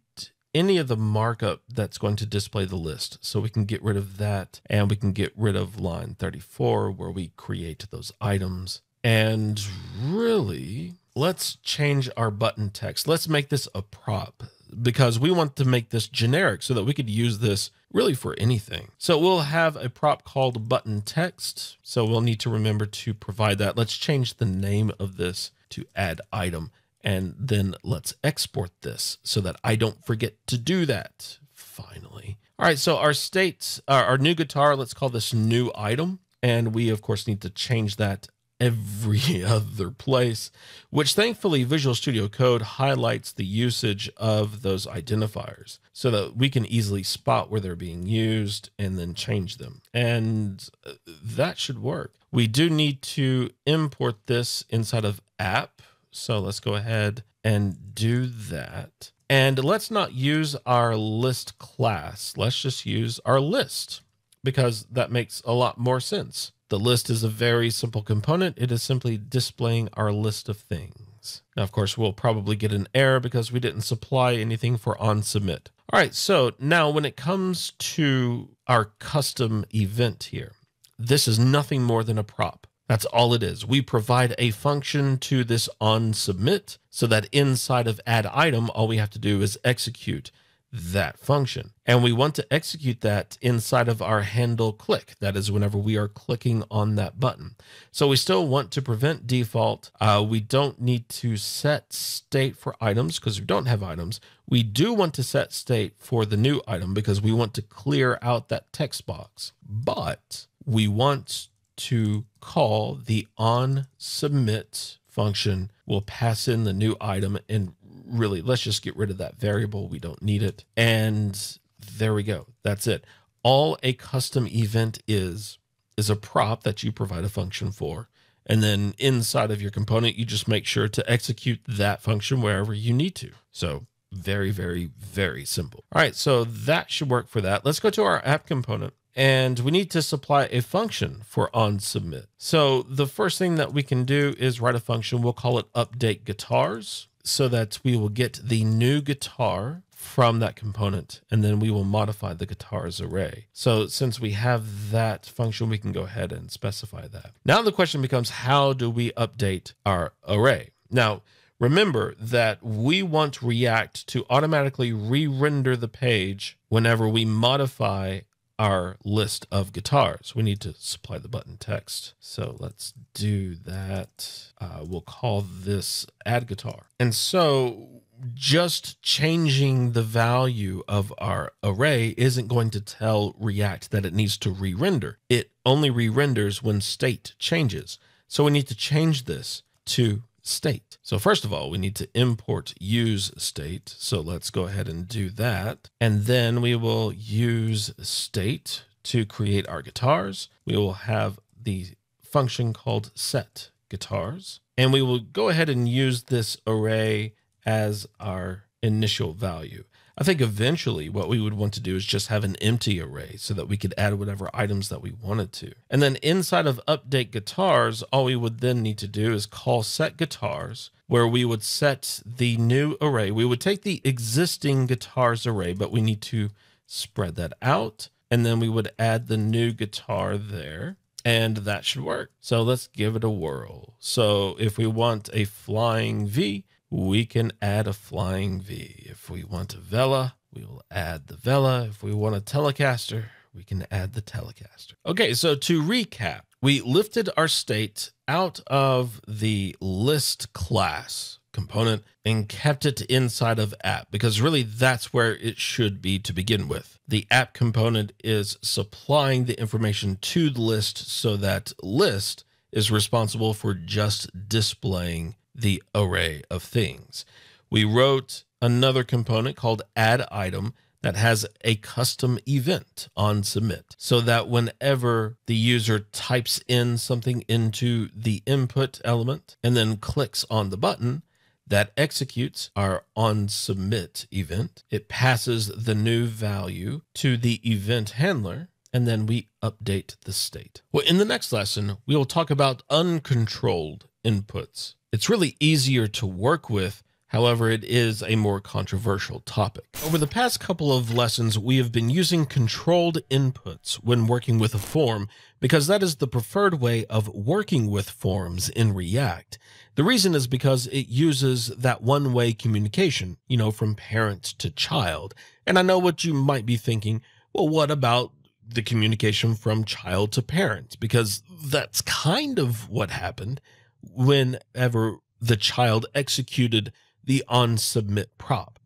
any of the markup that's going to display the list. So we can get rid of that, and we can get rid of line thirty-four where we create those items. And really, let's change our button text. Let's make this a prop, because we want to make this generic so that we could use this really for anything. So we'll have a prop called button text. So we'll need to remember to provide that. Let's change the name of this to add item, and then let's export this so that I don't forget to do that finally. All right, so our states, uh, our new guitar, let's call this new item. And we of course need to change that every other place, which thankfully Visual Studio Code highlights the usage of those identifiers so that we can easily spot where they're being used and then change them. And that should work. We do need to import this inside of app. So let's go ahead and do that. And let's not use our list class. Let's just use our list, because that makes a lot more sense. The list is a very simple component. It is simply displaying our list of things. Now, of course, we'll probably get an error because we didn't supply anything for on submit. All right, so now when it comes to our custom event here, this is nothing more than a prop. That's all it is. We provide a function to this on submit so that inside of add item, all we have to do is execute that function. And we want to execute that inside of our handle click. That is whenever we are clicking on that button. So we still want to prevent default. Uh, we don't need to set state for items because we don't have items. We do want to set state for the new item because we want to clear out that text box, but we want to call the on submit function. We'll pass in the new item, and really, let's just get rid of that variable. We don't need it. And there we go. That's it. All a custom event is, is a prop that you provide a function for. And then inside of your component, you just make sure to execute that function wherever you need to. So very, very, very simple. All right, so that should work for that. Let's go to our app component, and we need to supply a function for on submit. So the first thing that we can do is write a function. We'll call it update guitars, so that we will get the new guitar from that component, and then we will modify the guitars array. So since we have that function, we can go ahead and specify that. Now the question becomes, how do we update our array? Now, remember that we want React to automatically re-render the page whenever we modify our list of guitars. We need to supply the button text. So let's do that. Uh, we'll call this add guitar. And so just changing the value of our array isn't going to tell React that it needs to re-render. It only re-renders when state changes. So we need to change this to state. So first of all, we need to import use state. So let's go ahead and do that. And then we will use state to create our guitars. We will have the function called set guitars, and we will go ahead and use this array as our initial value. I think eventually what we would want to do is just have an empty array so that we could add whatever items that we wanted to. And then inside of update guitars, all we would then need to do is call set guitars, where we would set the new array. We would take the existing guitars array, but we need to spread that out. And then we would add the new guitar there, and that should work. So let's give it a whirl. So if we want a flying V, we can add a flying V. If we want a Vela, we will add the Vela. If we want a Telecaster, we can add the Telecaster. Okay, so to recap, we lifted our state out of the list class component and kept it inside of app, because really that's where it should be to begin with. The app component is supplying the information to the list, so that list is responsible for just displaying the array of things. We wrote another component called add item that has a custom event on submit, so that whenever the user types in something into the input element and then clicks on the button, that executes our on submit event. It passes the new value to the event handler, and then we update the state. Well, in the next lesson, we will talk about uncontrolled inputs. It's really easier to work with. However, it is a more controversial topic. Over the past couple of lessons, we have been using controlled inputs when working with a form, because that is the preferred way of working with forms in React. The reason is because it uses that one-way communication, you know, from parent to child. And I know what you might be thinking, well, what about the communication from child to parent? Because that's kind of what happened whenever the child executed the onSubmit prop.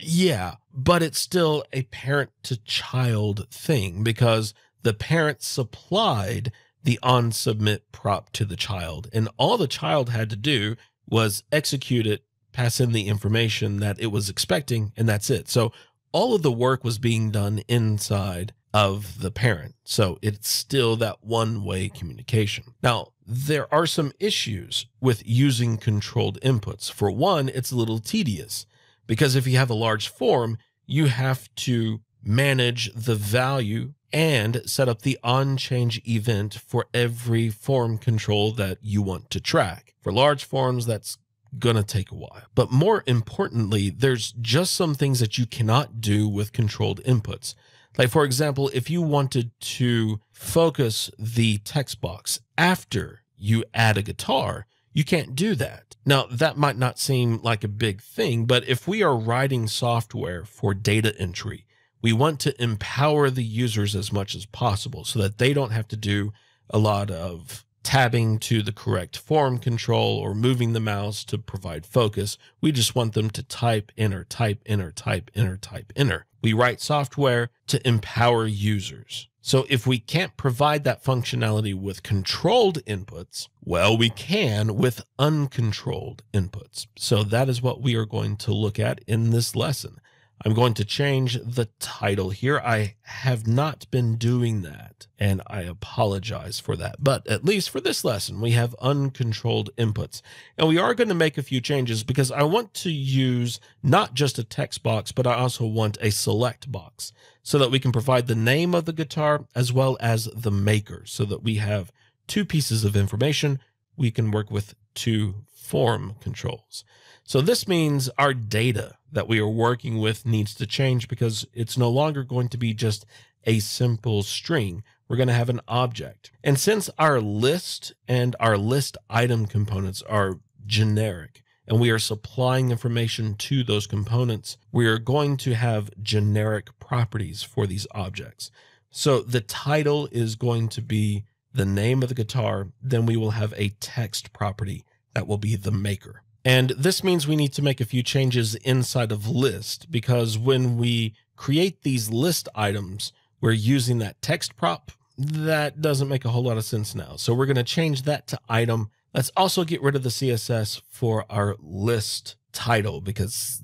Yeah, but it's still a parent to child thing, because the parent supplied the onSubmit prop to the child, and all the child had to do was execute it, pass in the information that it was expecting, and that's it. So all of the work was being done inside of the parent. So it's still that one-way communication. Now, there are some issues with using controlled inputs. For one, it's a little tedious, because if you have a large form, you have to manage the value and set up the onChange event for every form control that you want to track. For large forms, that's gonna take a while. But more importantly, there's just some things that you cannot do with controlled inputs. Like, for example, if you wanted to focus the text box after you add a guitar, you can't do that. Now, that might not seem like a big thing, but if we are writing software for data entry, we want to empower the users as much as possible so that they don't have to do a lot of tabbing to the correct form control or moving the mouse to provide focus. We just want them to type enter, type enter, type enter, type enter. We write software to empower users. So if we can't provide that functionality with controlled inputs, well, we can with uncontrolled inputs. So that is what we are going to look at in this lesson. I'm going to change the title here. I have not been doing that, and I apologize for that. But at least for this lesson, we have uncontrolled inputs. And we are going to make a few changes, because I want to use not just a text box, but I also want a select box, so that we can provide the name of the guitar as well as the maker, so that we have two pieces of information. We can work with two form controls. So this means our data that we are working with needs to change, because it's no longer going to be just a simple string. We're going to have an object. And since our list and our list item components are generic, and we are supplying information to those components, we are going to have generic properties for these objects. So the title is going to be the name of the guitar. Then we will have a text property that will be the maker. And this means we need to make a few changes inside of list, because when we create these list items, we're using that text prop. That doesn't make a whole lot of sense now. So we're going to change that to item. Let's also get rid of the C S S for our list title, because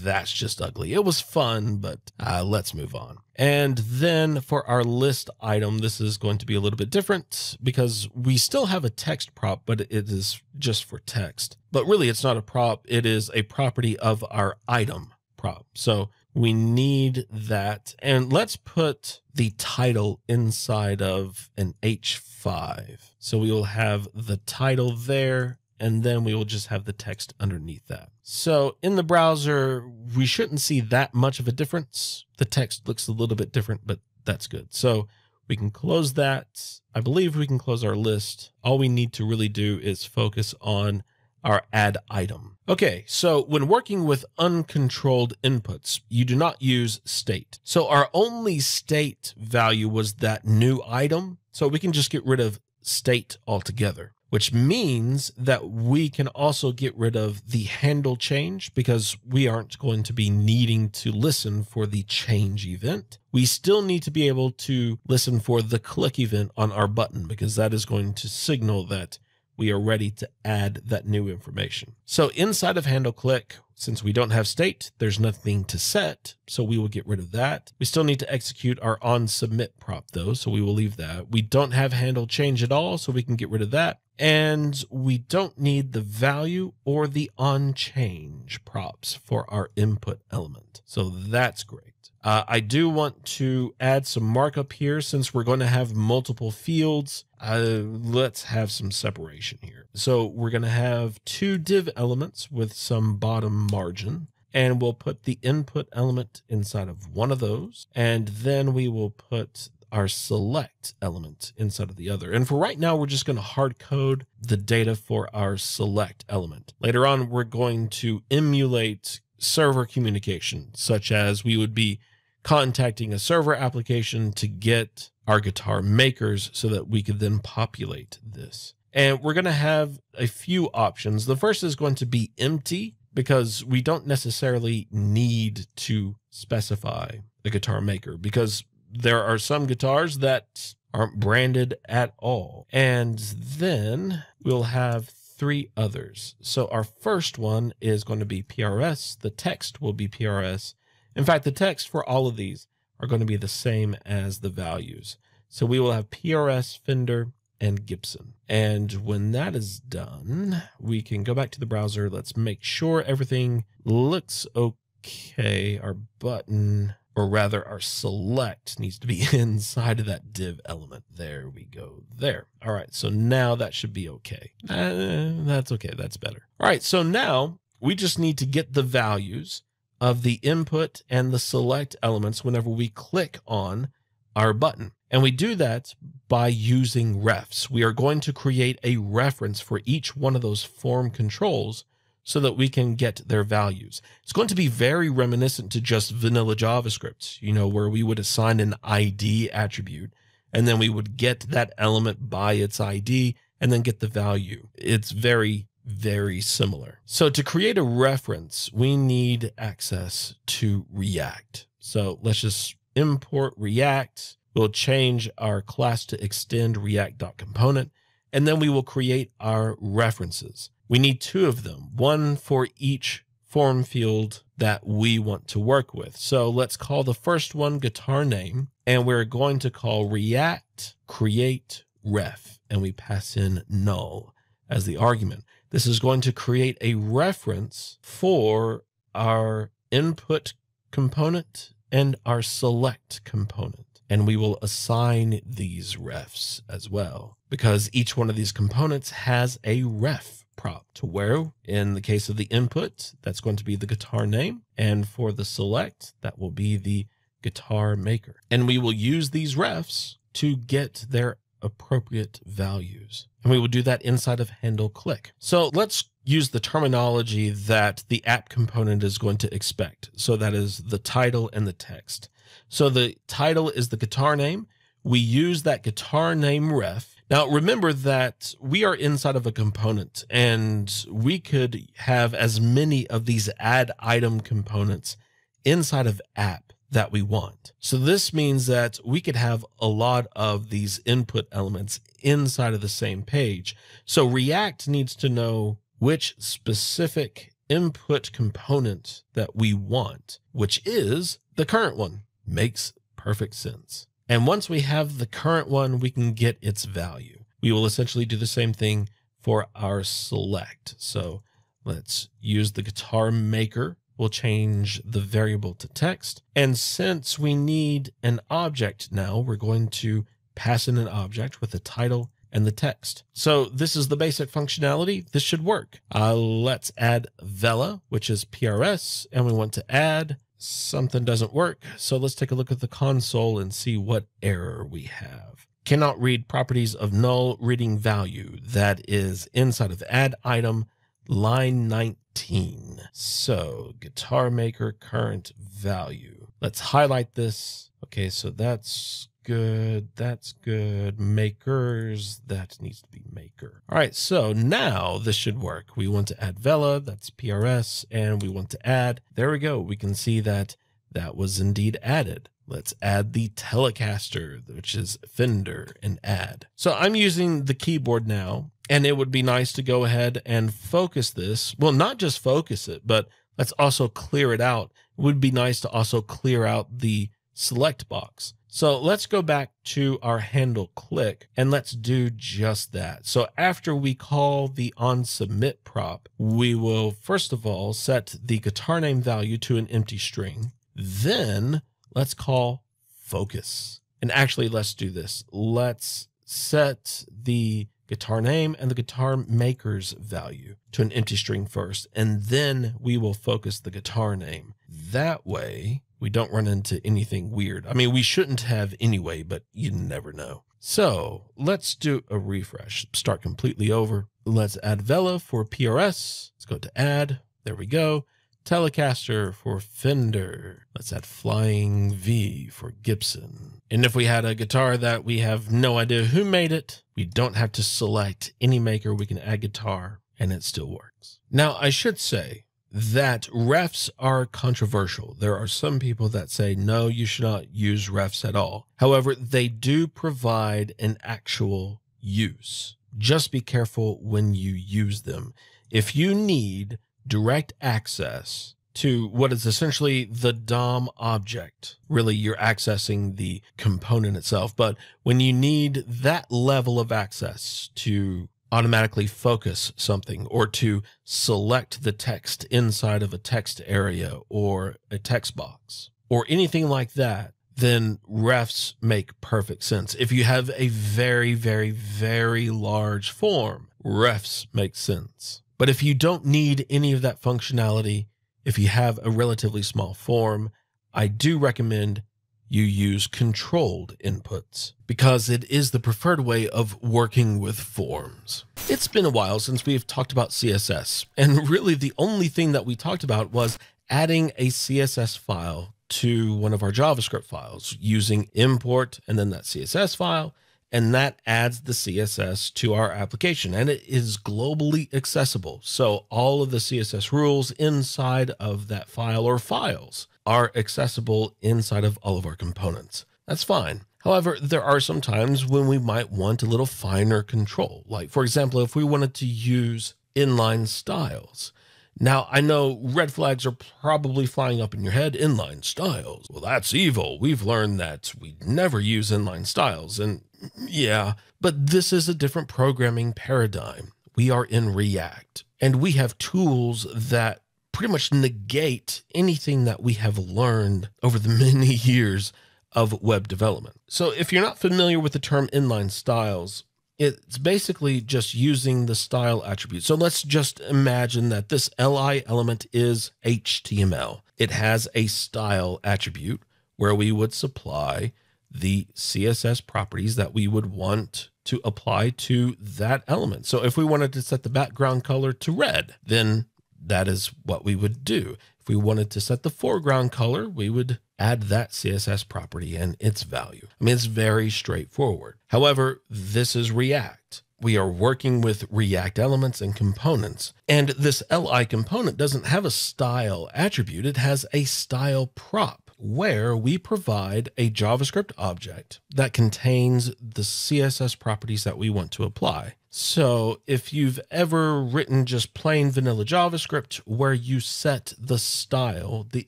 that's just ugly. It was fun, but uh, let's move on. And then for our list item, this is going to be a little bit different, because we still have a text prop, but it is just for text. But really, it's not a prop. It is a property of our item prop. So we need that. And let's put the title inside of an H five. So we will have the title there, and then we will just have the text underneath that. So in the browser, we shouldn't see that much of a difference. The text looks a little bit different, but that's good. So we can close that. I believe we can close our list. All we need to really do is focus on our add item. Okay, so when working with uncontrolled inputs, you do not use state. So our only state value was that new item. So we can just get rid of state altogether, which means that we can also get rid of the handle change because we aren't going to be needing to listen for the change event. We still need to be able to listen for the click event on our button because that is going to signal that we are ready to add that new information. So inside of handle click, since we don't have state, there's nothing to set. So we will get rid of that. We still need to execute our on submit prop though. So we will leave that. We don't have handle change at all. So we can get rid of that. And we don't need the value or the on change props for our input element. So that's great. Uh, I do want to add some markup here since we're going to have multiple fields. Uh, let's have some separation here. So we're going to have two div elements with some bottom margin, and we'll put the input element inside of one of those. And then we will put our select element inside of the other. And for right now, we're just going to hard code the data for our select element. Later on, we're going to emulate server communication, such as we would be contacting a server application to get our guitar makers so that we could then populate this. And we're going to have a few options. The first is going to be empty because we don't necessarily need to specify the guitar maker because there are some guitars that aren't branded at all. And then we'll have three others. So our first one is going to be P R S. The text will be P R S. In fact, the text for all of these are going to be the same as the values. So we will have P R S, Fender, and Gibson. And when that is done, we can go back to the browser. Let's make sure everything looks okay. Our button, or rather our select, needs to be inside of that div element. There we go there. All right. So now that should be okay. Uh, that's okay. That's better. All right. So now we just need to get the values of the input and the select elements whenever we click on our button. And we do that by using refs. We are going to create a reference for each one of those form controls so that we can get their values. It's going to be very reminiscent to just vanilla JavaScript, you know, where we would assign an I D attribute and then we would get that element by its I D and then get the value. It's very very similar. So to create a reference, we need access to React. So let's just import React. We'll change our class to extend react.component, and then we will create our references. We need two of them, one for each form field that we want to work with. So let's call the first one guitar name, and we're going to call React create ref, and we pass in null as the argument. This is going to create a reference for our input component and our select component. And we will assign these refs as well, because each one of these components has a ref prop to where, in the case of the input, that's going to be the guitar name. And for the select, that will be the guitar maker. And we will use these refs to get their appropriate values. And we will do that inside of handle click. So let's use the terminology that the app component is going to expect. So that is the title and the text. So the title is the guitar name. We use that guitar name ref. Now remember that we are inside of a component and we could have as many of these add item components inside of app that we want. So this means that we could have a lot of these input elements inside of the same page. So React needs to know which specific input component that we want, which is the current one. Makes perfect sense. And once we have the current one, we can get its value. We will essentially do the same thing for our select. So let's use the guitar maker. We'll change the variable to text. And since we need an object now, we're going to pass in an object with the title and the text. So this is the basic functionality. This should work. Uh, let's add Vela, which is P R S, and we want to add. Something doesn't work. So let's take a look at the console and see what error we have. Cannot read properties of null reading value. That is inside of add item. line nineteen. So guitar maker current value. Let's highlight this. Okay, so that's good. That's good. Makers, that needs to be maker. All right, so now this should work. We want to add Vela, that's P R S, and we want to add, there we go. We can see that that was indeed added. Let's add the Telecaster, which is Fender, and add. So I'm using the keyboard now, and it would be nice to go ahead and focus this. Well, not just focus it, but let's also clear it out. It would be nice to also clear out the select box. So let's go back to our handle click and let's do just that. So after we call the onSubmit prop, we will first of all set the guitar name value to an empty string. Then let's call focus. And actually, let's do this. Let's set the guitar name and the guitar maker's value to an empty string first, and then we will focus the guitar name. That way, we don't run into anything weird. I mean, we shouldn't have anyway, but you never know. So let's do a refresh, start completely over. Let's add Vela for P R S. Let's go to add. There we go. Telecaster for Fender. Let's add Flying V for Gibson. And if we had a guitar that we have no idea who made it, we don't have to select any maker. We can add guitar and it still works. Now I should say, that refs are controversial. There are some people that say, no, you should not use refs at all. However, they do provide an actual use. Just be careful when you use them. If you need direct access to what is essentially the D O M object, really you're accessing the component itself, but when you need that level of access to automatically focus something or to select the text inside of a text area or a text box or anything like that, then refs make perfect sense. If you have a very, very, very large form, refs make sense. But if you don't need any of that functionality, if you have a relatively small form, I do recommend you use controlled inputs because it is the preferred way of working with forms. It's been a while since we've talked about C S S, and really the only thing that we talked about was adding a C S S file to one of our JavaScript files using import and then that C S S file, and that adds the C S S to our application, and it is globally accessible. So all of the C S S rules inside of that file or files are accessible inside of all of our components. That's fine. However, there are some times when we might want a little finer control. Like for example, if we wanted to use inline styles. Now I know red flags are probably flying up in your head, inline styles. Well, that's evil. We've learned that we never use inline styles. And yeah, but this is a different programming paradigm. We are in React and we have tools that pretty much negate anything that we have learned over the many years of web development. So if you're not familiar with the term inline styles, it's basically just using the style attribute. So let's just imagine that this L I element is H T M L. It has a style attribute where we would supply the C S S properties that we would want to apply to that element. So if we wanted to set the background color to red, then that is what we would do. If we wanted to set the foreground color, we would add that C S S property and its value. I mean, it's very straightforward. However, this is React. We are working with React elements and components. And this L I component doesn't have a style attribute. It has a style prop where we provide a JavaScript object that contains the C S S properties that we want to apply. So if you've ever written just plain vanilla JavaScript where you set the style, the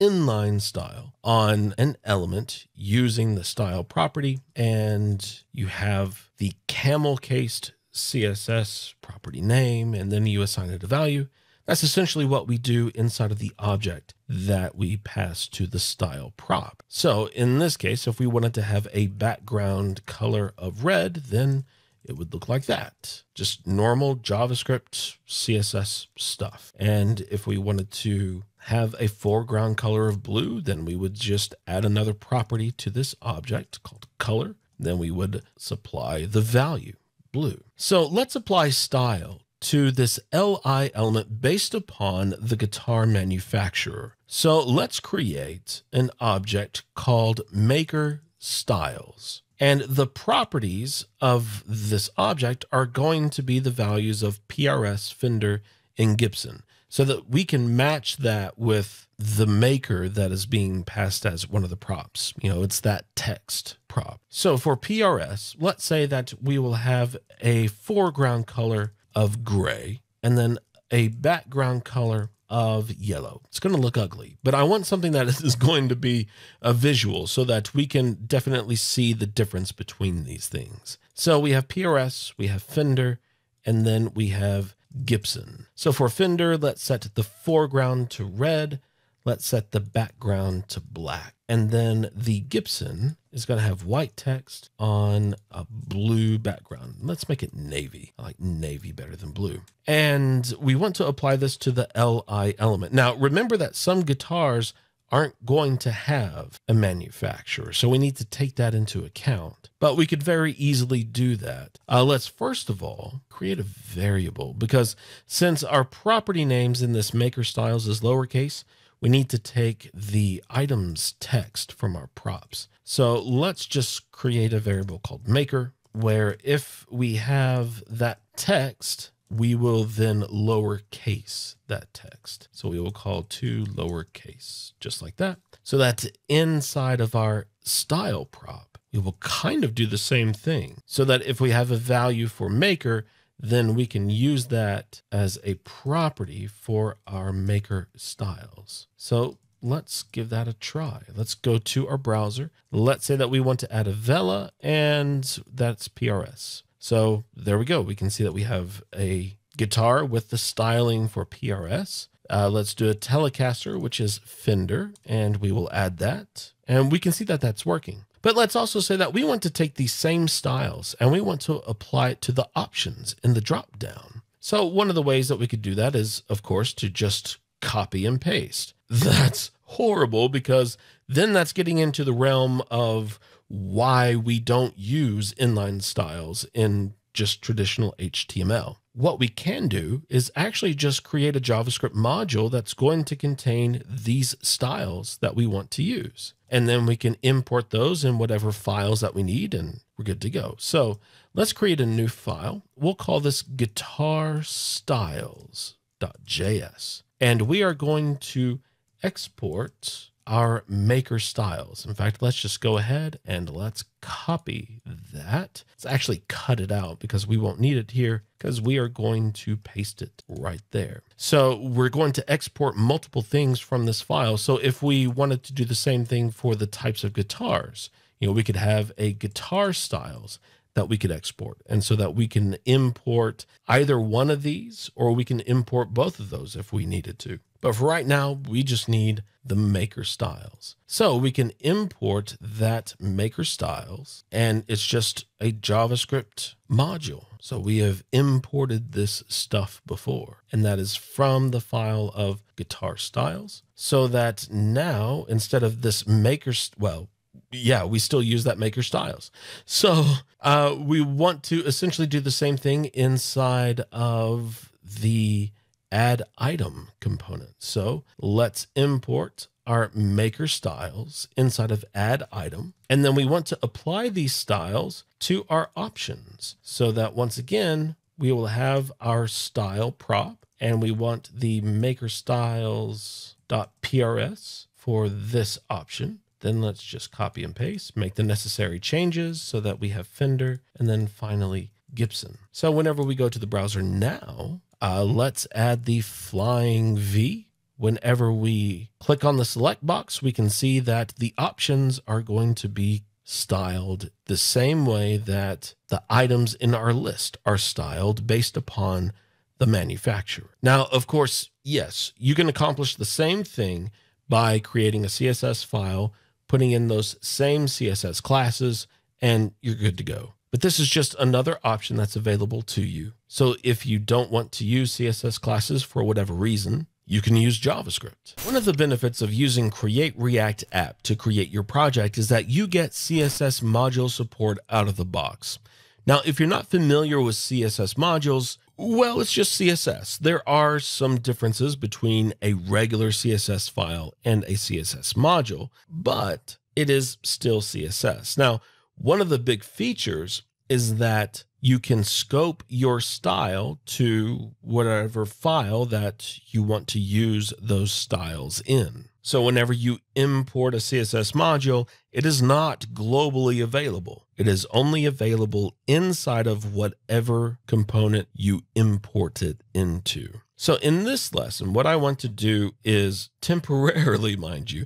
inline style on an element using the style property, and you have the camel cased C S S property name, and then you assign it a value, that's essentially what we do inside of the object that we pass to the style prop. So in this case, if we wanted to have a background color of red, then it would look like that. Just normal JavaScript C S S stuff. And if we wanted to have a foreground color of blue, then we would just add another property to this object called color. Then we would supply the value blue. So let's apply style to this L I element based upon the guitar manufacturer. So let's create an object called maker styles. And the properties of this object are going to be the values of P R S, Fender, and Gibson, so that we can match that with the maker that is being passed as one of the props. You know, it's that text prop. So for P R S, let's say that we will have a foreground color of gray and then a background color of yellow. It's going to look ugly, but I want something that is going to be a visual so that we can definitely see the difference between these things. So we have P R S, we have Fender, and then we have Gibson. So for Fender, let's set the foreground to red. Let's set the background to black. And then the Gibson is going to have white text on a blue background. Let's make it navy. I like navy better than blue. And we want to apply this to the L I element. Now, remember that some guitars aren't going to have a manufacturer, so we need to take that into account. But we could very easily do that. Uh, let's first of all create a variable, because since our property names in this maker styles is lowercase, we need to take the items text from our props. So let's just create a variable called maker, where if we have that text, we will then lowercase that text. So we will call to lowercase, just like that. So that's inside of our style prop. We will kind of do the same thing, so that if we have a value for maker, then we can use that as a property for our maker styles. So let's give that a try. Let's go to our browser. Let's say that we want to add a vela, and that's P R S. So there we go. We can see that we have a guitar with the styling for P R S. Uh, let's do a Telecaster, which is Fender, and we will add that. And we can see that that's working. But let's also say that we want to take these same styles and we want to apply it to the options in the dropdown. So one of the ways that we could do that is, of course, to just copy and paste. That's horrible, because then that's getting into the realm of why we don't use inline styles in just traditional H T M L. What we can do is actually just create a JavaScript module that's going to contain these styles that we want to use. And then we can import those in whatever files that we need, and we're good to go. So let's create a new file. We'll call this guitar styles dot J S. And we are going to export our maker styles. In fact, let's just go ahead and let's copy that. Let's actually cut it out, because we won't need it here, because we are going to paste it right there. So we're going to export multiple things from this file. So if we wanted to do the same thing for the types of guitars, you know, we could have a guitar styles that we could export. And so that we can import either one of these, or we can import both of those if we needed to. But for right now, we just need the maker styles. So we can import that maker styles, and it's just a JavaScript module. So we have imported this stuff before, and that is from the file of guitar styles. So that now, instead of this maker, well, yeah, we still use that maker styles. So uh, we want to essentially do the same thing inside of the add item component. So let's import our maker styles inside of add item. And then we want to apply these styles to our options, so that once again, we will have our style prop, and we want the maker styles dot P R S for this option. Then let's just copy and paste, make the necessary changes so that we have Fender, and then finally Gibson. So whenever we go to the browser now, uh, let's add the flying V. Whenever we click on the select box, we can see that the options are going to be styled the same way that the items in our list are styled based upon the manufacturer. Now, of course, yes, you can accomplish the same thing by creating a C S S file, putting in those same C S S classes, and you're good to go. But this is just another option that's available to you. So if you don't want to use C S S classes for whatever reason, you can use JavaScript. One of the benefits of using Create React App to create your project is that you get C S S module support out of the box. Now, if you're not familiar with C S S modules, Well, it's just C S S. There are some differences between a regular C S S file and a C S S module, but it is still C S S. Now, one of the big features is that you can scope your style to whatever file that you want to use those styles in. So whenever you import a C S S module, it is not globally available. It is only available inside of whatever component you import it into. So in this lesson, what I want to do is temporarily, mind you,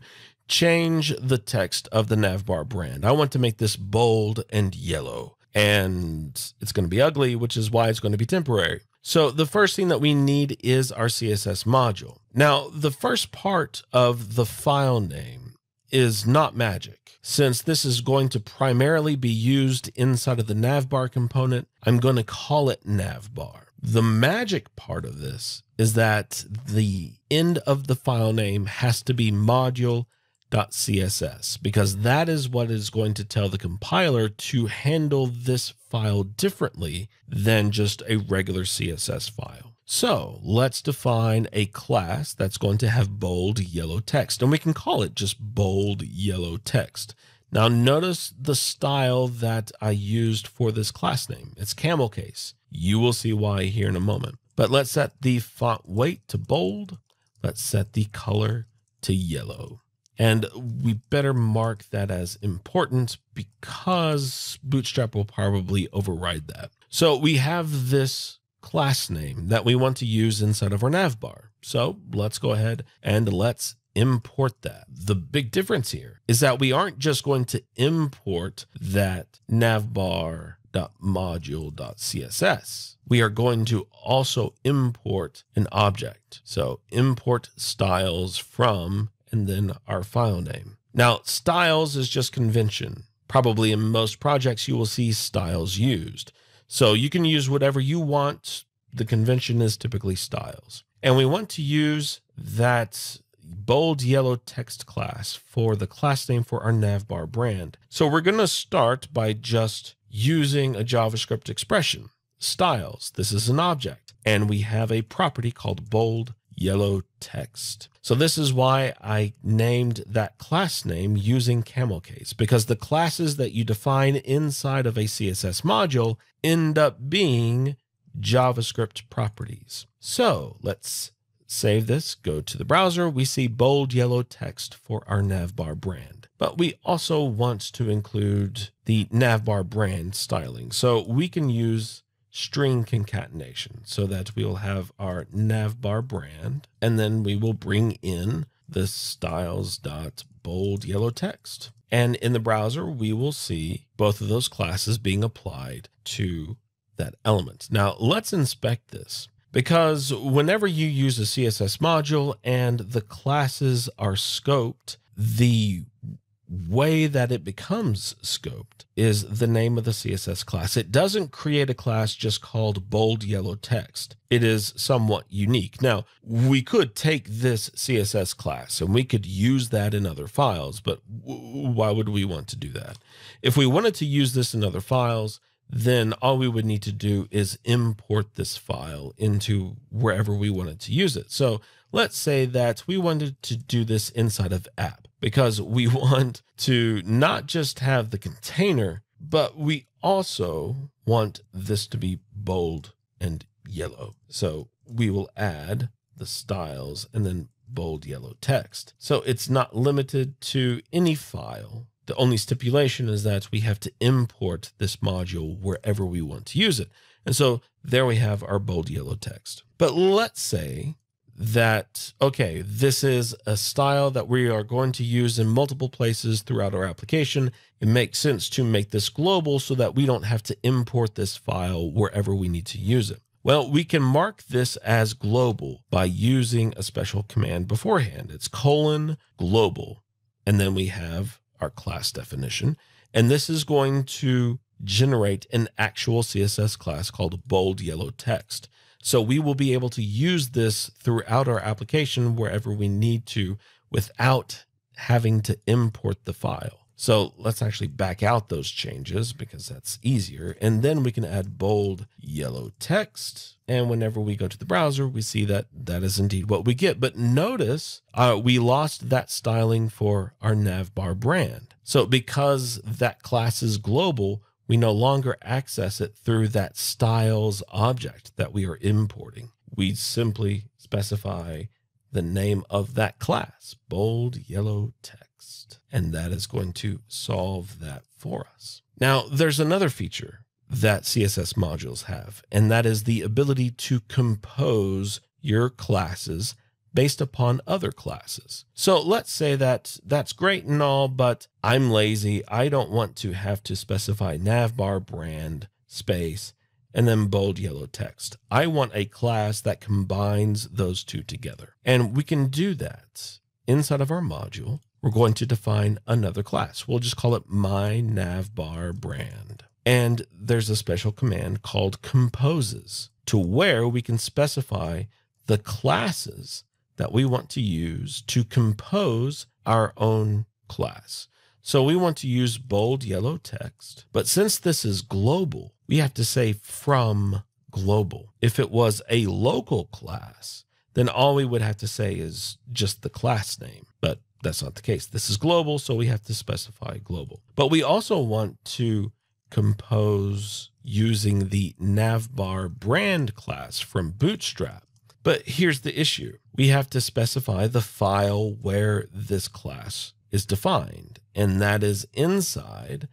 change the text of the navbar brand. I want to make this bold and yellow, and it's going to be ugly, which is why it's going to be temporary. So the first thing that we need is our C S S module. Now, the first part of the file name is not magic. Since this is going to primarily be used inside of the navbar component, I'm going to call it navbar. The magic part of this is that the end of the file name has to be module dot C S S, because that is what is going to tell the compiler to handle this file differently than just a regular C S S file. So let's define a class that's going to have bold yellow text, and we can call it just bold yellow text. Now notice the style that I used for this class name. It's camel case. You will see why here in a moment. But let's set the font weight to bold. Let's set the color to yellow. And we better mark that as important because Bootstrap will probably override that. So we have this class name that we want to use inside of our navbar. So let's go ahead and let's import that. The big difference here is that we aren't just going to import that navbar dot module dot C S S. We are going to also import an object. So import styles from and then our file name. Now, styles is just convention. Probably in most projects, you will see styles used. So you can use whatever you want. The convention is typically styles. And we want to use that bold yellow text class for the class name for our navbar brand. So we're going to start by just using a JavaScript expression, styles. This is an object, and we have a property called bold yellow text. So this is why I named that class name using camel case, because the classes that you define inside of a C S S module end up being JavaScript properties. So let's save this, go to the browser. We see bold yellow text for our navbar brand, but we also want to include the navbar brand styling. So we can use string concatenation so that we will have our navbar brand, and then we will bring in the styles dot bold yellow text. And in the browser, we will see both of those classes being applied to that element. Now let's inspect this, because whenever you use a C S S module and the classes are scoped, the way that it becomes scoped is the name of the C S S class. It doesn't create a class just called bold yellow text. It is somewhat unique. Now, we could take this C S S class and we could use that in other files, but why would we want to do that? If we wanted to use this in other files, then all we would need to do is import this file into wherever we wanted to use it. So let's say that we wanted to do this inside of app, because we want to not just have the container, but we also want this to be bold and yellow. So we will add the styles and then bold yellow text. So it's not limited to any file. The only stipulation is that we have to import this module wherever we want to use it. And so there we have our bold yellow text. But let's say that, okay, this is a style that we are going to use in multiple places throughout our application. It makes sense to make this global so that we don't have to import this file wherever we need to use it. Well, we can mark this as global by using a special command beforehand. It's colon global, and then we have our class definition. And this is going to generate an actual C S S class called bold yellow text. So we will be able to use this throughout our application wherever we need to without having to import the file. So let's actually back out those changes because that's easier. And then we can add bold yellow text. And whenever we go to the browser, we see that that is indeed what we get. But notice uh, we lost that styling for our navbar brand. So because that class is global, we no longer access it through that styles object that we are importing. We simply specify the name of that class, bold yellow text, and that is going to solve that for us. Now, there's another feature that C S S modules have, and that is the ability to compose your classes based upon other classes. So let's say that that's great and all, but I'm lazy. I don't want to have to specify navbar brand space and then bold yellow text. I want a class that combines those two together. And we can do that inside of our module. We're going to define another class. We'll just call it my navbar brand. And there's a special command called composes to where we can specify the classes that we want to use to compose our own class. So we want to use bold yellow text, but since this is global, we have to say from global. If it was a local class, then all we would have to say is just the class name, but that's not the case. This is global, so we have to specify global. But we also want to compose using the navbar brand class from Bootstrap. But here's the issue. We have to specify the file where this class is defined, and that is inside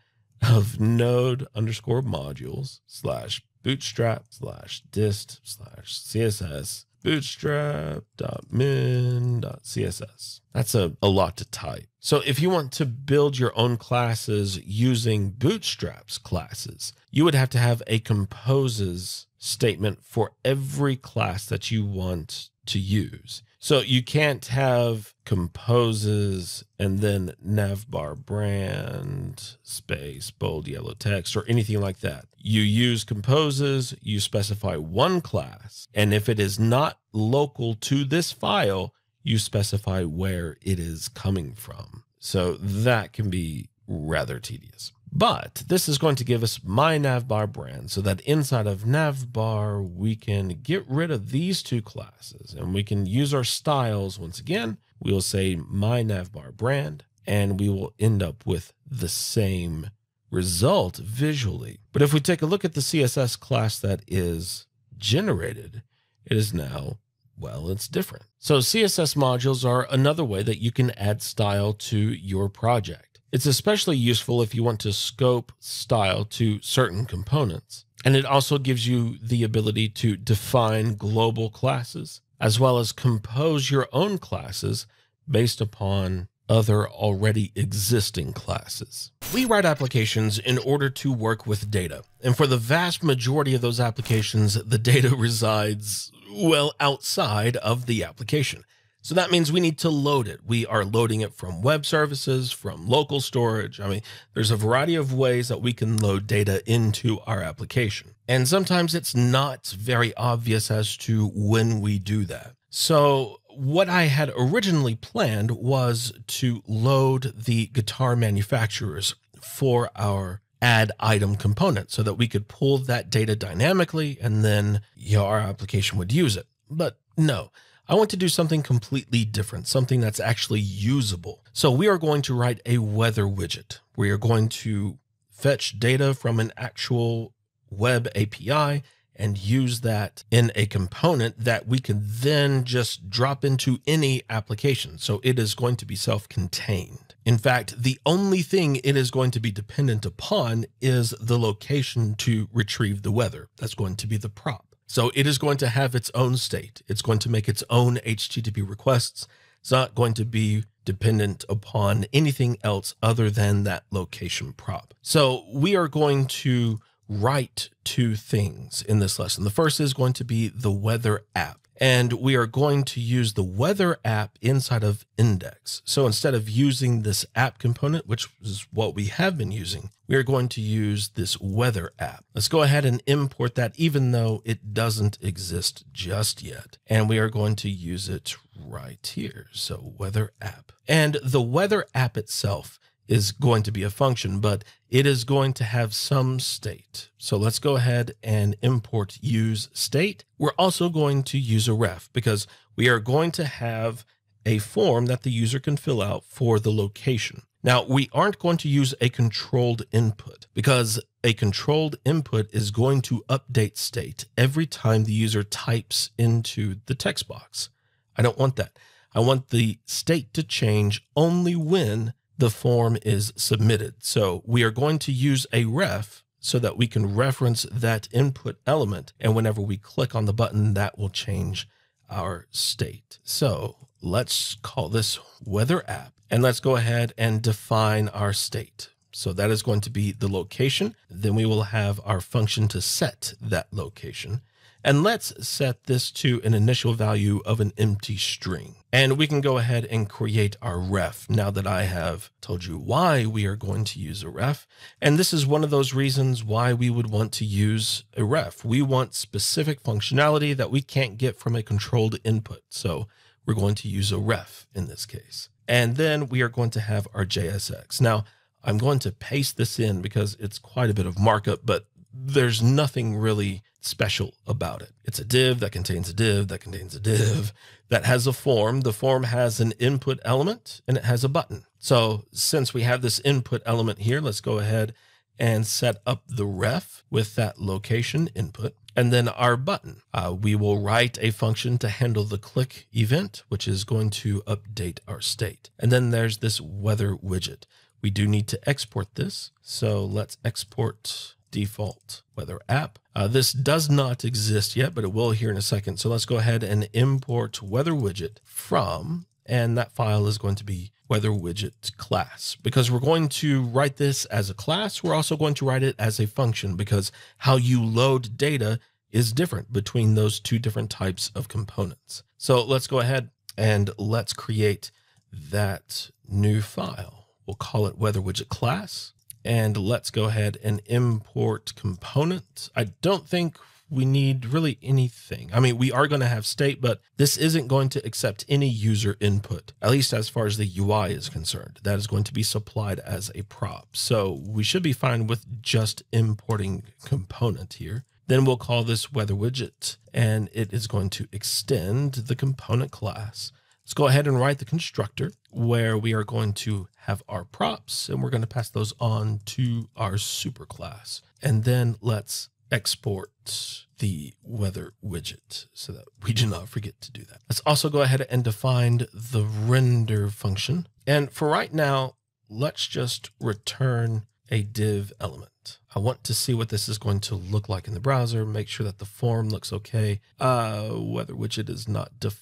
of node underscore modules slash bootstrap slash dist slash css bootstrap dot min dot css. That's a, a lot to type. So if you want to build your own classes using Bootstrap's classes, you would have to have a composes statement for every class that you want to use. So you can't have composes and then navbar brand space bold yellow text or anything like that. You use composes, you specify one class, and if it is not local to this file, you specify where it is coming from. So that can be rather tedious. But this is going to give us my navbar brand so that inside of navbar, we can get rid of these two classes and we can use our styles. Once again, we will say my navbar brand and we will end up with the same result visually. But if we take a look at the C S S class that is generated, it is now, well, it's different. So C S S modules are another way that you can add style to your project. It's especially useful if you want to scope style to certain components. And it also gives you the ability to define global classes, as well as compose your own classes based upon other already existing classes. We write applications in order to work with data. And for the vast majority of those applications, the data resides, well, outside of the application. So that means we need to load it. We are loading it from web services, from local storage. I mean, there's a variety of ways that we can load data into our application. And sometimes it's not very obvious as to when we do that. So what I had originally planned was to load the guitar manufacturers for our add item component so that we could pull that data dynamically and then, you know, our application would use it. But no. I want to do something completely different, something that's actually usable. So we are going to write a weather widget. We are going to fetch data from an actual web A P I and use that in a component that we can then just drop into any application. So it is going to be self-contained. In fact, the only thing it is going to be dependent upon is the location to retrieve the weather. That's going to be the prop. So it is going to have its own state. It's going to make its own H T T P requests. It's not going to be dependent upon anything else other than that location prop. So we are going to write two things in this lesson. The first is going to be the weather app. And we are going to use the weather app inside of index. So instead of using this app component, which is what we have been using, we are going to use this weather app. Let's go ahead and import that even though it doesn't exist just yet. And we are going to use it right here. So weather app. And the weather app itself is going to be a function, but it is going to have some state. So let's go ahead and import use state. We're also going to use a ref because we are going to have a form that the user can fill out for the location. Now, we aren't going to use a controlled input because a controlled input is going to update state every time the user types into the text box. I don't want that. I want the state to change only when the form is submitted. So we are going to use a ref so that we can reference that input element. And whenever we click on the button, that will change our state. So let's call this weather app and let's go ahead and define our state. So that is going to be the location. Then we will have our function to set that location. And let's set this to an initial value of an empty string. And we can go ahead and create our ref now that I have told you why we are going to use a ref. And this is one of those reasons why we would want to use a ref. We want specific functionality that we can't get from a controlled input. So we're going to use a ref in this case. And then we are going to have our J S X. Now, I'm going to paste this in because it's quite a bit of markup, but there's nothing really special about it. It's a div that contains a div that contains a div that has a form. The form has an input element and it has a button. So since we have this input element here, let's go ahead and set up the ref with that location input and then our button. Uh, we will write a function to handle the click event, which is going to update our state. And then there's this weather widget. We do need to export this. So let's export default weather app. Uh, this does not exist yet, but it will here in a second. So let's go ahead and import weather widget from, and that file is going to be weather widget class because we're going to write this as a class. We're also going to write it as a function because how you load data is different between those two different types of components. So let's go ahead and let's create that new file. We'll call it weather widget class. And let's go ahead and import component. I don't think we need really anything. I mean, we are going to have state, but this isn't going to accept any user input, at least as far as the U I is concerned. That is going to be supplied as a prop. So we should be fine with just importing component here. Then we'll call this weather widget, and it is going to extend the component class. Let's go ahead and write the constructor where we are going to have our props and we're going to pass those on to our superclass. And then let's export the weather widget so that we do not forget to do that. Let's also go ahead and define the render function. And for right now, let's just return a div element. I want to see what this is going to look like in the browser. Make sure that the form looks okay. Uh, weather widget is not defined.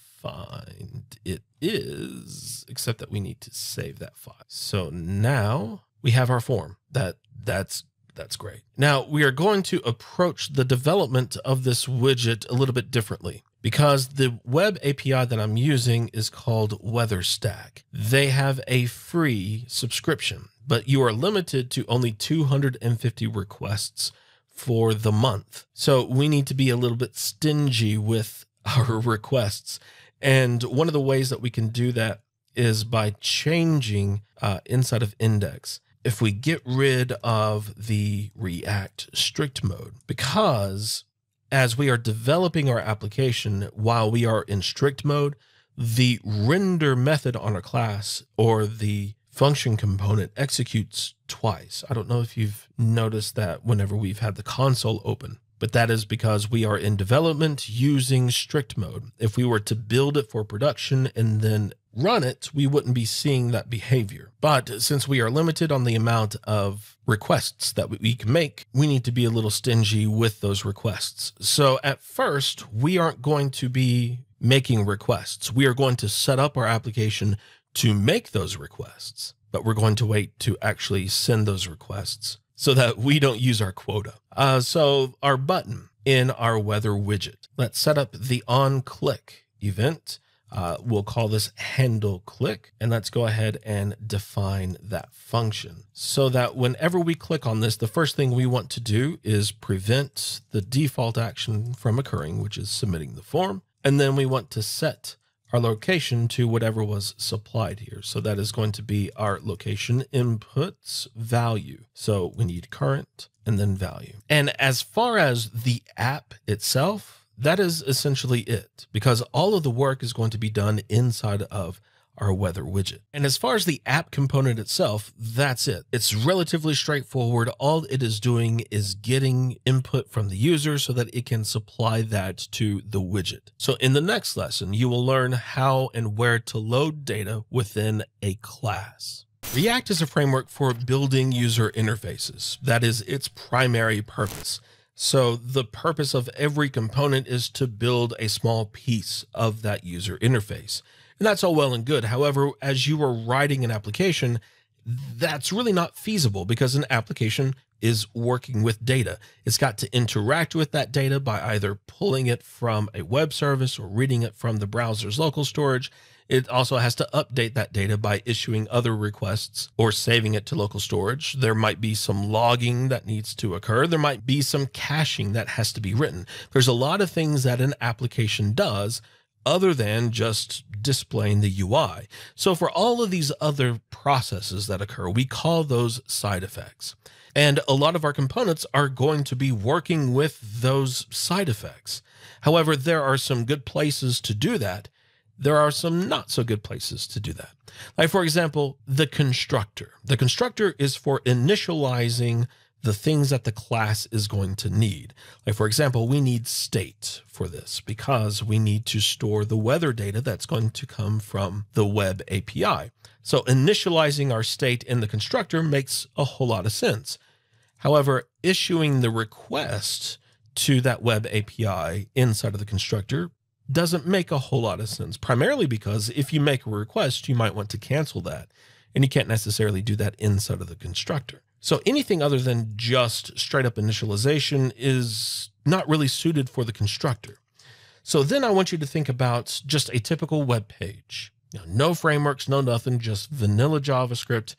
It is, except that we need to save that file. So now we have our form. That that's that's great. Now we are going to approach the development of this widget a little bit differently because the web A P I that I'm using is called WeatherStack. They have a free subscription, but you are limited to only two hundred fifty requests for the month. So we need to be a little bit stingy with our requests. And one of the ways that we can do that is by changing uh, inside of index. If we get rid of the React strict mode, because as we are developing our application while we are in strict mode, the render method on our class or the function component executes twice. I don't know if you've noticed that whenever we've had the console open. But that is because we are in development using strict mode. If we were to build it for production and then run it, we wouldn't be seeing that behavior. But since we are limited on the amount of requests that we can make, we need to be a little stingy with those requests. So at first, we aren't going to be making requests. We are going to set up our application to make those requests, but we're going to wait to actually send those requests so that we don't use our quota. Uh, so our button in our weather widget, let's set up the on click event. Uh, we'll call this handle click, and let's go ahead and define that function so that whenever we click on this, the first thing we want to do is prevent the default action from occurring, which is submitting the form. And then we want to set our location to whatever was supplied here. So that is going to be our location inputs value. So we need current and then value. And as far as the app itself, that is essentially it, because all of the work is going to be done inside of our weather widget. And as far as the app component itself, that's it. It's relatively straightforward. All it is doing is getting input from the user so that it can supply that to the widget. So in the next lesson, you will learn how and where to load data within a class. React is a framework for building user interfaces. That is its primary purpose. So the purpose of every component is to build a small piece of that user interface. And that's all well and good. However, as you are writing an application, that's really not feasible because an application is working with data. It's got to interact with that data by either pulling it from a web service or reading it from the browser's local storage. It also has to update that data by issuing other requests or saving it to local storage. There might be some logging that needs to occur. There might be some caching that has to be written. There's a lot of things that an application does other than just displaying the U I. So for all of these other processes that occur, we call those side effects. And a lot of our components are going to be working with those side effects. However, there are some good places to do that. There are some not so good places to do that. Like, for example, the constructor. The constructor is for initializing the things that the class is going to need. Like, for example, we need state for this because we need to store the weather data that's going to come from the web A P I. So initializing our state in the constructor makes a whole lot of sense. However, issuing the request to that web A P I inside of the constructor doesn't make a whole lot of sense, primarily because if you make a request, you might want to cancel that, and you can't necessarily do that inside of the constructor. So anything other than just straight up initialization is not really suited for the constructor. So then I want you to think about just a typical web page. You know, no frameworks, no nothing, just vanilla JavaScript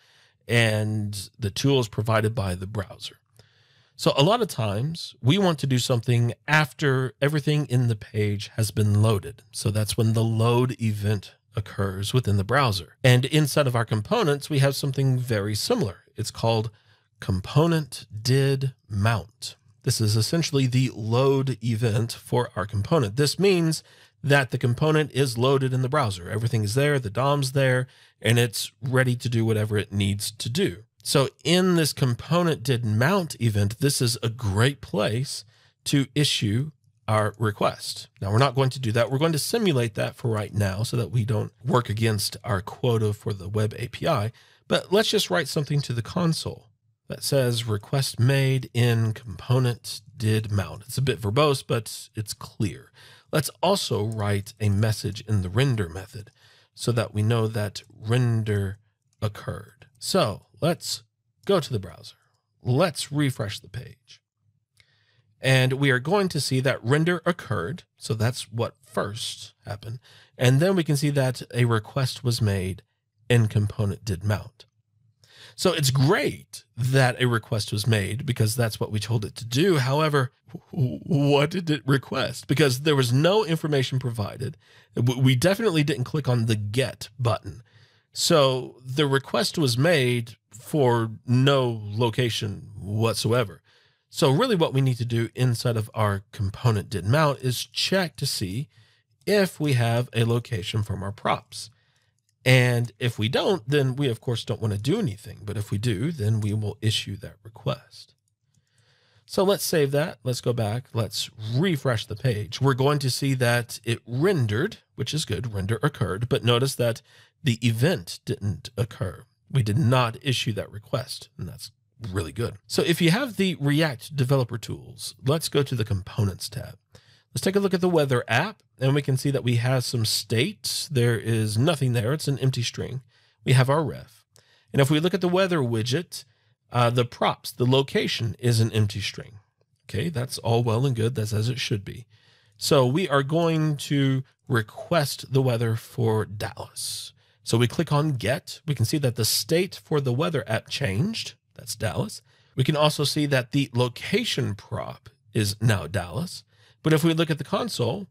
and the tools provided by the browser. So a lot of times we want to do something after everything in the page has been loaded. So that's when the load event occurs within the browser. And inside of our components, we have something very similar. It's called component did mount. This is essentially the load event for our component. This means that the component is loaded in the browser. Everything is there, the D O M's there, and it's ready to do whatever it needs to do. So in this component did mount event, this is a great place to issue our request. Now we're not going to do that. We're going to simulate that for right now so that we don't work against our quota for the web A P I, but let's just write something to the console that says request made in component did mount. It's a bit verbose, but it's clear. Let's also write a message in the render method so that we know that render occurred. So let's go to the browser. Let's refresh the page. And we are going to see that render occurred. So that's what first happened. And then we can see that a request was made in component did mount. So it's great that a request was made because that's what we told it to do. However, what did it request? Because there was no information provided. We definitely didn't click on the get button. So the request was made for no location whatsoever. So really what we need to do inside of our component did mount is check to see if we have a location from our props. And if we don't, then we, of course, don't want to do anything. But if we do, then we will issue that request. So let's save that. Let's go back. Let's refresh the page. We're going to see that it rendered, which is good. Render occurred. But notice that the event didn't occur. We did not issue that request. And that's really good. So if you have the React developer tools, let's go to the Components tab. Let's take a look at the weather app, and we can see that we have some state. There is nothing there. It's an empty string. We have our ref. And if we look at the weather widget, uh, the props, the location is an empty string. Okay, that's all well and good. That's as it should be. So we are going to request the weather for Dallas. So we click on get. We can see that the state for the weather app changed. That's Dallas. We can also see that the location prop is now Dallas. But if we look at the console,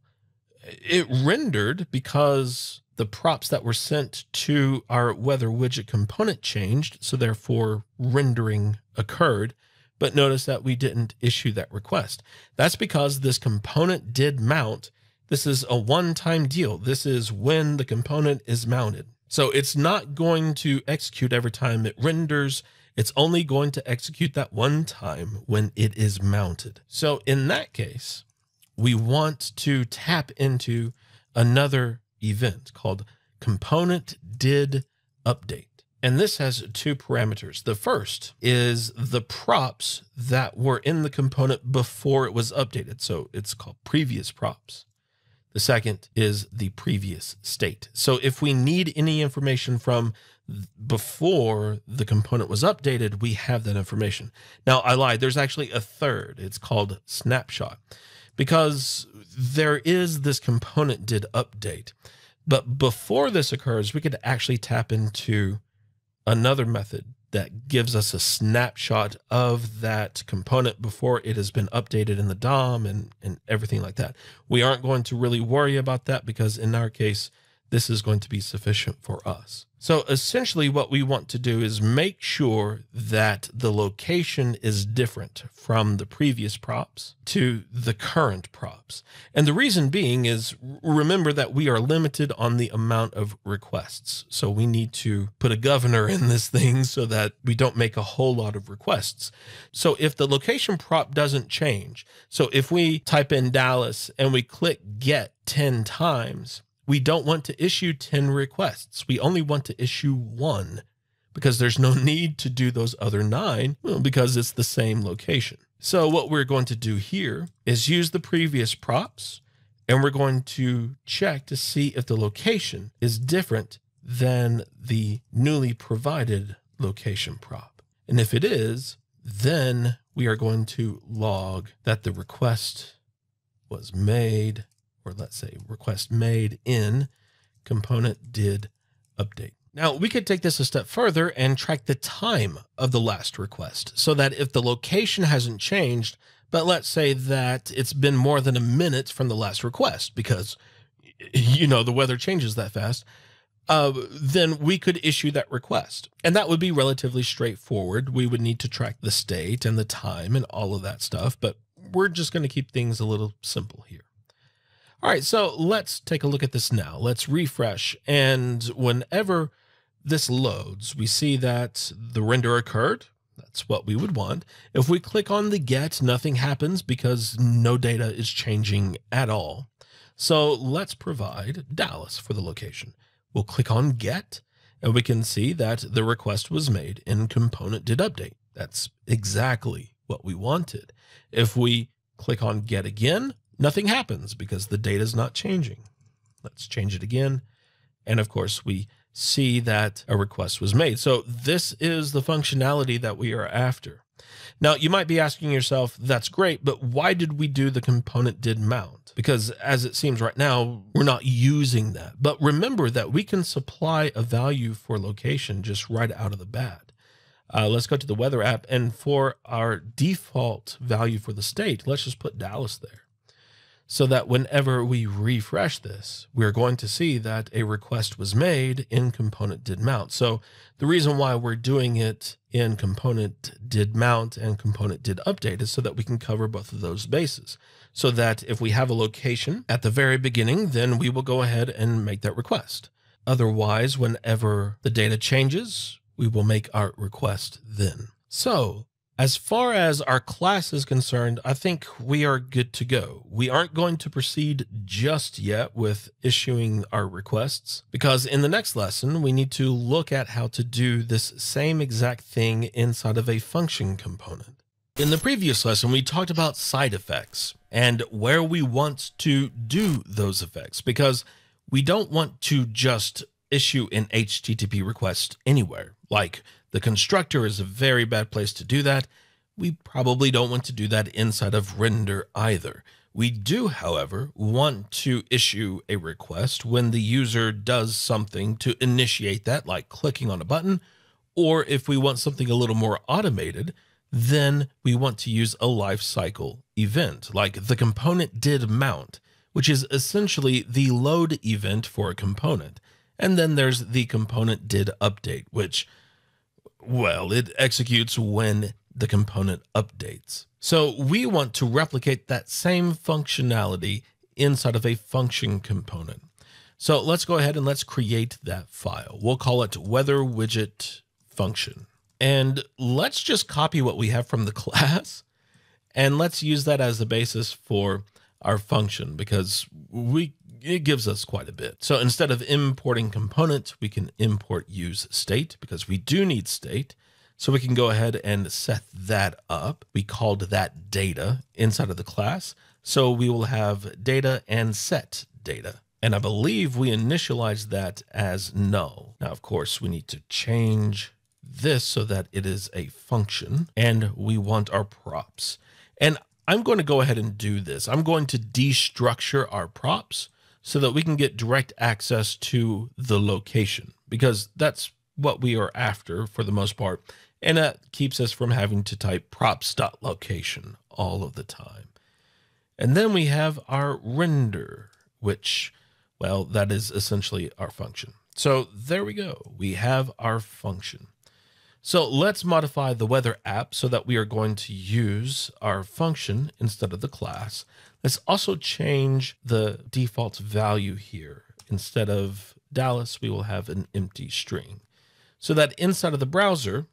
it rendered because the props that were sent to our weather widget component changed, so therefore rendering occurred. But notice that we didn't issue that request. That's because this component did mount. This is a one-time deal. This is when the component is mounted. So it's not going to execute every time it renders. It's only going to execute that one time when it is mounted. So in that case, we want to tap into another event called component did update. And this has two parameters. The first is the props that were in the component before it was updated. So it's called previous props. The second is the previous state. So if we need any information from before the component was updated, we have that information. Now I lied. There's actually a third. It's called snapshot, because there is this component did update, but before this occurs, we could actually tap into another method that gives us a snapshot of that component before it has been updated in the D O M and, and everything like that. We aren't going to really worry about that because in our case, this is going to be sufficient for us. So essentially what we want to do is make sure that the location is different from the previous props to the current props. And the reason being is, remember that we are limited on the amount of requests. So we need to put a governor in this thing so that we don't make a whole lot of requests. So if the location prop doesn't change, so if we type in Dallas and we click get ten times, we don't want to issue ten requests. We only want to issue one because there's no need to do those other nine because it's the same location. So what we're going to do here is use the previous props, and we're going to check to see if the location is different than the newly provided location prop. And if it is, then we are going to log that the request was made, or let's say request made in component did update. Now we could take this a step further and track the time of the last request, so that if the location hasn't changed, but let's say that it's been more than a minute from the last request because, you know, the weather changes that fast, uh, then we could issue that request. And that would be relatively straightforward. We would need to track the state and the time and all of that stuff, but we're just going to keep things a little simple here. All right, so let's take a look at this now. Let's refresh. And whenever this loads, we see that the render occurred. That's what we would want. If we click on the get, nothing happens because no data is changing at all. So let's provide Dallas for the location. We'll click on get, and we can see that the request was made in component did update. That's exactly what we wanted. If we click on get again, nothing happens because the data is not changing. Let's change it again. And of course, we see that a request was made. So this is the functionality that we are after. Now, you might be asking yourself, that's great, but why did we do the component did mount? Because as it seems right now, we're not using that. But remember that we can supply a value for location just right out of the bat. Uh, let's go to the weather app. And for our default value for the state, let's just put Dallas there, so that whenever we refresh this, we're going to see that a request was made in component did mount. So the reason why we're doing it in component did mount and component did update is so that we can cover both of those bases, so that if we have a location at the very beginning, then we will go ahead and make that request. Otherwise, whenever the data changes, we will make our request then. So as far as our class is concerned, I think we are good to go. We aren't going to proceed just yet with issuing our requests, because in the next lesson, we need to look at how to do this same exact thing inside of a function component. In the previous lesson, we talked about side effects and where we want to do those effects, because we don't want to just issue an H T T P request anywhere. Like, the constructor is a very bad place to do that. We probably don't want to do that inside of render either. We do, however, want to issue a request when the user does something to initiate that, like clicking on a button, or if we want something a little more automated, then we want to use a lifecycle event, like the component did mount. which is essentially the load event for a component. And then there's the component did update, which, well, it executes when the component updates. So we want to replicate that same functionality inside of a function component. So let's go ahead and let's create that file. We'll call it weather widget function. And let's just copy what we have from the class and let's use that as the basis for our function because we it gives us quite a bit. So instead of importing components, we can import use state because we do need state. So we can go ahead and set that up. We called that data inside of the class. So we will have data and set data. And I believe we initialized that as null. Now, of course, we need to change this so that it is a function and we want our props. And I'm going to go ahead and do this. I'm going to destructure our props so that we can get direct access to the location because that's what we are after for the most part. And that keeps us from having to type props.location all of the time. And then we have our render, which, well, that is essentially our function. So there we go. We have our function. So let's modify the weather app so that we are going to use our function instead of the class. Let's also change the default value here. Instead of Dallas, we will have an empty string. So that inside of the browser,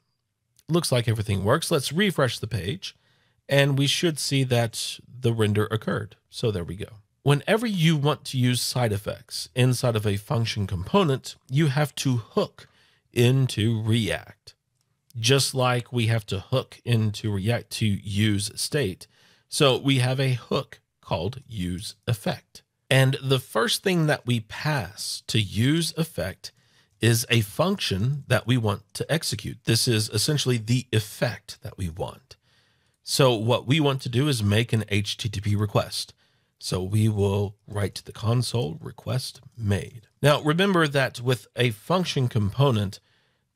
looks like everything works. Let's refresh the page and we should see that the render occurred. So there we go. Whenever you want to use side effects inside of a function component, you have to hook into React. Just like we have to hook into React to use state. So we have a hook called use effect. And the first thing that we pass to use effect is a function that we want to execute. This is essentially the effect that we want. So what we want to do is make an H T T P request. So we will write to the console request made. Now, remember that with a function component,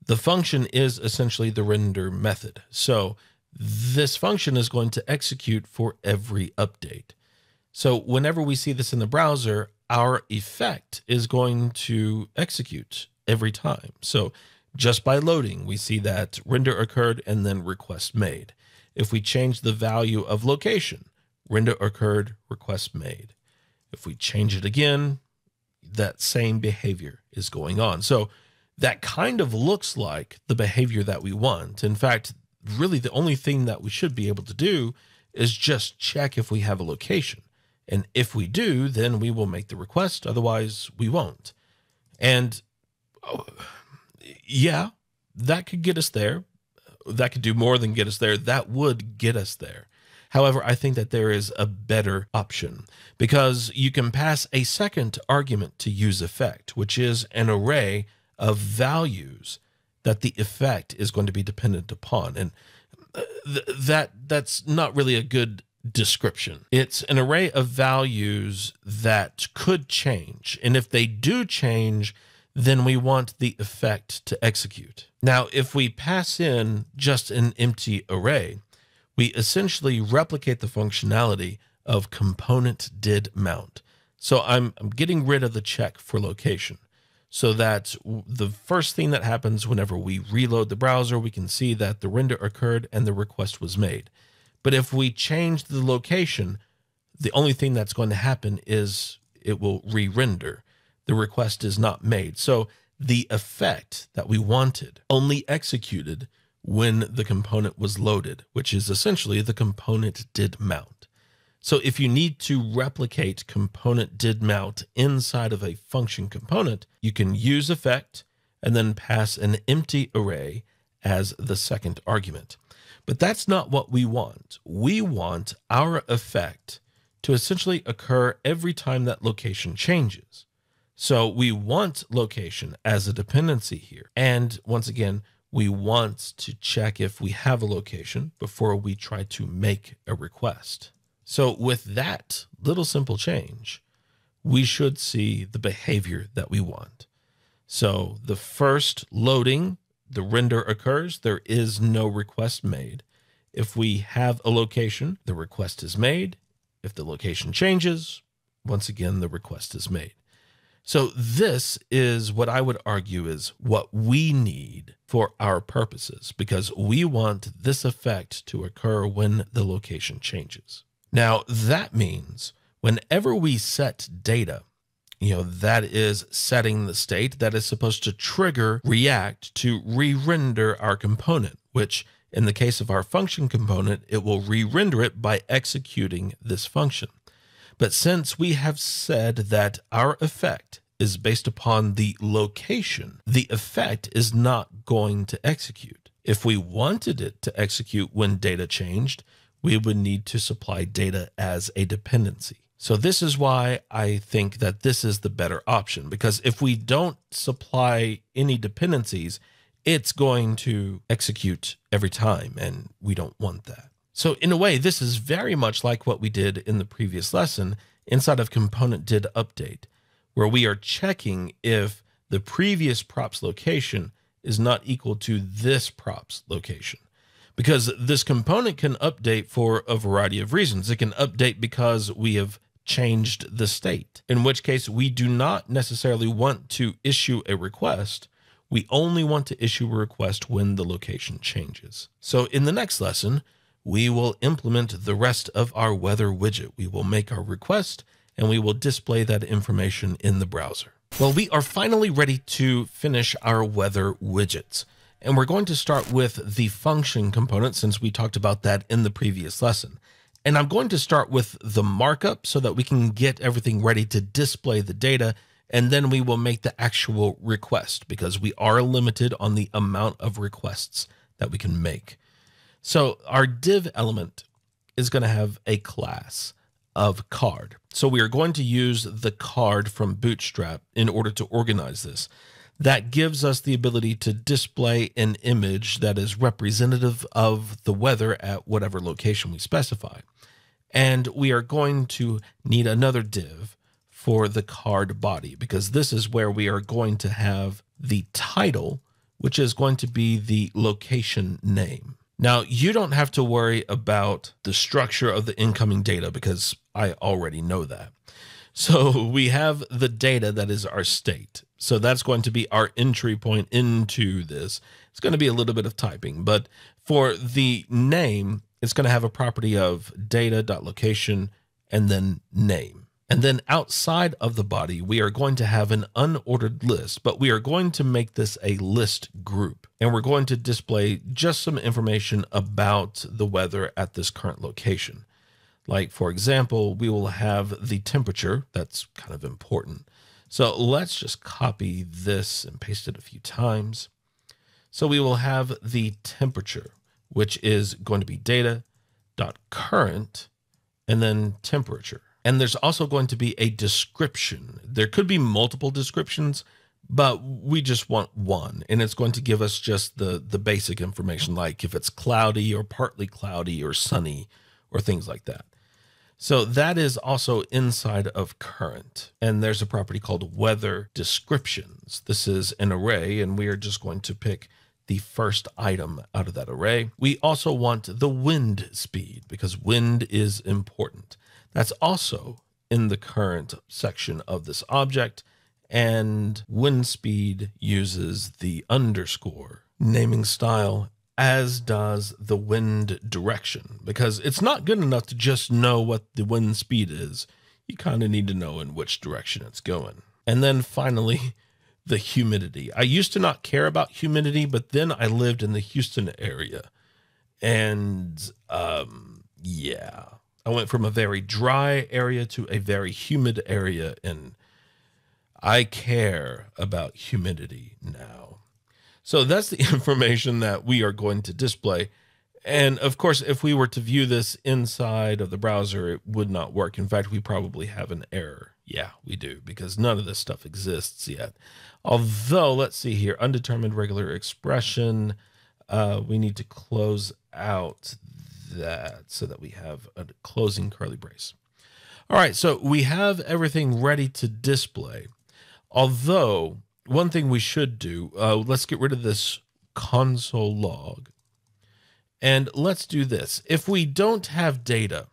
the function is essentially the render method. So this function is going to execute for every update. So whenever we see this in the browser, our effect is going to execute every time. So just by loading, we see that render occurred and then request made. If we change the value of location, render occurred, request made. If we change it again, that same behavior is going on. So that kind of looks like the behavior that we want. In fact, really the only thing that we should be able to do is just check if we have a location. And if we do, then we will make the request. Otherwise we won't. And oh, yeah, that could get us there. That could do more than get us there. That would get us there. However, I think that there is a better option because you can pass a second argument to use effect, which is an array of values that the effect is going to be dependent upon. And th that that's not really a good description. It's an array of values that could change. And if they do change, then we want the effect to execute. Now, if we pass in just an empty array, we essentially replicate the functionality of component did mount. So I'm, I'm getting rid of the check for location so that the first thing that happens whenever we reload the browser, we can see that the render occurred and the request was made. But if we change the location, the only thing that's going to happen is it will re-render. The request is not made. So the effect that we wanted only executed when the component was loaded, which is essentially the component did mount. So if you need to replicate component did mount inside of a function component, you can use effect and then pass an empty array as the second argument. But that's not what we want. We want our effect to essentially occur every time that location changes. So we want location as a dependency here. And once again, we want to check if we have a location before we try to make a request. So with that little simple change, we should see the behavior that we want. So the first loading, the render occurs, there is no request made. If we have a location, the request is made. If the location changes, once again, the request is made. So this is what I would argue is what we need for our purposes, because we want this effect to occur when the location changes. Now, that means whenever we set data, you know, that is setting the state that is supposed to trigger React to re-render our component, which in the case of our function component, it will re-render it by executing this function. But since we have said that our effect is based upon the location, the effect is not going to execute. If we wanted it to execute when data changed, we would need to supply data as a dependency. So this is why I think that this is the better option, because if we don't supply any dependencies, it's going to execute every time, and we don't want that. So in a way, this is very much like what we did in the previous lesson inside of component did update, where we are checking if the previous props location is not equal to this props location, because this component can update for a variety of reasons. It can update because we have changed the state, in which case we do not necessarily want to issue a request. We only want to issue a request when the location changes. So in the next lesson, we will implement the rest of our weather widget. We will make our request and we will display that information in the browser. Well, we are finally ready to finish our weather widgets. And we're going to start with the function component, since we talked about that in the previous lesson. And I'm going to start with the markup so that we can get everything ready to display the data. And then we will make the actual request, because we are limited on the amount of requests that we can make. So our div element is going to have a class of card. So we are going to use the card from Bootstrap in order to organize this. That gives us the ability to display an image that is representative of the weather at whatever location we specify. And we are going to need another div for the card body, because this is where we are going to have the title, which is going to be the location name. Now, you don't have to worry about the structure of the incoming data, because I already know that. So we have the data that is our state. So that's going to be our entry point into this. It's going to be a little bit of typing, but for the name, it's going to have a property of data.location and then name. And then outside of the body, we are going to have an unordered list, but we are going to make this a list group. And we're going to display just some information about the weather at this current location. Like, for example, we will have the temperature. That's kind of important. So let's just copy this and paste it a few times. So we will have the temperature, which is going to be data.current and then temperature. And there's also going to be a description. There could be multiple descriptions, but we just want one. And it's going to give us just the, the basic information, like if it's cloudy or partly cloudy or sunny or things like that. So that is also inside of current. And there's a property called weather descriptions. This is an array, and we are just going to pick the first item out of that array. We also want the wind speed, because wind is important. That's also in the current section of this object, and wind speed uses the underscore naming style, as does the wind direction, because it's not good enough to just know what the wind speed is. You kind of need to know in which direction it's going. And then finally, the humidity. I used to not care about humidity, but then I lived in the Houston area, and um, yeah. I went from a very dry area to a very humid area, and I care about humidity now. So that's the information that we are going to display. And of course, if we were to view this inside of the browser, it would not work. In fact, we probably have an error. Yeah, we do, because none of this stuff exists yet. Although, let's see here, undetermined regular expression. Uh, we need to close out that so that we have a closing curly brace. All right, so we have everything ready to display. Although, one thing we should do, uh, let's get rid of this console log. And let's do this. If we don't have data,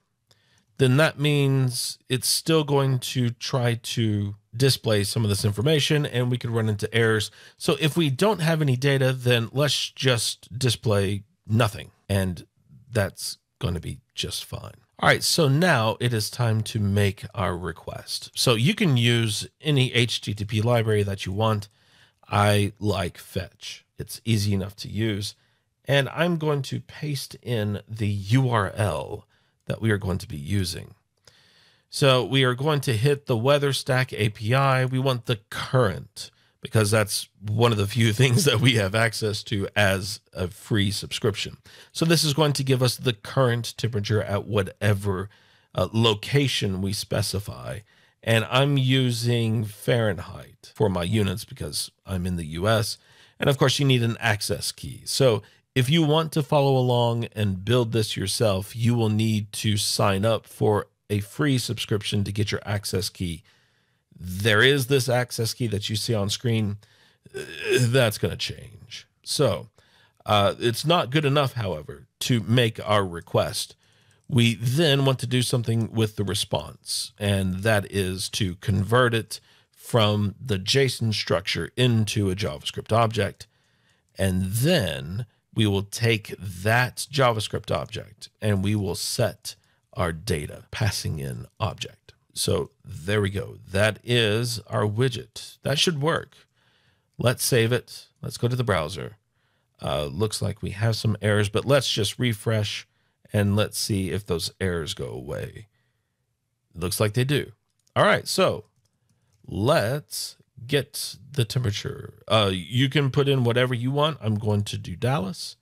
then that means it's still going to try to display some of this information and we could run into errors. So if we don't have any data, then let's just display nothing. And that's going to be just fine. All right, so now it is time to make our request. So you can use any H T T P library that you want. I like Fetch. It's easy enough to use. And I'm going to paste in the U R L that we are going to be using. So we are going to hit the WeatherStack A P I. We want the current because that's one of the few things that we have access to as a free subscription. So this is going to give us the current temperature at whatever uh, location we specify. And I'm using Fahrenheit for my units because I'm in the U S. And of course you need an access key. So if you want to follow along and build this yourself, you will need to sign up for a free subscription to get your access key. There is this access key that you see on screen. That's going to change. So uh, it's not good enough, however, to make our request. We then want to do something with the response, and that is to convert it from the JSON structure into a JavaScript object. And then we will take that JavaScript object and we will set our data passing in object. So there we go. That is our widget. That should work. Let's save it. Let's go to the browser. Uh, looks like we have some errors, but let's just refresh and let's see if those errors go away. Looks like they do. All right. So let's get the temperature. Uh, you can put in whatever you want. I'm going to do Dallas.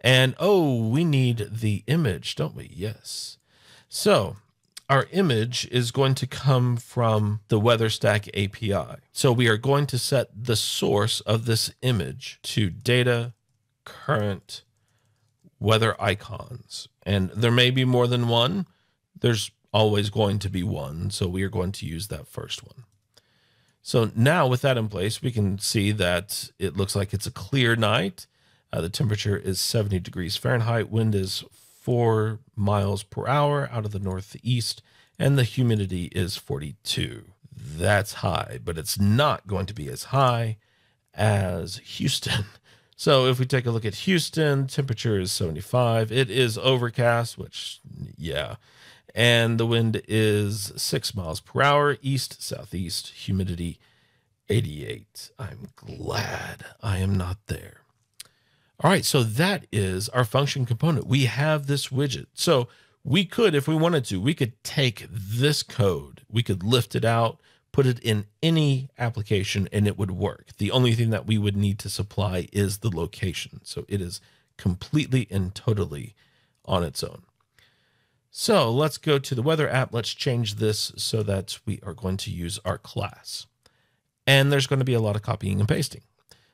And oh, we need the image, don't we? Yes. So our image is going to come from the WeatherStack A P I. So we are going to set the source of this image to data current weather icons. And there may be more than one. There's always going to be one. So we are going to use that first one. So now with that in place, we can see that it looks like it's a clear night. Uh, the temperature is seventy degrees Fahrenheit. Wind is four miles per hour out of the northeast. And the humidity is forty-two. That's high, but it's not going to be as high as Houston. So if we take a look at Houston, temperature is seventy-five. It is overcast, which, yeah. And the wind is six miles per hour, east, southeast, humidity eighty-eight. I'm glad I am not there. All right, so that is our function component. We have this widget. So we could, if we wanted to, we could take this code, we could lift it out, put it in any application, and it would work. The only thing that we would need to supply is the location. So it is completely and totally on its own. So let's go to the weather app. Let's change this so that we are going to use our class. And there's going to be a lot of copying and pasting.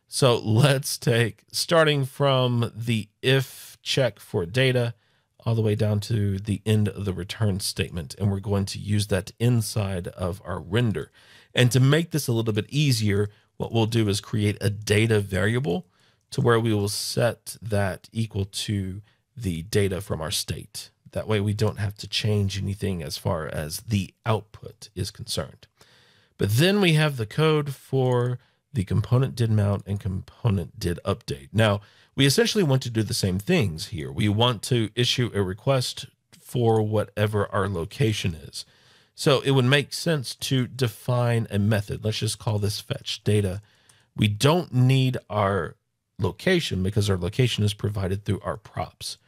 So let's take, starting from the if check for data all the way down to the end of the return statement. And we're going to use that inside of our render. And to make this a little bit easier, what we'll do is create a data variable to where we will set that equal to the data from our state. That way we don't have to change anything as far as the output is concerned. But then we have the code for the component did mount and component did update. Now, we essentially want to do the same things here. We want to issue a request for whatever our location is. So it would make sense to define a method. Let's just call this fetch data. We don't need our location because our location is provided through our props.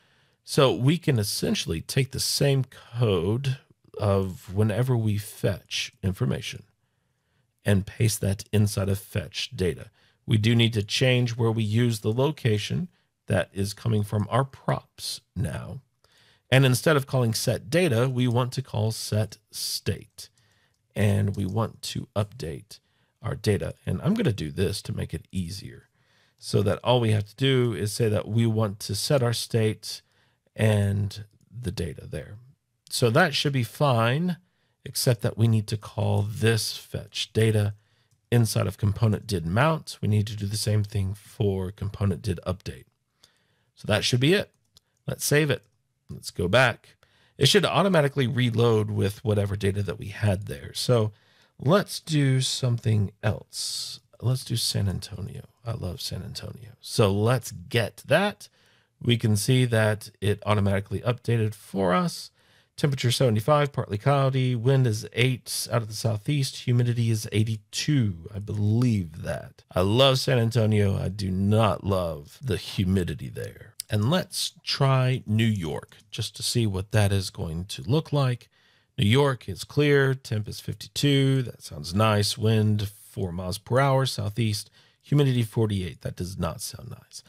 So we can essentially take the same code of whenever we fetch information and paste that inside of fetch data. We do need to change where we use the location that is coming from our props now. And instead of calling set data, we want to call set state. And we want to update our data. And I'm going to do this to make it easier so that all we have to do is say that we want to set our state and the data there. So that should be fine, except that we need to call this fetch data inside of component did mount. We need to do the same thing for component did update. So that should be it. Let's save it. Let's go back. it should automatically reload with whatever data that we had there. So let's do something else. Let's do San Antonio. I love San Antonio. So let's get that. We can see that it automatically updated for us. Temperature seventy-five, partly cloudy. Wind is eight out of the southeast. Humidity is eighty-two. I believe that. I love San Antonio. I do not love the humidity there. And let's try New York just to see what that is going to look like. New York is clear. Temp is fifty-two. That sounds nice. Wind four miles per hour, southeast. Humidity forty-eight. That does not sound nice.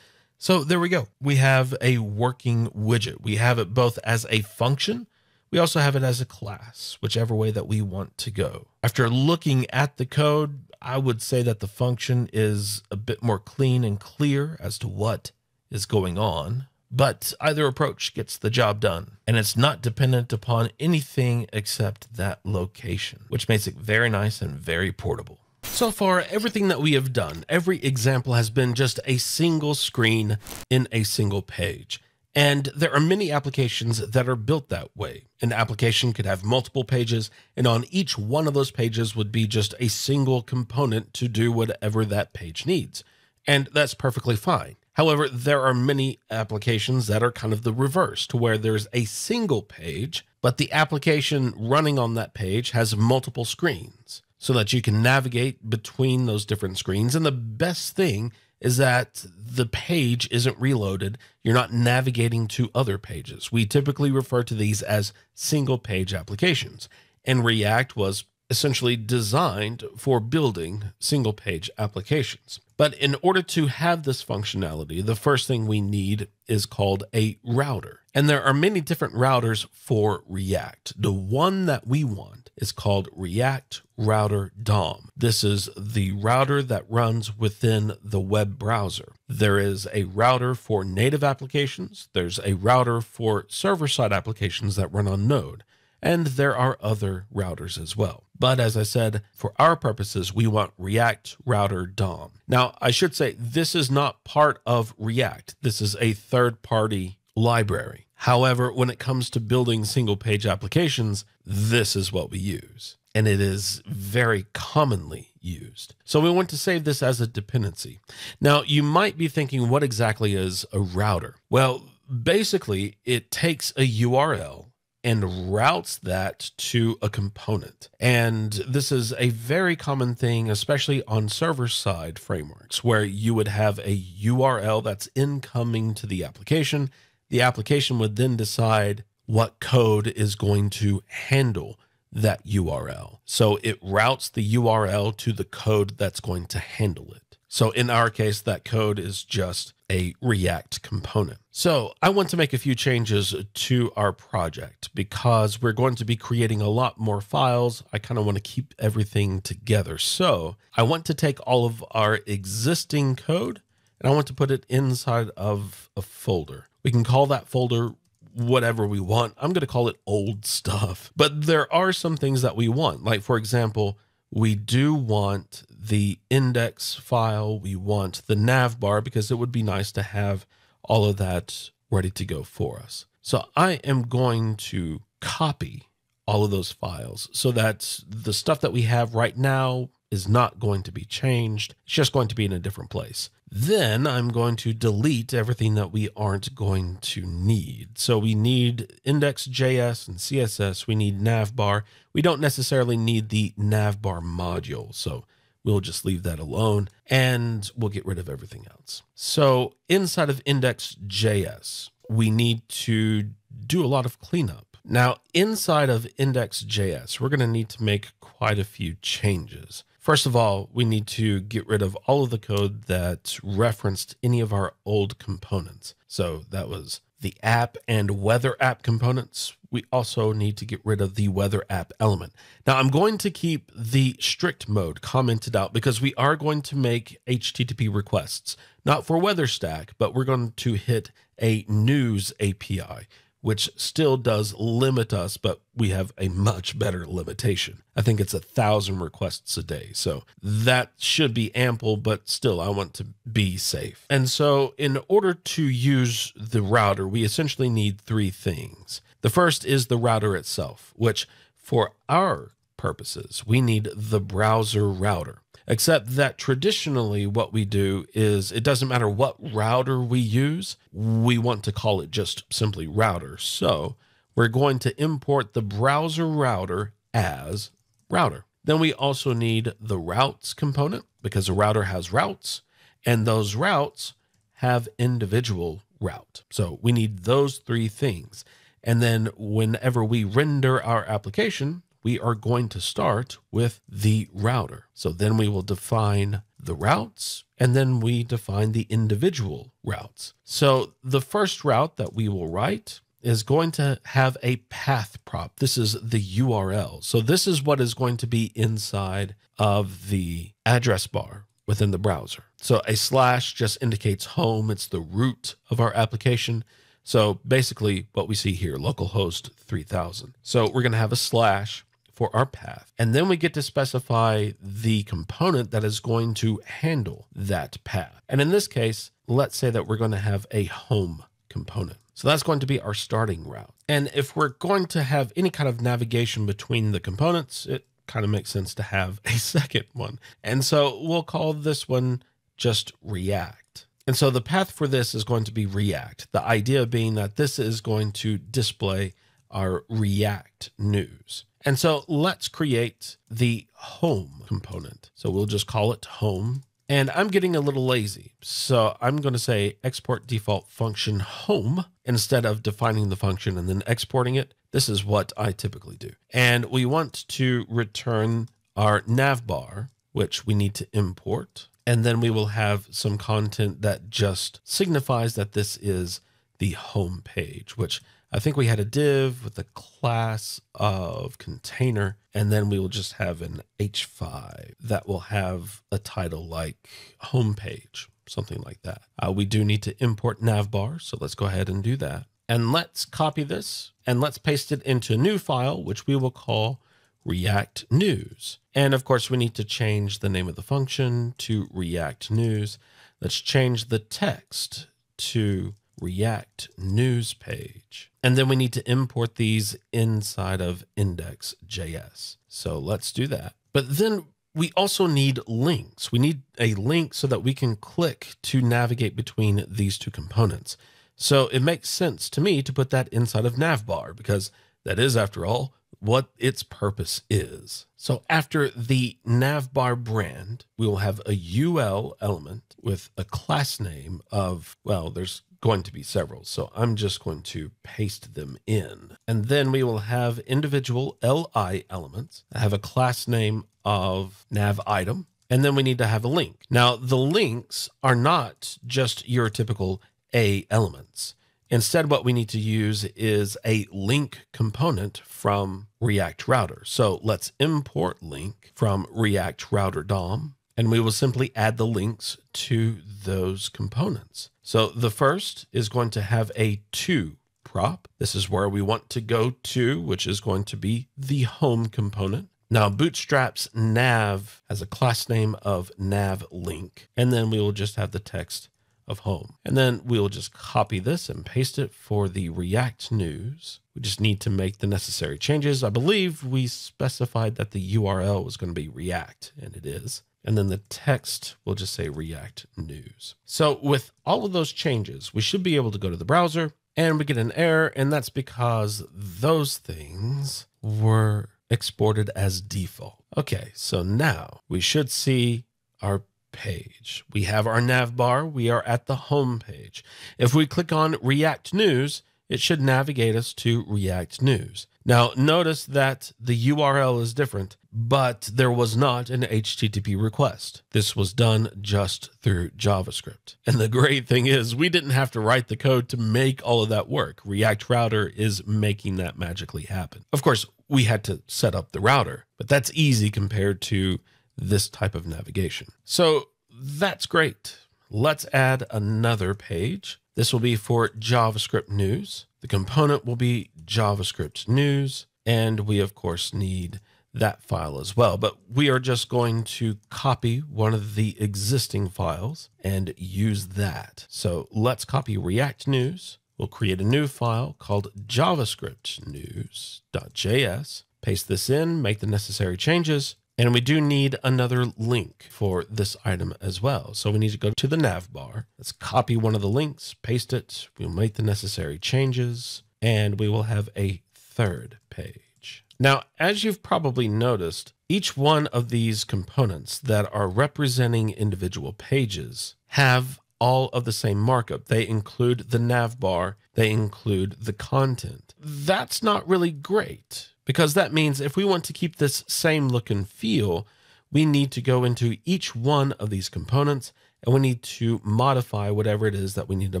So there we go. We have a working widget. We have it both as a function. We also have it as a class, whichever way that we want to go. After looking at the code, I would say that the function is a bit more clean and clear as to what is going on, but either approach gets the job done. And it's not dependent upon anything except that location, which makes it very nice and very portable. So far, everything that we have done, every example has been just a single screen in a single page. And there are many applications that are built that way. An application could have multiple pages, and on each one of those pages would be just a single component to do whatever that page needs. And that's perfectly fine. However, there are many applications that are kind of the reverse, to where there's a single page, but the application running on that page has multiple screens, so that you can navigate between those different screens. And the best thing is that the page isn't reloaded. You're not navigating to other pages. We typically refer to these as single page applications. And React was essentially designed for building single page applications. But in order to have this functionality, the first thing we need is called a router. And there are many different routers for React. The one that we want is called React Router D O M. This is the router that runs within the web browser. There is a router for native applications. There's a router for server-side applications that run on Node. And there are other routers as well. But as I said, for our purposes, we want React Router D O M. Now, I should say this is not part of React. This is a third-party library. However, when it comes to building single-page applications, this is what we use. And it is very commonly used. So we want to save this as a dependency. Now, you might be thinking, what exactly is a router? Well, basically, it takes a U R L and routes that to a component. And this is a very common thing, especially on server-side frameworks, where you would have a U R L that's incoming to the application. The application would then decide what code is going to handle that U R L. So it routes the U R L to the code that's going to handle it. So in our case, that code is just a React component. So I want to make a few changes to our project because we're going to be creating a lot more files. I kind of want to keep everything together. So I want to take all of our existing code and I want to put it inside of a folder. We can call that folder whatever we want. I'm going to call it old stuff, but there are some things that we want. Like for example, we do want the index file, we want the nav bar, because it would be nice to have all of that ready to go for us. So I am going to copy all of those files so that the stuff that we have right now is not going to be changed. It's just going to be in a different place. Then I'm going to delete everything that we aren't going to need. So we need index.js and C S S. We need navbar. We don't necessarily need the navbar module. So we'll just leave that alone and we'll get rid of everything else. So inside of index.js, we need to do a lot of cleanup. Now, inside of index.js, we're going to need to make quite a few changes. First of all, we need to get rid of all of the code that referenced any of our old components. So that was the app and weather app components. We also need to get rid of the weather app element. Now, I'm going to keep the strict mode commented out because we are going to make H T T P requests, not for WeatherStack, but we're going to hit a news A P I, which still does limit us, but we have a much better limitation. I think it's a thousand requests a day. So that should be ample, but still I want to be safe. And so in order to use the router, we essentially need three things. The first is the router itself, which for our purposes, we need the browser router, except that traditionally what we do is it doesn't matter what router we use, we want to call it just simply router. So we're going to import the browser router as router. Then we also need the routes component because a router has routes and those routes have individual route. So we need those three things. And then whenever we render our application, we are going to start with the router. So then we will define the routes and then we define the individual routes. So the first route that we will write is going to have a path prop. This is the U R L. So this is what is going to be inside of the address bar within the browser. So a slash just indicates home. It's the root of our application. So basically what we see here, localhost three thousand. So we're going to have a slash for our path. And then we get to specify the component that is going to handle that path. And in this case, let's say that we're going to have a home component. So that's going to be our starting route. And if we're going to have any kind of navigation between the components, it kind of makes sense to have a second one. And so we'll call this one just React. And so the path for this is going to be React. The idea being that this is going to display our React news. And so let's create the home component. So we'll just call it home. And I'm getting a little lazy. So I'm going to say export default function home instead of defining the function and then exporting it. This is what I typically do. And we want to return our navbar, which we need to import. And then we will have some content that just signifies that this is the home page, which I think we had a div with a class of container. And then we will just have an H five that will have a title like home page, something like that. Uh, we do need to import navbar. So let's go ahead and do that. And let's copy this and let's paste it into a new file, which we will call React News. And of course, we need to change the name of the function to React News. Let's change the text to React News Page. And then we need to import these inside of index dot J S. So let's do that. But then we also need links. We need a link so that we can click to navigate between these two components. So it makes sense to me to put that inside of navbar because that is, after all, what its purpose is. So after the navbar brand, we will have a U L element with a class name of, well, there's going to be several. So I'm just going to paste them in. And then we will have individual L I elements that have a class name of nav item. And then we need to have a link. Now the links are not just your typical A elements. Instead, what we need to use is a link component from React Router. So let's import link from React Router D O M, and we will simply add the links to those components. So the first is going to have a to prop. This is where we want to go to, which is going to be the home component. Now Bootstrap's nav has a class name of nav link, and then we will just have the text of home. And then we'll just copy this and paste it for the React news. We just need to make the necessary changes. I believe we specified that the U R L was going to be React, and it is. And then the text will just say React news. So with all of those changes, we should be able to go to the browser and we get an error. And that's because those things were exported as default. Okay. So now we should see our page. We have our nav bar. We are at the home page. If we click on React News, it should navigate us to React News. Now notice that the U R L is different, but there was not an H T T P request. This was done just through JavaScript. And the great thing is we didn't have to write the code to make all of that work. React Router is making that magically happen. Of course, we had to set up the router, but that's easy compared to this type of navigation. So that's great. Let's add another page. This will be for JavaScript news. The component will be JavaScript news. And we of course need that file as well, but we are just going to copy one of the existing files and use that. So let's copy React news. We'll create a new file called JavaScript news.js, paste this in, make the necessary changes. And we do need another link for this item as well. So we need to go to the nav bar. Let's copy one of the links, paste it. We'll make the necessary changes and we will have a third page. Now, as you've probably noticed, each one of these components that are representing individual pages have all of the same markup. They include the nav bar. They include the content. That's not really great, because that means if we want to keep this same look and feel, we need to go into each one of these components and we need to modify whatever it is that we need to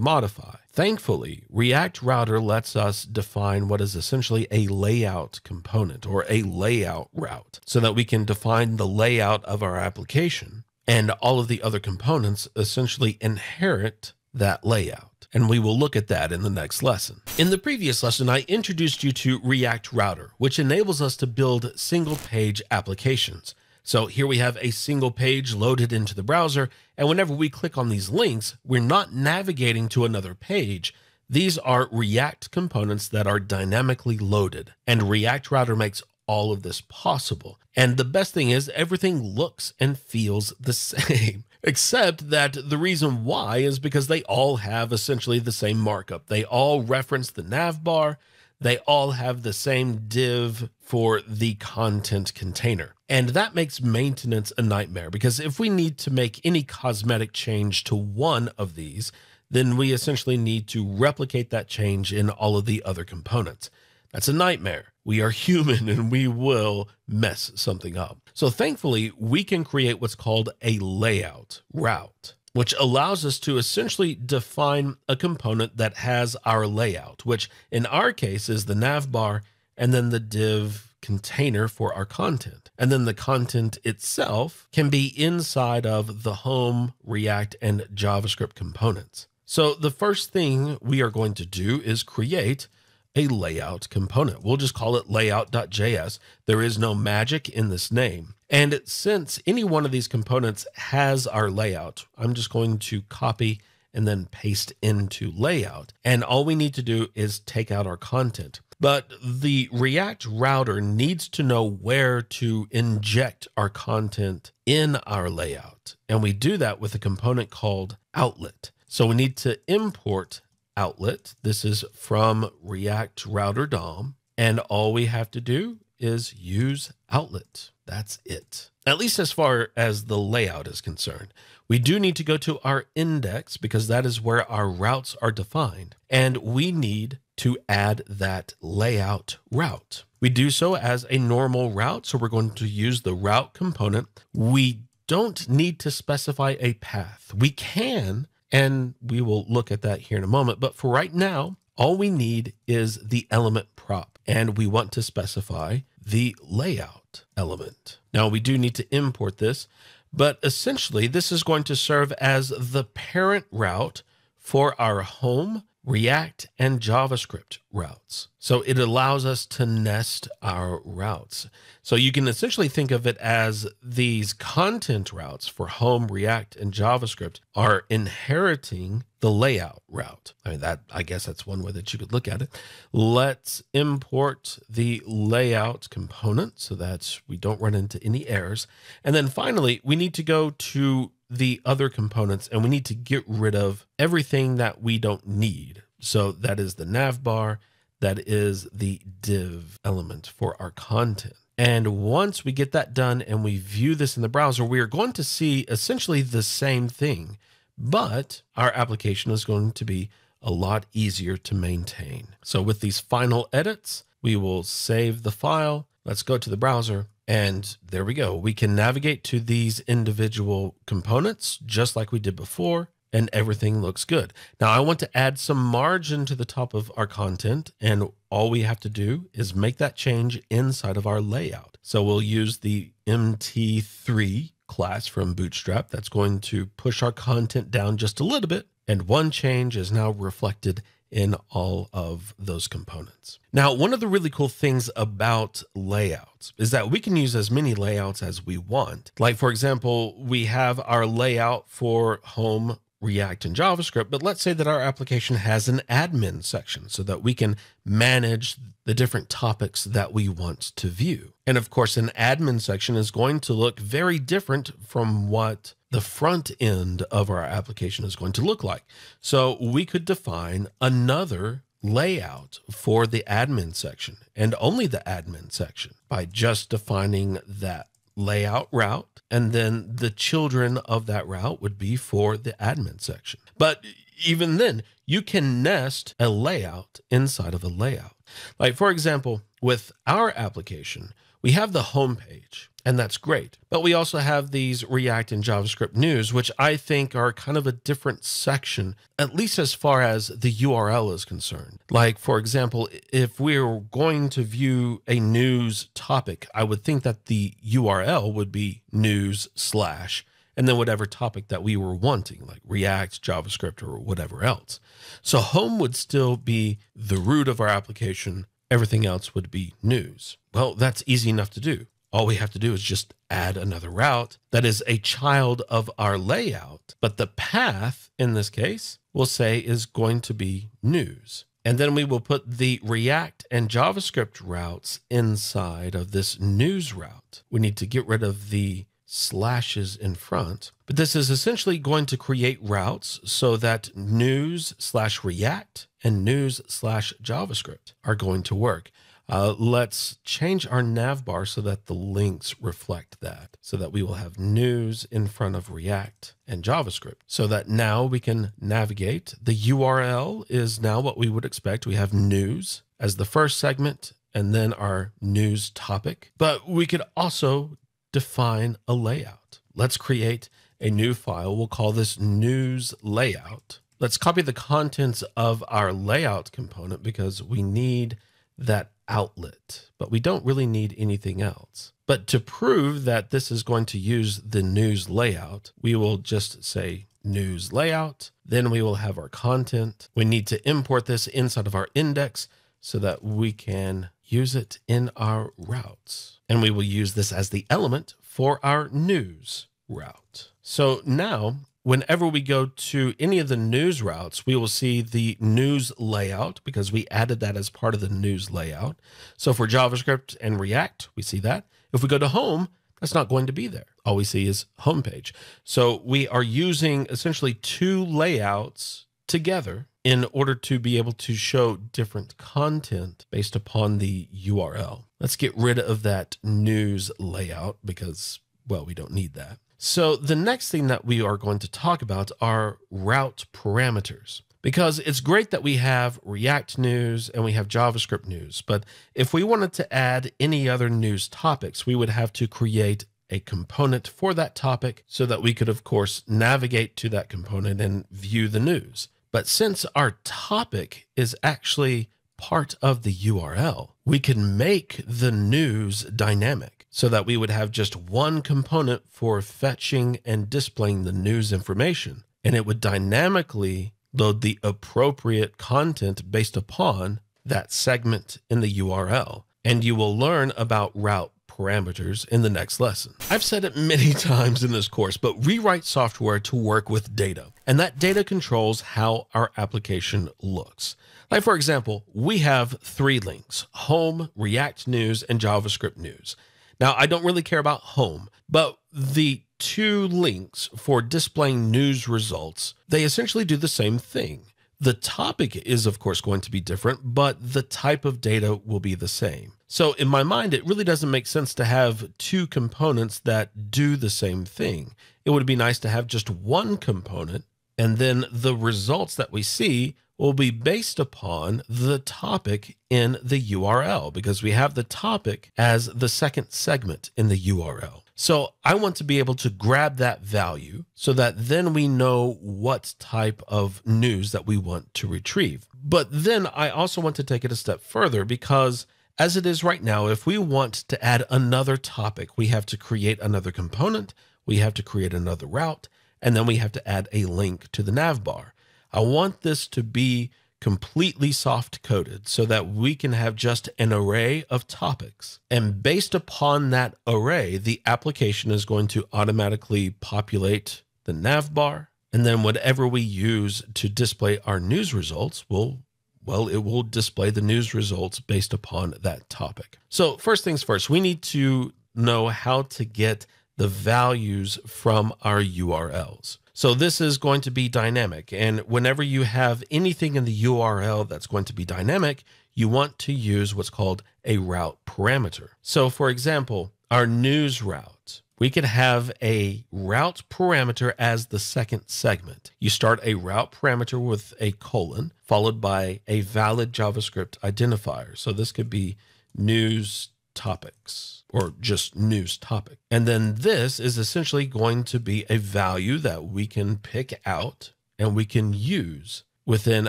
modify. Thankfully, React Router lets us define what is essentially a layout component or a layout route so that we can define the layout of our application, and all of the other components essentially inherit that layout. And we will look at that in the next lesson. In the previous lesson, I introduced you to React Router, which enables us to build single page applications. So here we have a single page loaded into the browser. And whenever we click on these links, we're not navigating to another page. These are React components that are dynamically loaded, and React Router makes all of this possible. And the best thing is everything looks and feels the same, except that the reason why is because they all have essentially the same markup. They all reference the nav bar. They all have the same div for the content container. And that makes maintenance a nightmare, because if we need to make any cosmetic change to one of these, then we essentially need to replicate that change in all of the other components. That's a nightmare. We are human and we will mess something up. So thankfully, we can create what's called a layout route, which allows us to essentially define a component that has our layout, which in our case is the nav bar and then the div container for our content. And then the content itself can be inside of the home, React, and JavaScript components. So the first thing we are going to do is create a layout component. We'll just call it layout.js. There is no magic in this name. And since any one of these components has our layout, I'm just going to copy and then paste into layout. And all we need to do is take out our content. But the React router needs to know where to inject our content in our layout. And we do that with a component called outlet. So we need to import outlet. This is from React Router D O M. And all we have to do is use outlet. That's it. At least as far as the layout is concerned. We do need to go to our index, because that is where our routes are defined. And we need to add that layout route. We do so as a normal route. So we're going to use the route component. We don't need to specify a path. We can, and we will look at that here in a moment. But for right now, all we need is the element prop, and we want to specify the layout element. Now we do need to import this, but essentially this is going to serve as the parent route for our home, React, and JavaScript routes. So it allows us to nest our routes. So you can essentially think of it as these content routes for home, React, and JavaScript are inheriting the layout route. I mean, that, I guess that's one way that you could look at it. Let's import the layout component so that we don't run into any errors. And then finally, we need to go to the other components, and we need to get rid of everything that we don't need. So that is the nav bar, that is the div element for our content. And once we get that done and we view this in the browser, we are going to see essentially the same thing, but our application is going to be a lot easier to maintain. So with these final edits, we will save the file. Let's go to the browser. And there we go. We can navigate to these individual components just like we did before, and everything looks good. Now I want to add some margin to the top of our content, and all we have to do is make that change inside of our layout. So we'll use the M T three class from Bootstrap. That's going to push our content down just a little bit, and one change is now reflected in all of those components. Now, one of the really cool things about layouts is that we can use as many layouts as we want. Like for example, we have our layout for home, React and JavaScript, but let's say that our application has an admin section so that we can manage the different topics that we want to view. And of course, an admin section is going to look very different from what the front end of our application is going to look like. So we could define another layout for the admin section and only the admin section by just defining that layout route, and then the children of that route would be for the admin section. But even then, you can nest a layout inside of a layout. Like, for example, with our application, we have the home page, and that's great. But we also have these React and JavaScript news, which I think are kind of a different section, at least as far as the U R L is concerned. Like, for example, if we're going to view a news topic, I would think that the U R L would be news slash, and then whatever topic that we were wanting, like React, JavaScript, or whatever else. So home would still be the root of our application. Everything else would be news. Well, that's easy enough to do. All we have to do is just add another route that is a child of our layout, but the path in this case we'll say is going to be news. And then we will put the React and JavaScript routes inside of this news route. We need to get rid of the slashes in front, but this is essentially going to create routes so that news slash React and news slash JavaScript are going to work. Uh, let's change our navbar so that the links reflect that, so that we will have news in front of React and JavaScript, so that now we can navigate. The U R L is now what we would expect. We have news as the first segment and then our news topic, but we could also define a layout. Let's create a new file. We'll call this news layout. Let's copy the contents of our layout component because we need that outlet, but we don't really need anything else. But to prove that this is going to use the news layout, we will just say news layout. Then we will have our content. We need to import this inside of our index so that we can use it in our routes. And we will use this as the element for our news route. So now, whenever we go to any of the news routes, we will see the news layout because we added that as part of the news layout. So for JavaScript and React, we see that. If we go to home, that's not going to be there. All we see is homepage. So we are using essentially two layouts together in order to be able to show different content based upon the U R L. Let's get rid of that news layout because, well, we don't need that. So the next thing that we are going to talk about are route parameters, because it's great that we have React news and we have JavaScript news, but if we wanted to add any other news topics, we would have to create a component for that topic so that we could, of course, navigate to that component and view the news. But since our topic is actually part of the U R L, we can make the news dynamic, so that we would have just one component for fetching and displaying the news information, and it would dynamically load the appropriate content based upon that segment in the U R L. And you will learn about route parameters in the next lesson. I've said it many times in this course, but we write software to work with data, and that data controls how our application looks. Like, for example, we have three links: home, React news, and JavaScript news. Now, I don't really care about home, but the two links for displaying news results, they essentially do the same thing. The topic is, of course, going to be different, but the type of data will be the same. So in my mind, it really doesn't make sense to have two components that do the same thing. It would be nice to have just one component, and then the results that we see will be based upon the topic in the U R L, because we have the topic as the second segment in the U R L. So I want to be able to grab that value so that then we know what type of news that we want to retrieve. But then I also want to take it a step further, because as it is right now, if we want to add another topic, we have to create another component, we have to create another route, and then we have to add a link to the navbar. I want this to be completely soft-coded so that we can have just an array of topics. And based upon that array, the application is going to automatically populate the navbar And then whatever we use to display our news results will, well, it will display the news results based upon that topic. So first things first, we need to know how to get the values from our U R Ls. So this is going to be dynamic. And whenever you have anything in the U R L that's going to be dynamic, you want to use what's called a route parameter. So for example, our news route, we could have a route parameter as the second segment. You start a route parameter with a colon followed by a valid JavaScript identifier. So this could be news topics or just news topic. And then this is essentially going to be a value that we can pick out and we can use within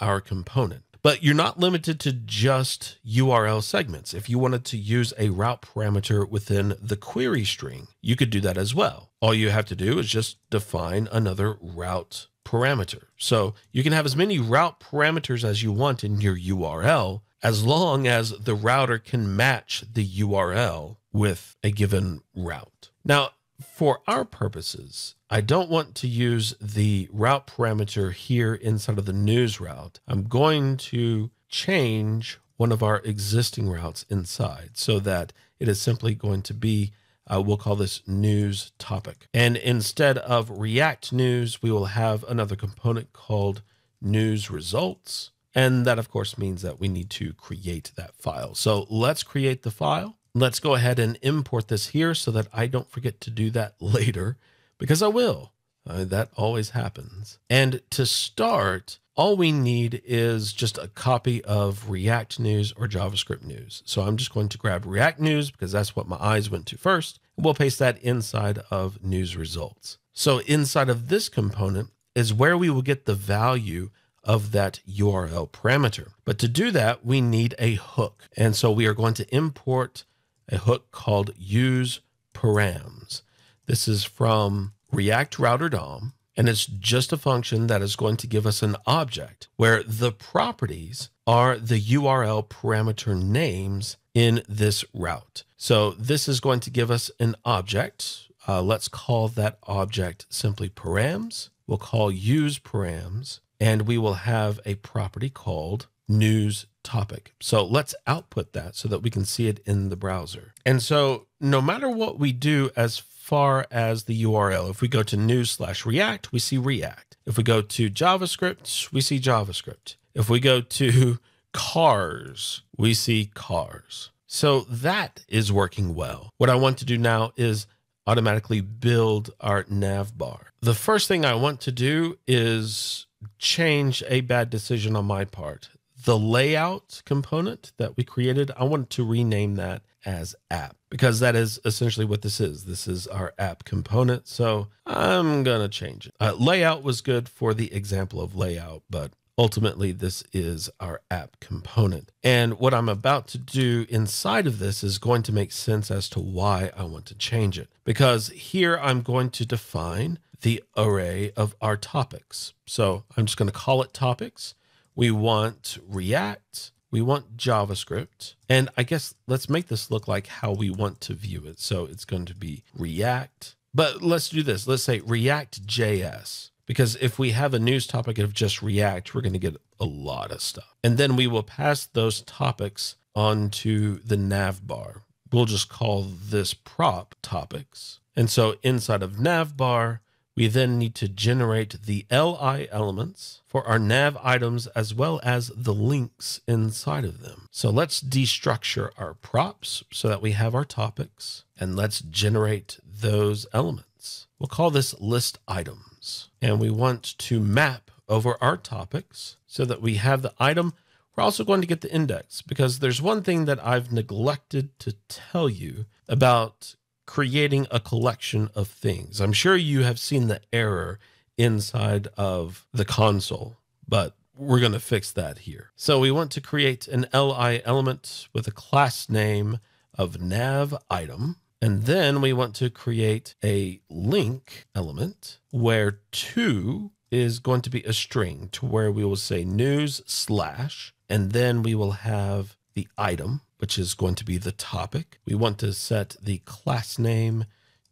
our component. But you're not limited to just U R L segments. If you wanted to use a route parameter within the query string, you could do that as well. All you have to do is just define another route parameter. So you can have as many route parameters as you want in your U R L, as long as the router can match the U R L with a given route. Now, for our purposes, I don't want to use the route parameter here inside of the news route. I'm going to change one of our existing routes inside so that it is simply going to be, uh, we'll call this news topic. And instead of React News, we will have another component called news results. And that, of course, means that we need to create that file. So let's create the file. Let's go ahead and import this here so that I don't forget to do that later, because I will. Uh, that always happens. And to start, all we need is just a copy of React News or JavaScript News. So I'm just going to grab React News because that's what my eyes went to first. And we'll paste that inside of News Results. So inside of this component is where we will get the value of that U R L parameter. But to do that, we need a hook. And so we are going to import a hook called use params. This is from React Router D O M, and it's just a function that is going to give us an object where the properties are the U R L parameter names in this route. So this is going to give us an object. Uh, let's call that object simply params. We'll call use params, and we will have a property called news topic. So let's output that so that we can see it in the browser. And so no matter what we do as far as the U R L, if we go to news slash React, we see React. If we go to JavaScript, we see JavaScript. If we go to cars, we see cars. So that is working well. What I want to do now is automatically build our nav bar. The first thing I want to do is change a bad decision on my part. The layout component that we created, I wanted to rename that as app because that is essentially what this is. This is our app component. So I'm going to change it. Uh, layout was good for the example of layout, but ultimately this is our app component. And what I'm about to do inside of this is going to make sense as to why I want to change it, because here I'm going to define the array of our topics. So I'm just going to call it topics. We want React, we want JavaScript, and I guess let's make this look like how we want to view it. So it's going to be React, but let's do this. Let's say react J S, because if we have a news topic of just React, we're going to get a lot of stuff. And then we will pass those topics onto the nav bar. We'll just call this prop topics. And so inside of nav bar, we then need to generate the L I elements for our nav items as well as the links inside of them. So let's destructure our props so that we have our topics, and let's generate those elements. We'll call this list items, and we want to map over our topics so that we have the item. We're also going to get the index, because there's one thing that I've neglected to tell you about creating a collection of things. I'm sure you have seen the error inside of the console, but we're going to fix that here. So we want to create an L I element with a class name of nav item. And then we want to create a link element where two is going to be a string, to where we will say news slash, and then we will have the item, which is going to be the topic. We want to set the class name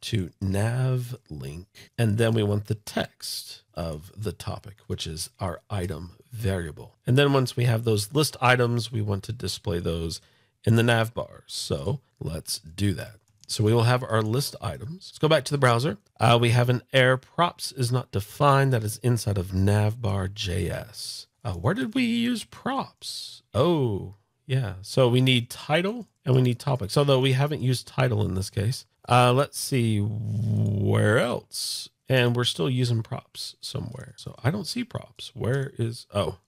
to nav link, and then we want the text of the topic, which is our item variable. And then once we have those list items, we want to display those in the nav bar. So let's do that. So we will have our list items. Let's go back to the browser. Uh, we have an error. Props is not defined. That is inside of navbar.js. Uh, where did we use props? Oh, yeah. So we need title and we need topics, although we haven't used title in this case. Uh, let's see where else. And we're still using props somewhere. So I don't see props. Where is, oh,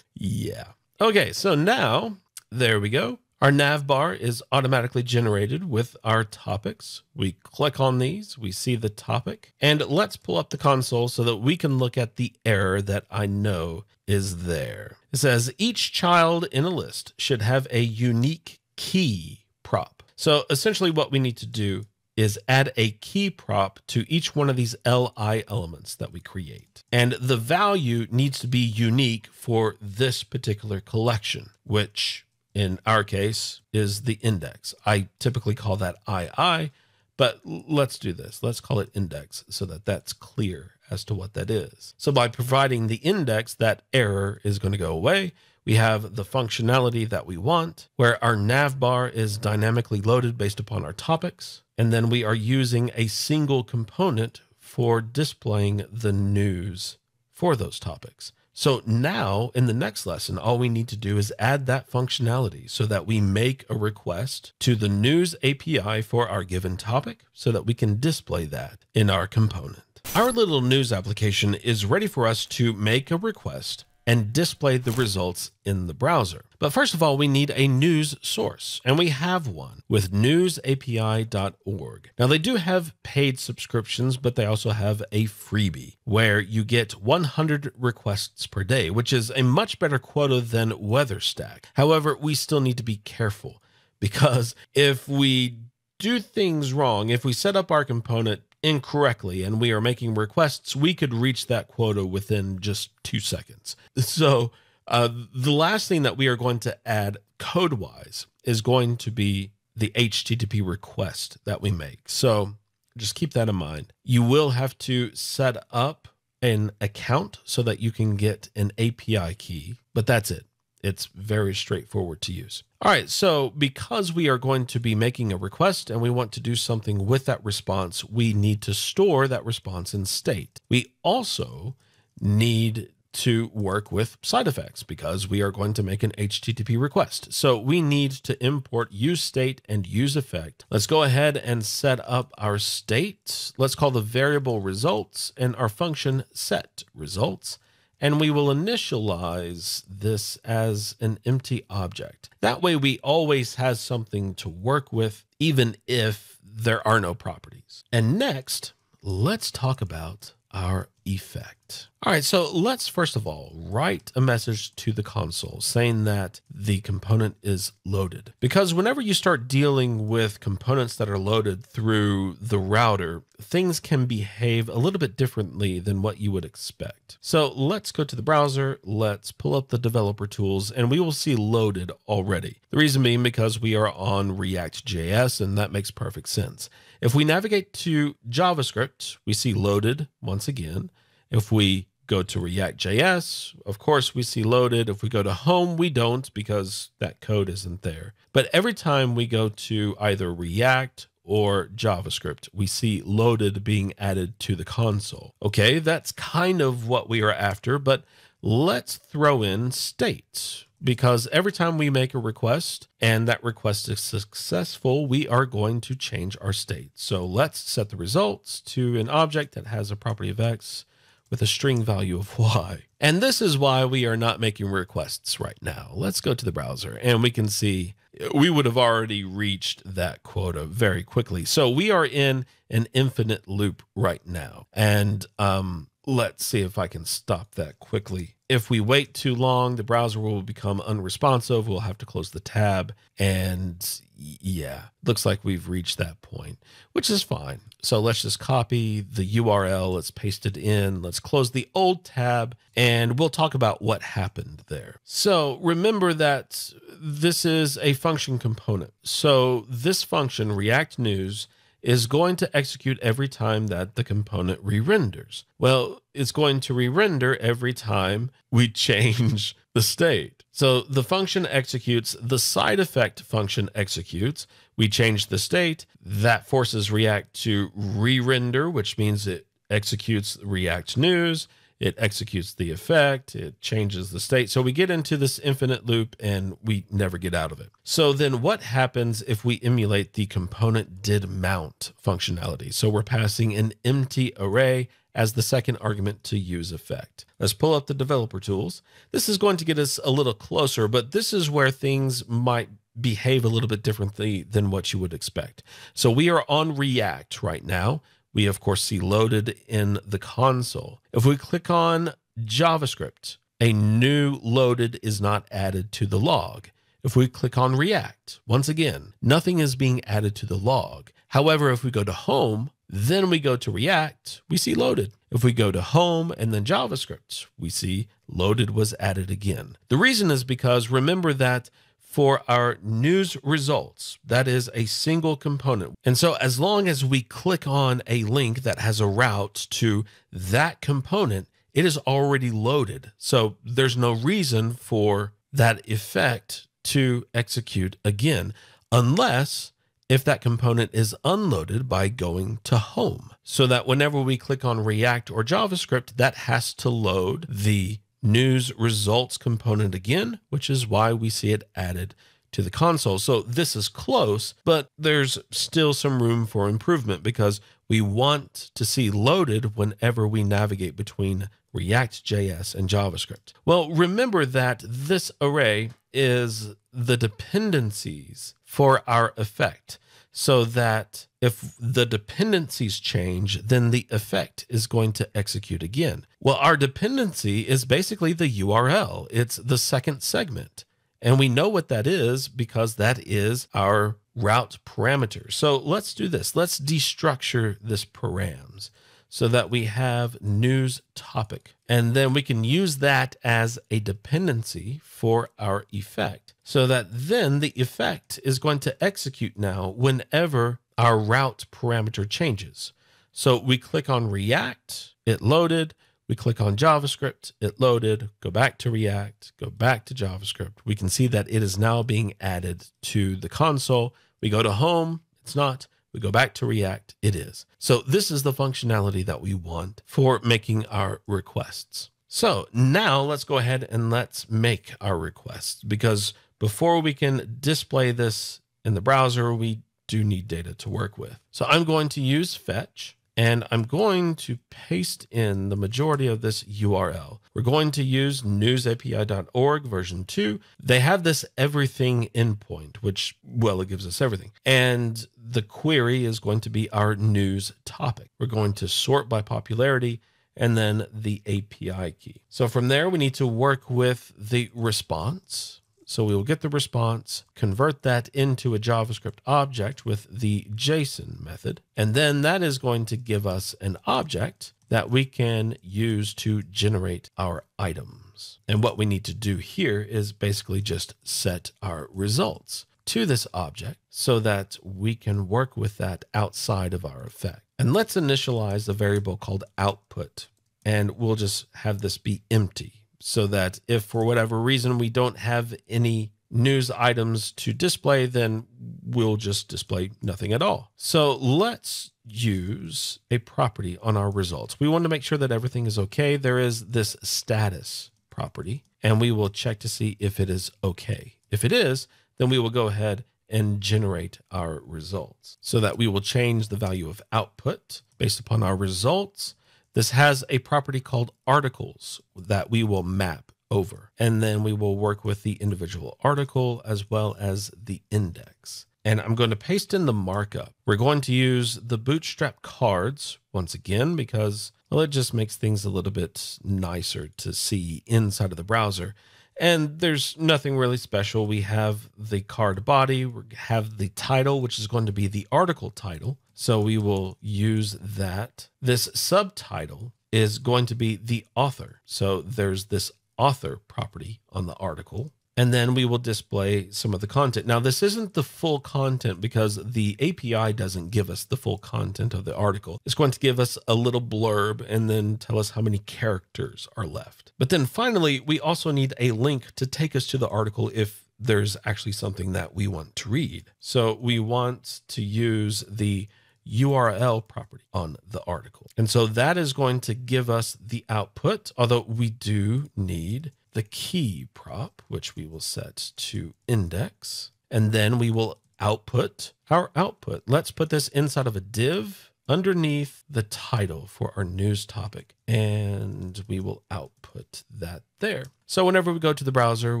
yeah. Okay, so now, there we go. Our nav bar is automatically generated with our topics. We click on these, we see the topic, and let's pull up the console so that we can look at the error that I know is there. It says each child in a list should have a unique key prop. So essentially what we need to do is add a key prop to each one of these L I elements that we create. And the value needs to be unique for this particular collection, which in our case is the index. I typically call that two, but let's do this. Let's call it index so that that's clear as to what that is. So by providing the index, that error is going to go away. We have the functionality that we want, where our nav bar is dynamically loaded based upon our topics. And then we are using a single component for displaying the news for those topics. So now in the next lesson, all we need to do is add that functionality so that we make a request to the news A P I for our given topic so that we can display that in our component. Our little news application is ready for us to make a request and display the results in the browser. But first of all, we need a news source, and we have one with news A P I dot org. Now they do have paid subscriptions, but they also have a freebie where you get one hundred requests per day, which is a much better quota than WeatherStack. However, we still need to be careful because if we do things wrong, if we set up our component incorrectly and we are making requests, we could reach that quota within just two seconds. So uh, the last thing that we are going to add code-wise is going to be the H T T P request that we make. So just keep that in mind. You will have to set up an account so that you can get an A P I key, but that's it. It's very straightforward to use. All right, so because we are going to be making a request and we want to do something with that response, we need to store that response in state. We also need to work with side effects because we are going to make an H T T P request. So we need to import useState and useEffect. Let's go ahead and set up our state. Let's call the variable results and our function set results. And we will initialize this as an empty object. That way we always have something to work with, even if there are no properties. And next, let's talk about our effect. All right, so let's first of all write a message to the console saying that the component is loaded. Because whenever you start dealing with components that are loaded through the router, things can behave a little bit differently than what you would expect. So let's go to the browser, let's pull up the developer tools, and we will see loaded already. The reason being because we are on react J S, and that makes perfect sense. If we navigate to JavaScript, we see loaded once again. If we go to react J S, of course, we see loaded. If we go to home, we don't because that code isn't there. But every time we go to either React or JavaScript, we see loaded being added to the console. Okay, that's kind of what we are after, but let's throw in state because every time we make a request and that request is successful, we are going to change our state. So let's set the results to an object that has a property of X with a string value of Y. And this is why we are not making requests right now. Let's go to the browser and we can see we would have already reached that quota very quickly. So we are in an infinite loop right now. And um, let's see if I can stop that quickly. If we wait too long, the browser will become unresponsive. We'll have to close the tab. And yeah, looks like we've reached that point, which is fine. So let's just copy the U R L. Let's paste it in. Let's close the old tab and we'll talk about what happened there. So remember that this is a function component. So this function, React News, is going to execute every time that the component re-renders. Well, it's going to re-render every time we change the state. So the function executes, the side effect function executes, we change the state, that forces React to re-render, which means it executes React news, it executes the effect, it changes the state. So we get into this infinite loop and we never get out of it. So then what happens if we emulate the component did mount functionality? So we're passing an empty array as the second argument to use effect. Let's pull up the developer tools. This is going to get us a little closer, but this is where things might behave a little bit differently than what you would expect. So we are on React right now. We, of course, see loaded in the console. If we click on JavaScript, a new loaded is not added to the log. If we click on React, once again, nothing is being added to the log. However, if we go to home, then we go to React, we see loaded. If we go to home and then JavaScript, we see loaded was added again. The reason is because remember that for our news results, that is a single component. And so as long as we click on a link that has a route to that component, it is already loaded. So there's no reason for that effect to execute again, unless if that component is unloaded by going to home, so that whenever we click on React or JavaScript, that has to load the news results component again, which is why we see it added to the console. So this is close, but there's still some room for improvement because we want to see loaded whenever we navigate between React J S and JavaScript. Well, remember that this array is the dependencies for our effect, so that if the dependencies change, then the effect is going to execute again. Well, our dependency is basically the U R L. It's the second segment. And we know what that is because that is our route parameter. So let's do this. Let's destructure this params so that we have news topic. And then we can use that as a dependency for our effect, so that then the effect is going to execute now whenever our route parameter changes. So we click on React, it loaded. We click on JavaScript, it loaded, go back to React, go back to JavaScript. We can see that it is now being added to the console. We go to home, it's not. We go back to React, it is. So this is the functionality that we want for making our requests. So now let's go ahead and let's make our requests, because before we can display this in the browser, we do need data to work with. So I'm going to use fetch. And I'm going to paste in the majority of this U R L. We're going to use news A P I dot org version two. They have this everything endpoint, which, well, it gives us everything. And the query is going to be our news topic. We're going to sort by popularity and then the A P I key. So from there, we need to work with the response. So we will get the response, convert that into a JavaScript object with the JSON method. And then that is going to give us an object that we can use to generate our items. And what we need to do here is basically just set our results to this object so that we can work with that outside of our effect. And let's initialize a variable called output, and we'll just have this be empty, so that if for whatever reason we don't have any news items to display, then we'll just display nothing at all. So let's use a property on our results. We want to make sure that everything is okay. There is this status property, and we will check to see if it is okay. If it is, then we will go ahead and generate our results, so that we will change the value of output based upon our results. This has a property called articles that we will map over, and then we will work with the individual article as well as the index. And I'm going to paste in the markup. We're going to use the Bootstrap cards once again, because, well, it just makes things a little bit nicer to see inside of the browser. And there's nothing really special. We have the card body, we have the title, which is going to be the article title. So we will use that. This subtitle is going to be the author. So there's this author property on the article. And then we will display some of the content. Now, this isn't the full content because the A P I doesn't give us the full content of the article. It's going to give us a little blurb and then tell us how many characters are left. But then finally, we also need a link to take us to the article if there's actually something that we want to read. So we want to use the U R L property on the article. And so that is going to give us the output, although we do need the key prop, which we will set to index, and then we will output our output. Let's put this inside of a div underneath the title for our news topic, and we will output that there. So whenever we go to the browser,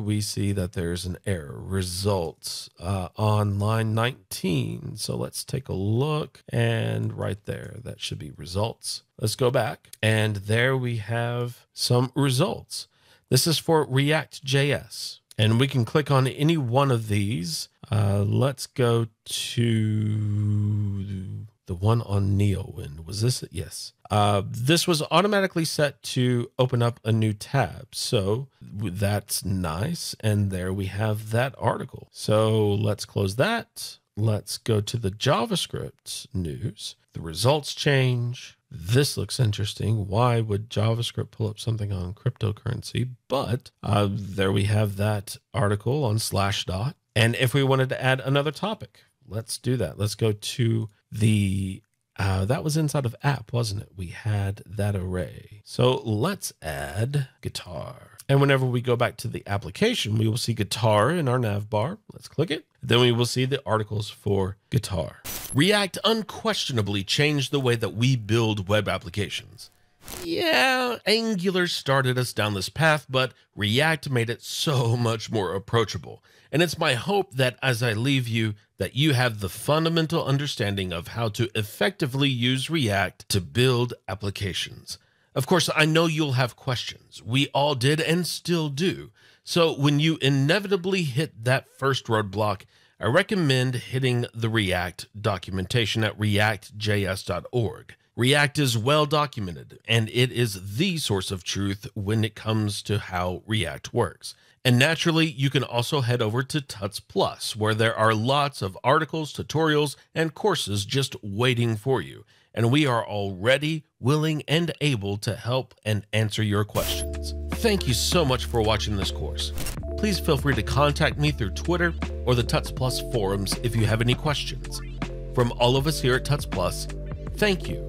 we see that there's an error results uh, on line nineteen. So let's take a look, and right there, that should be results. Let's go back, and there we have some results. This is for React J S, and we can click on any one of these. Uh, let's go to the one on Neowind. Was this it? Yes. Uh, this was automatically set to open up a new tab. So that's nice. And there we have that article. So let's close that. Let's go to the JavaScript news. The results change. This looks interesting. Why would JavaScript pull up something on cryptocurrency? But uh, there we have that article on Slashdot. And if we wanted to add another topic, let's do that. Let's go to the, uh, that was inside of app, wasn't it? We had that array. So let's add guitar. And whenever we go back to the application, we will see guitar in our nav bar. Let's click it. Then we will see the articles for guitar. React unquestionably changed the way that we build web applications. Yeah, Angular started us down this path, but React made it so much more approachable. And it's my hope that as I leave you, that you have the fundamental understanding of how to effectively use React to build applications. Of course, I know you'll have questions. We all did and still do. So when you inevitably hit that first roadblock, I recommend hitting the React documentation at react j s dot org. React is well documented, and it is the source of truth when it comes to how React works. And naturally, you can also head over to Tuts plus, where there are lots of articles, tutorials, and courses just waiting for you. And we are already willing and able to help and answer your questions. Thank you so much for watching this course. Please feel free to contact me through Twitter or the Tuts plus forums if you have any questions. From all of us here at Tuts plus, thank you,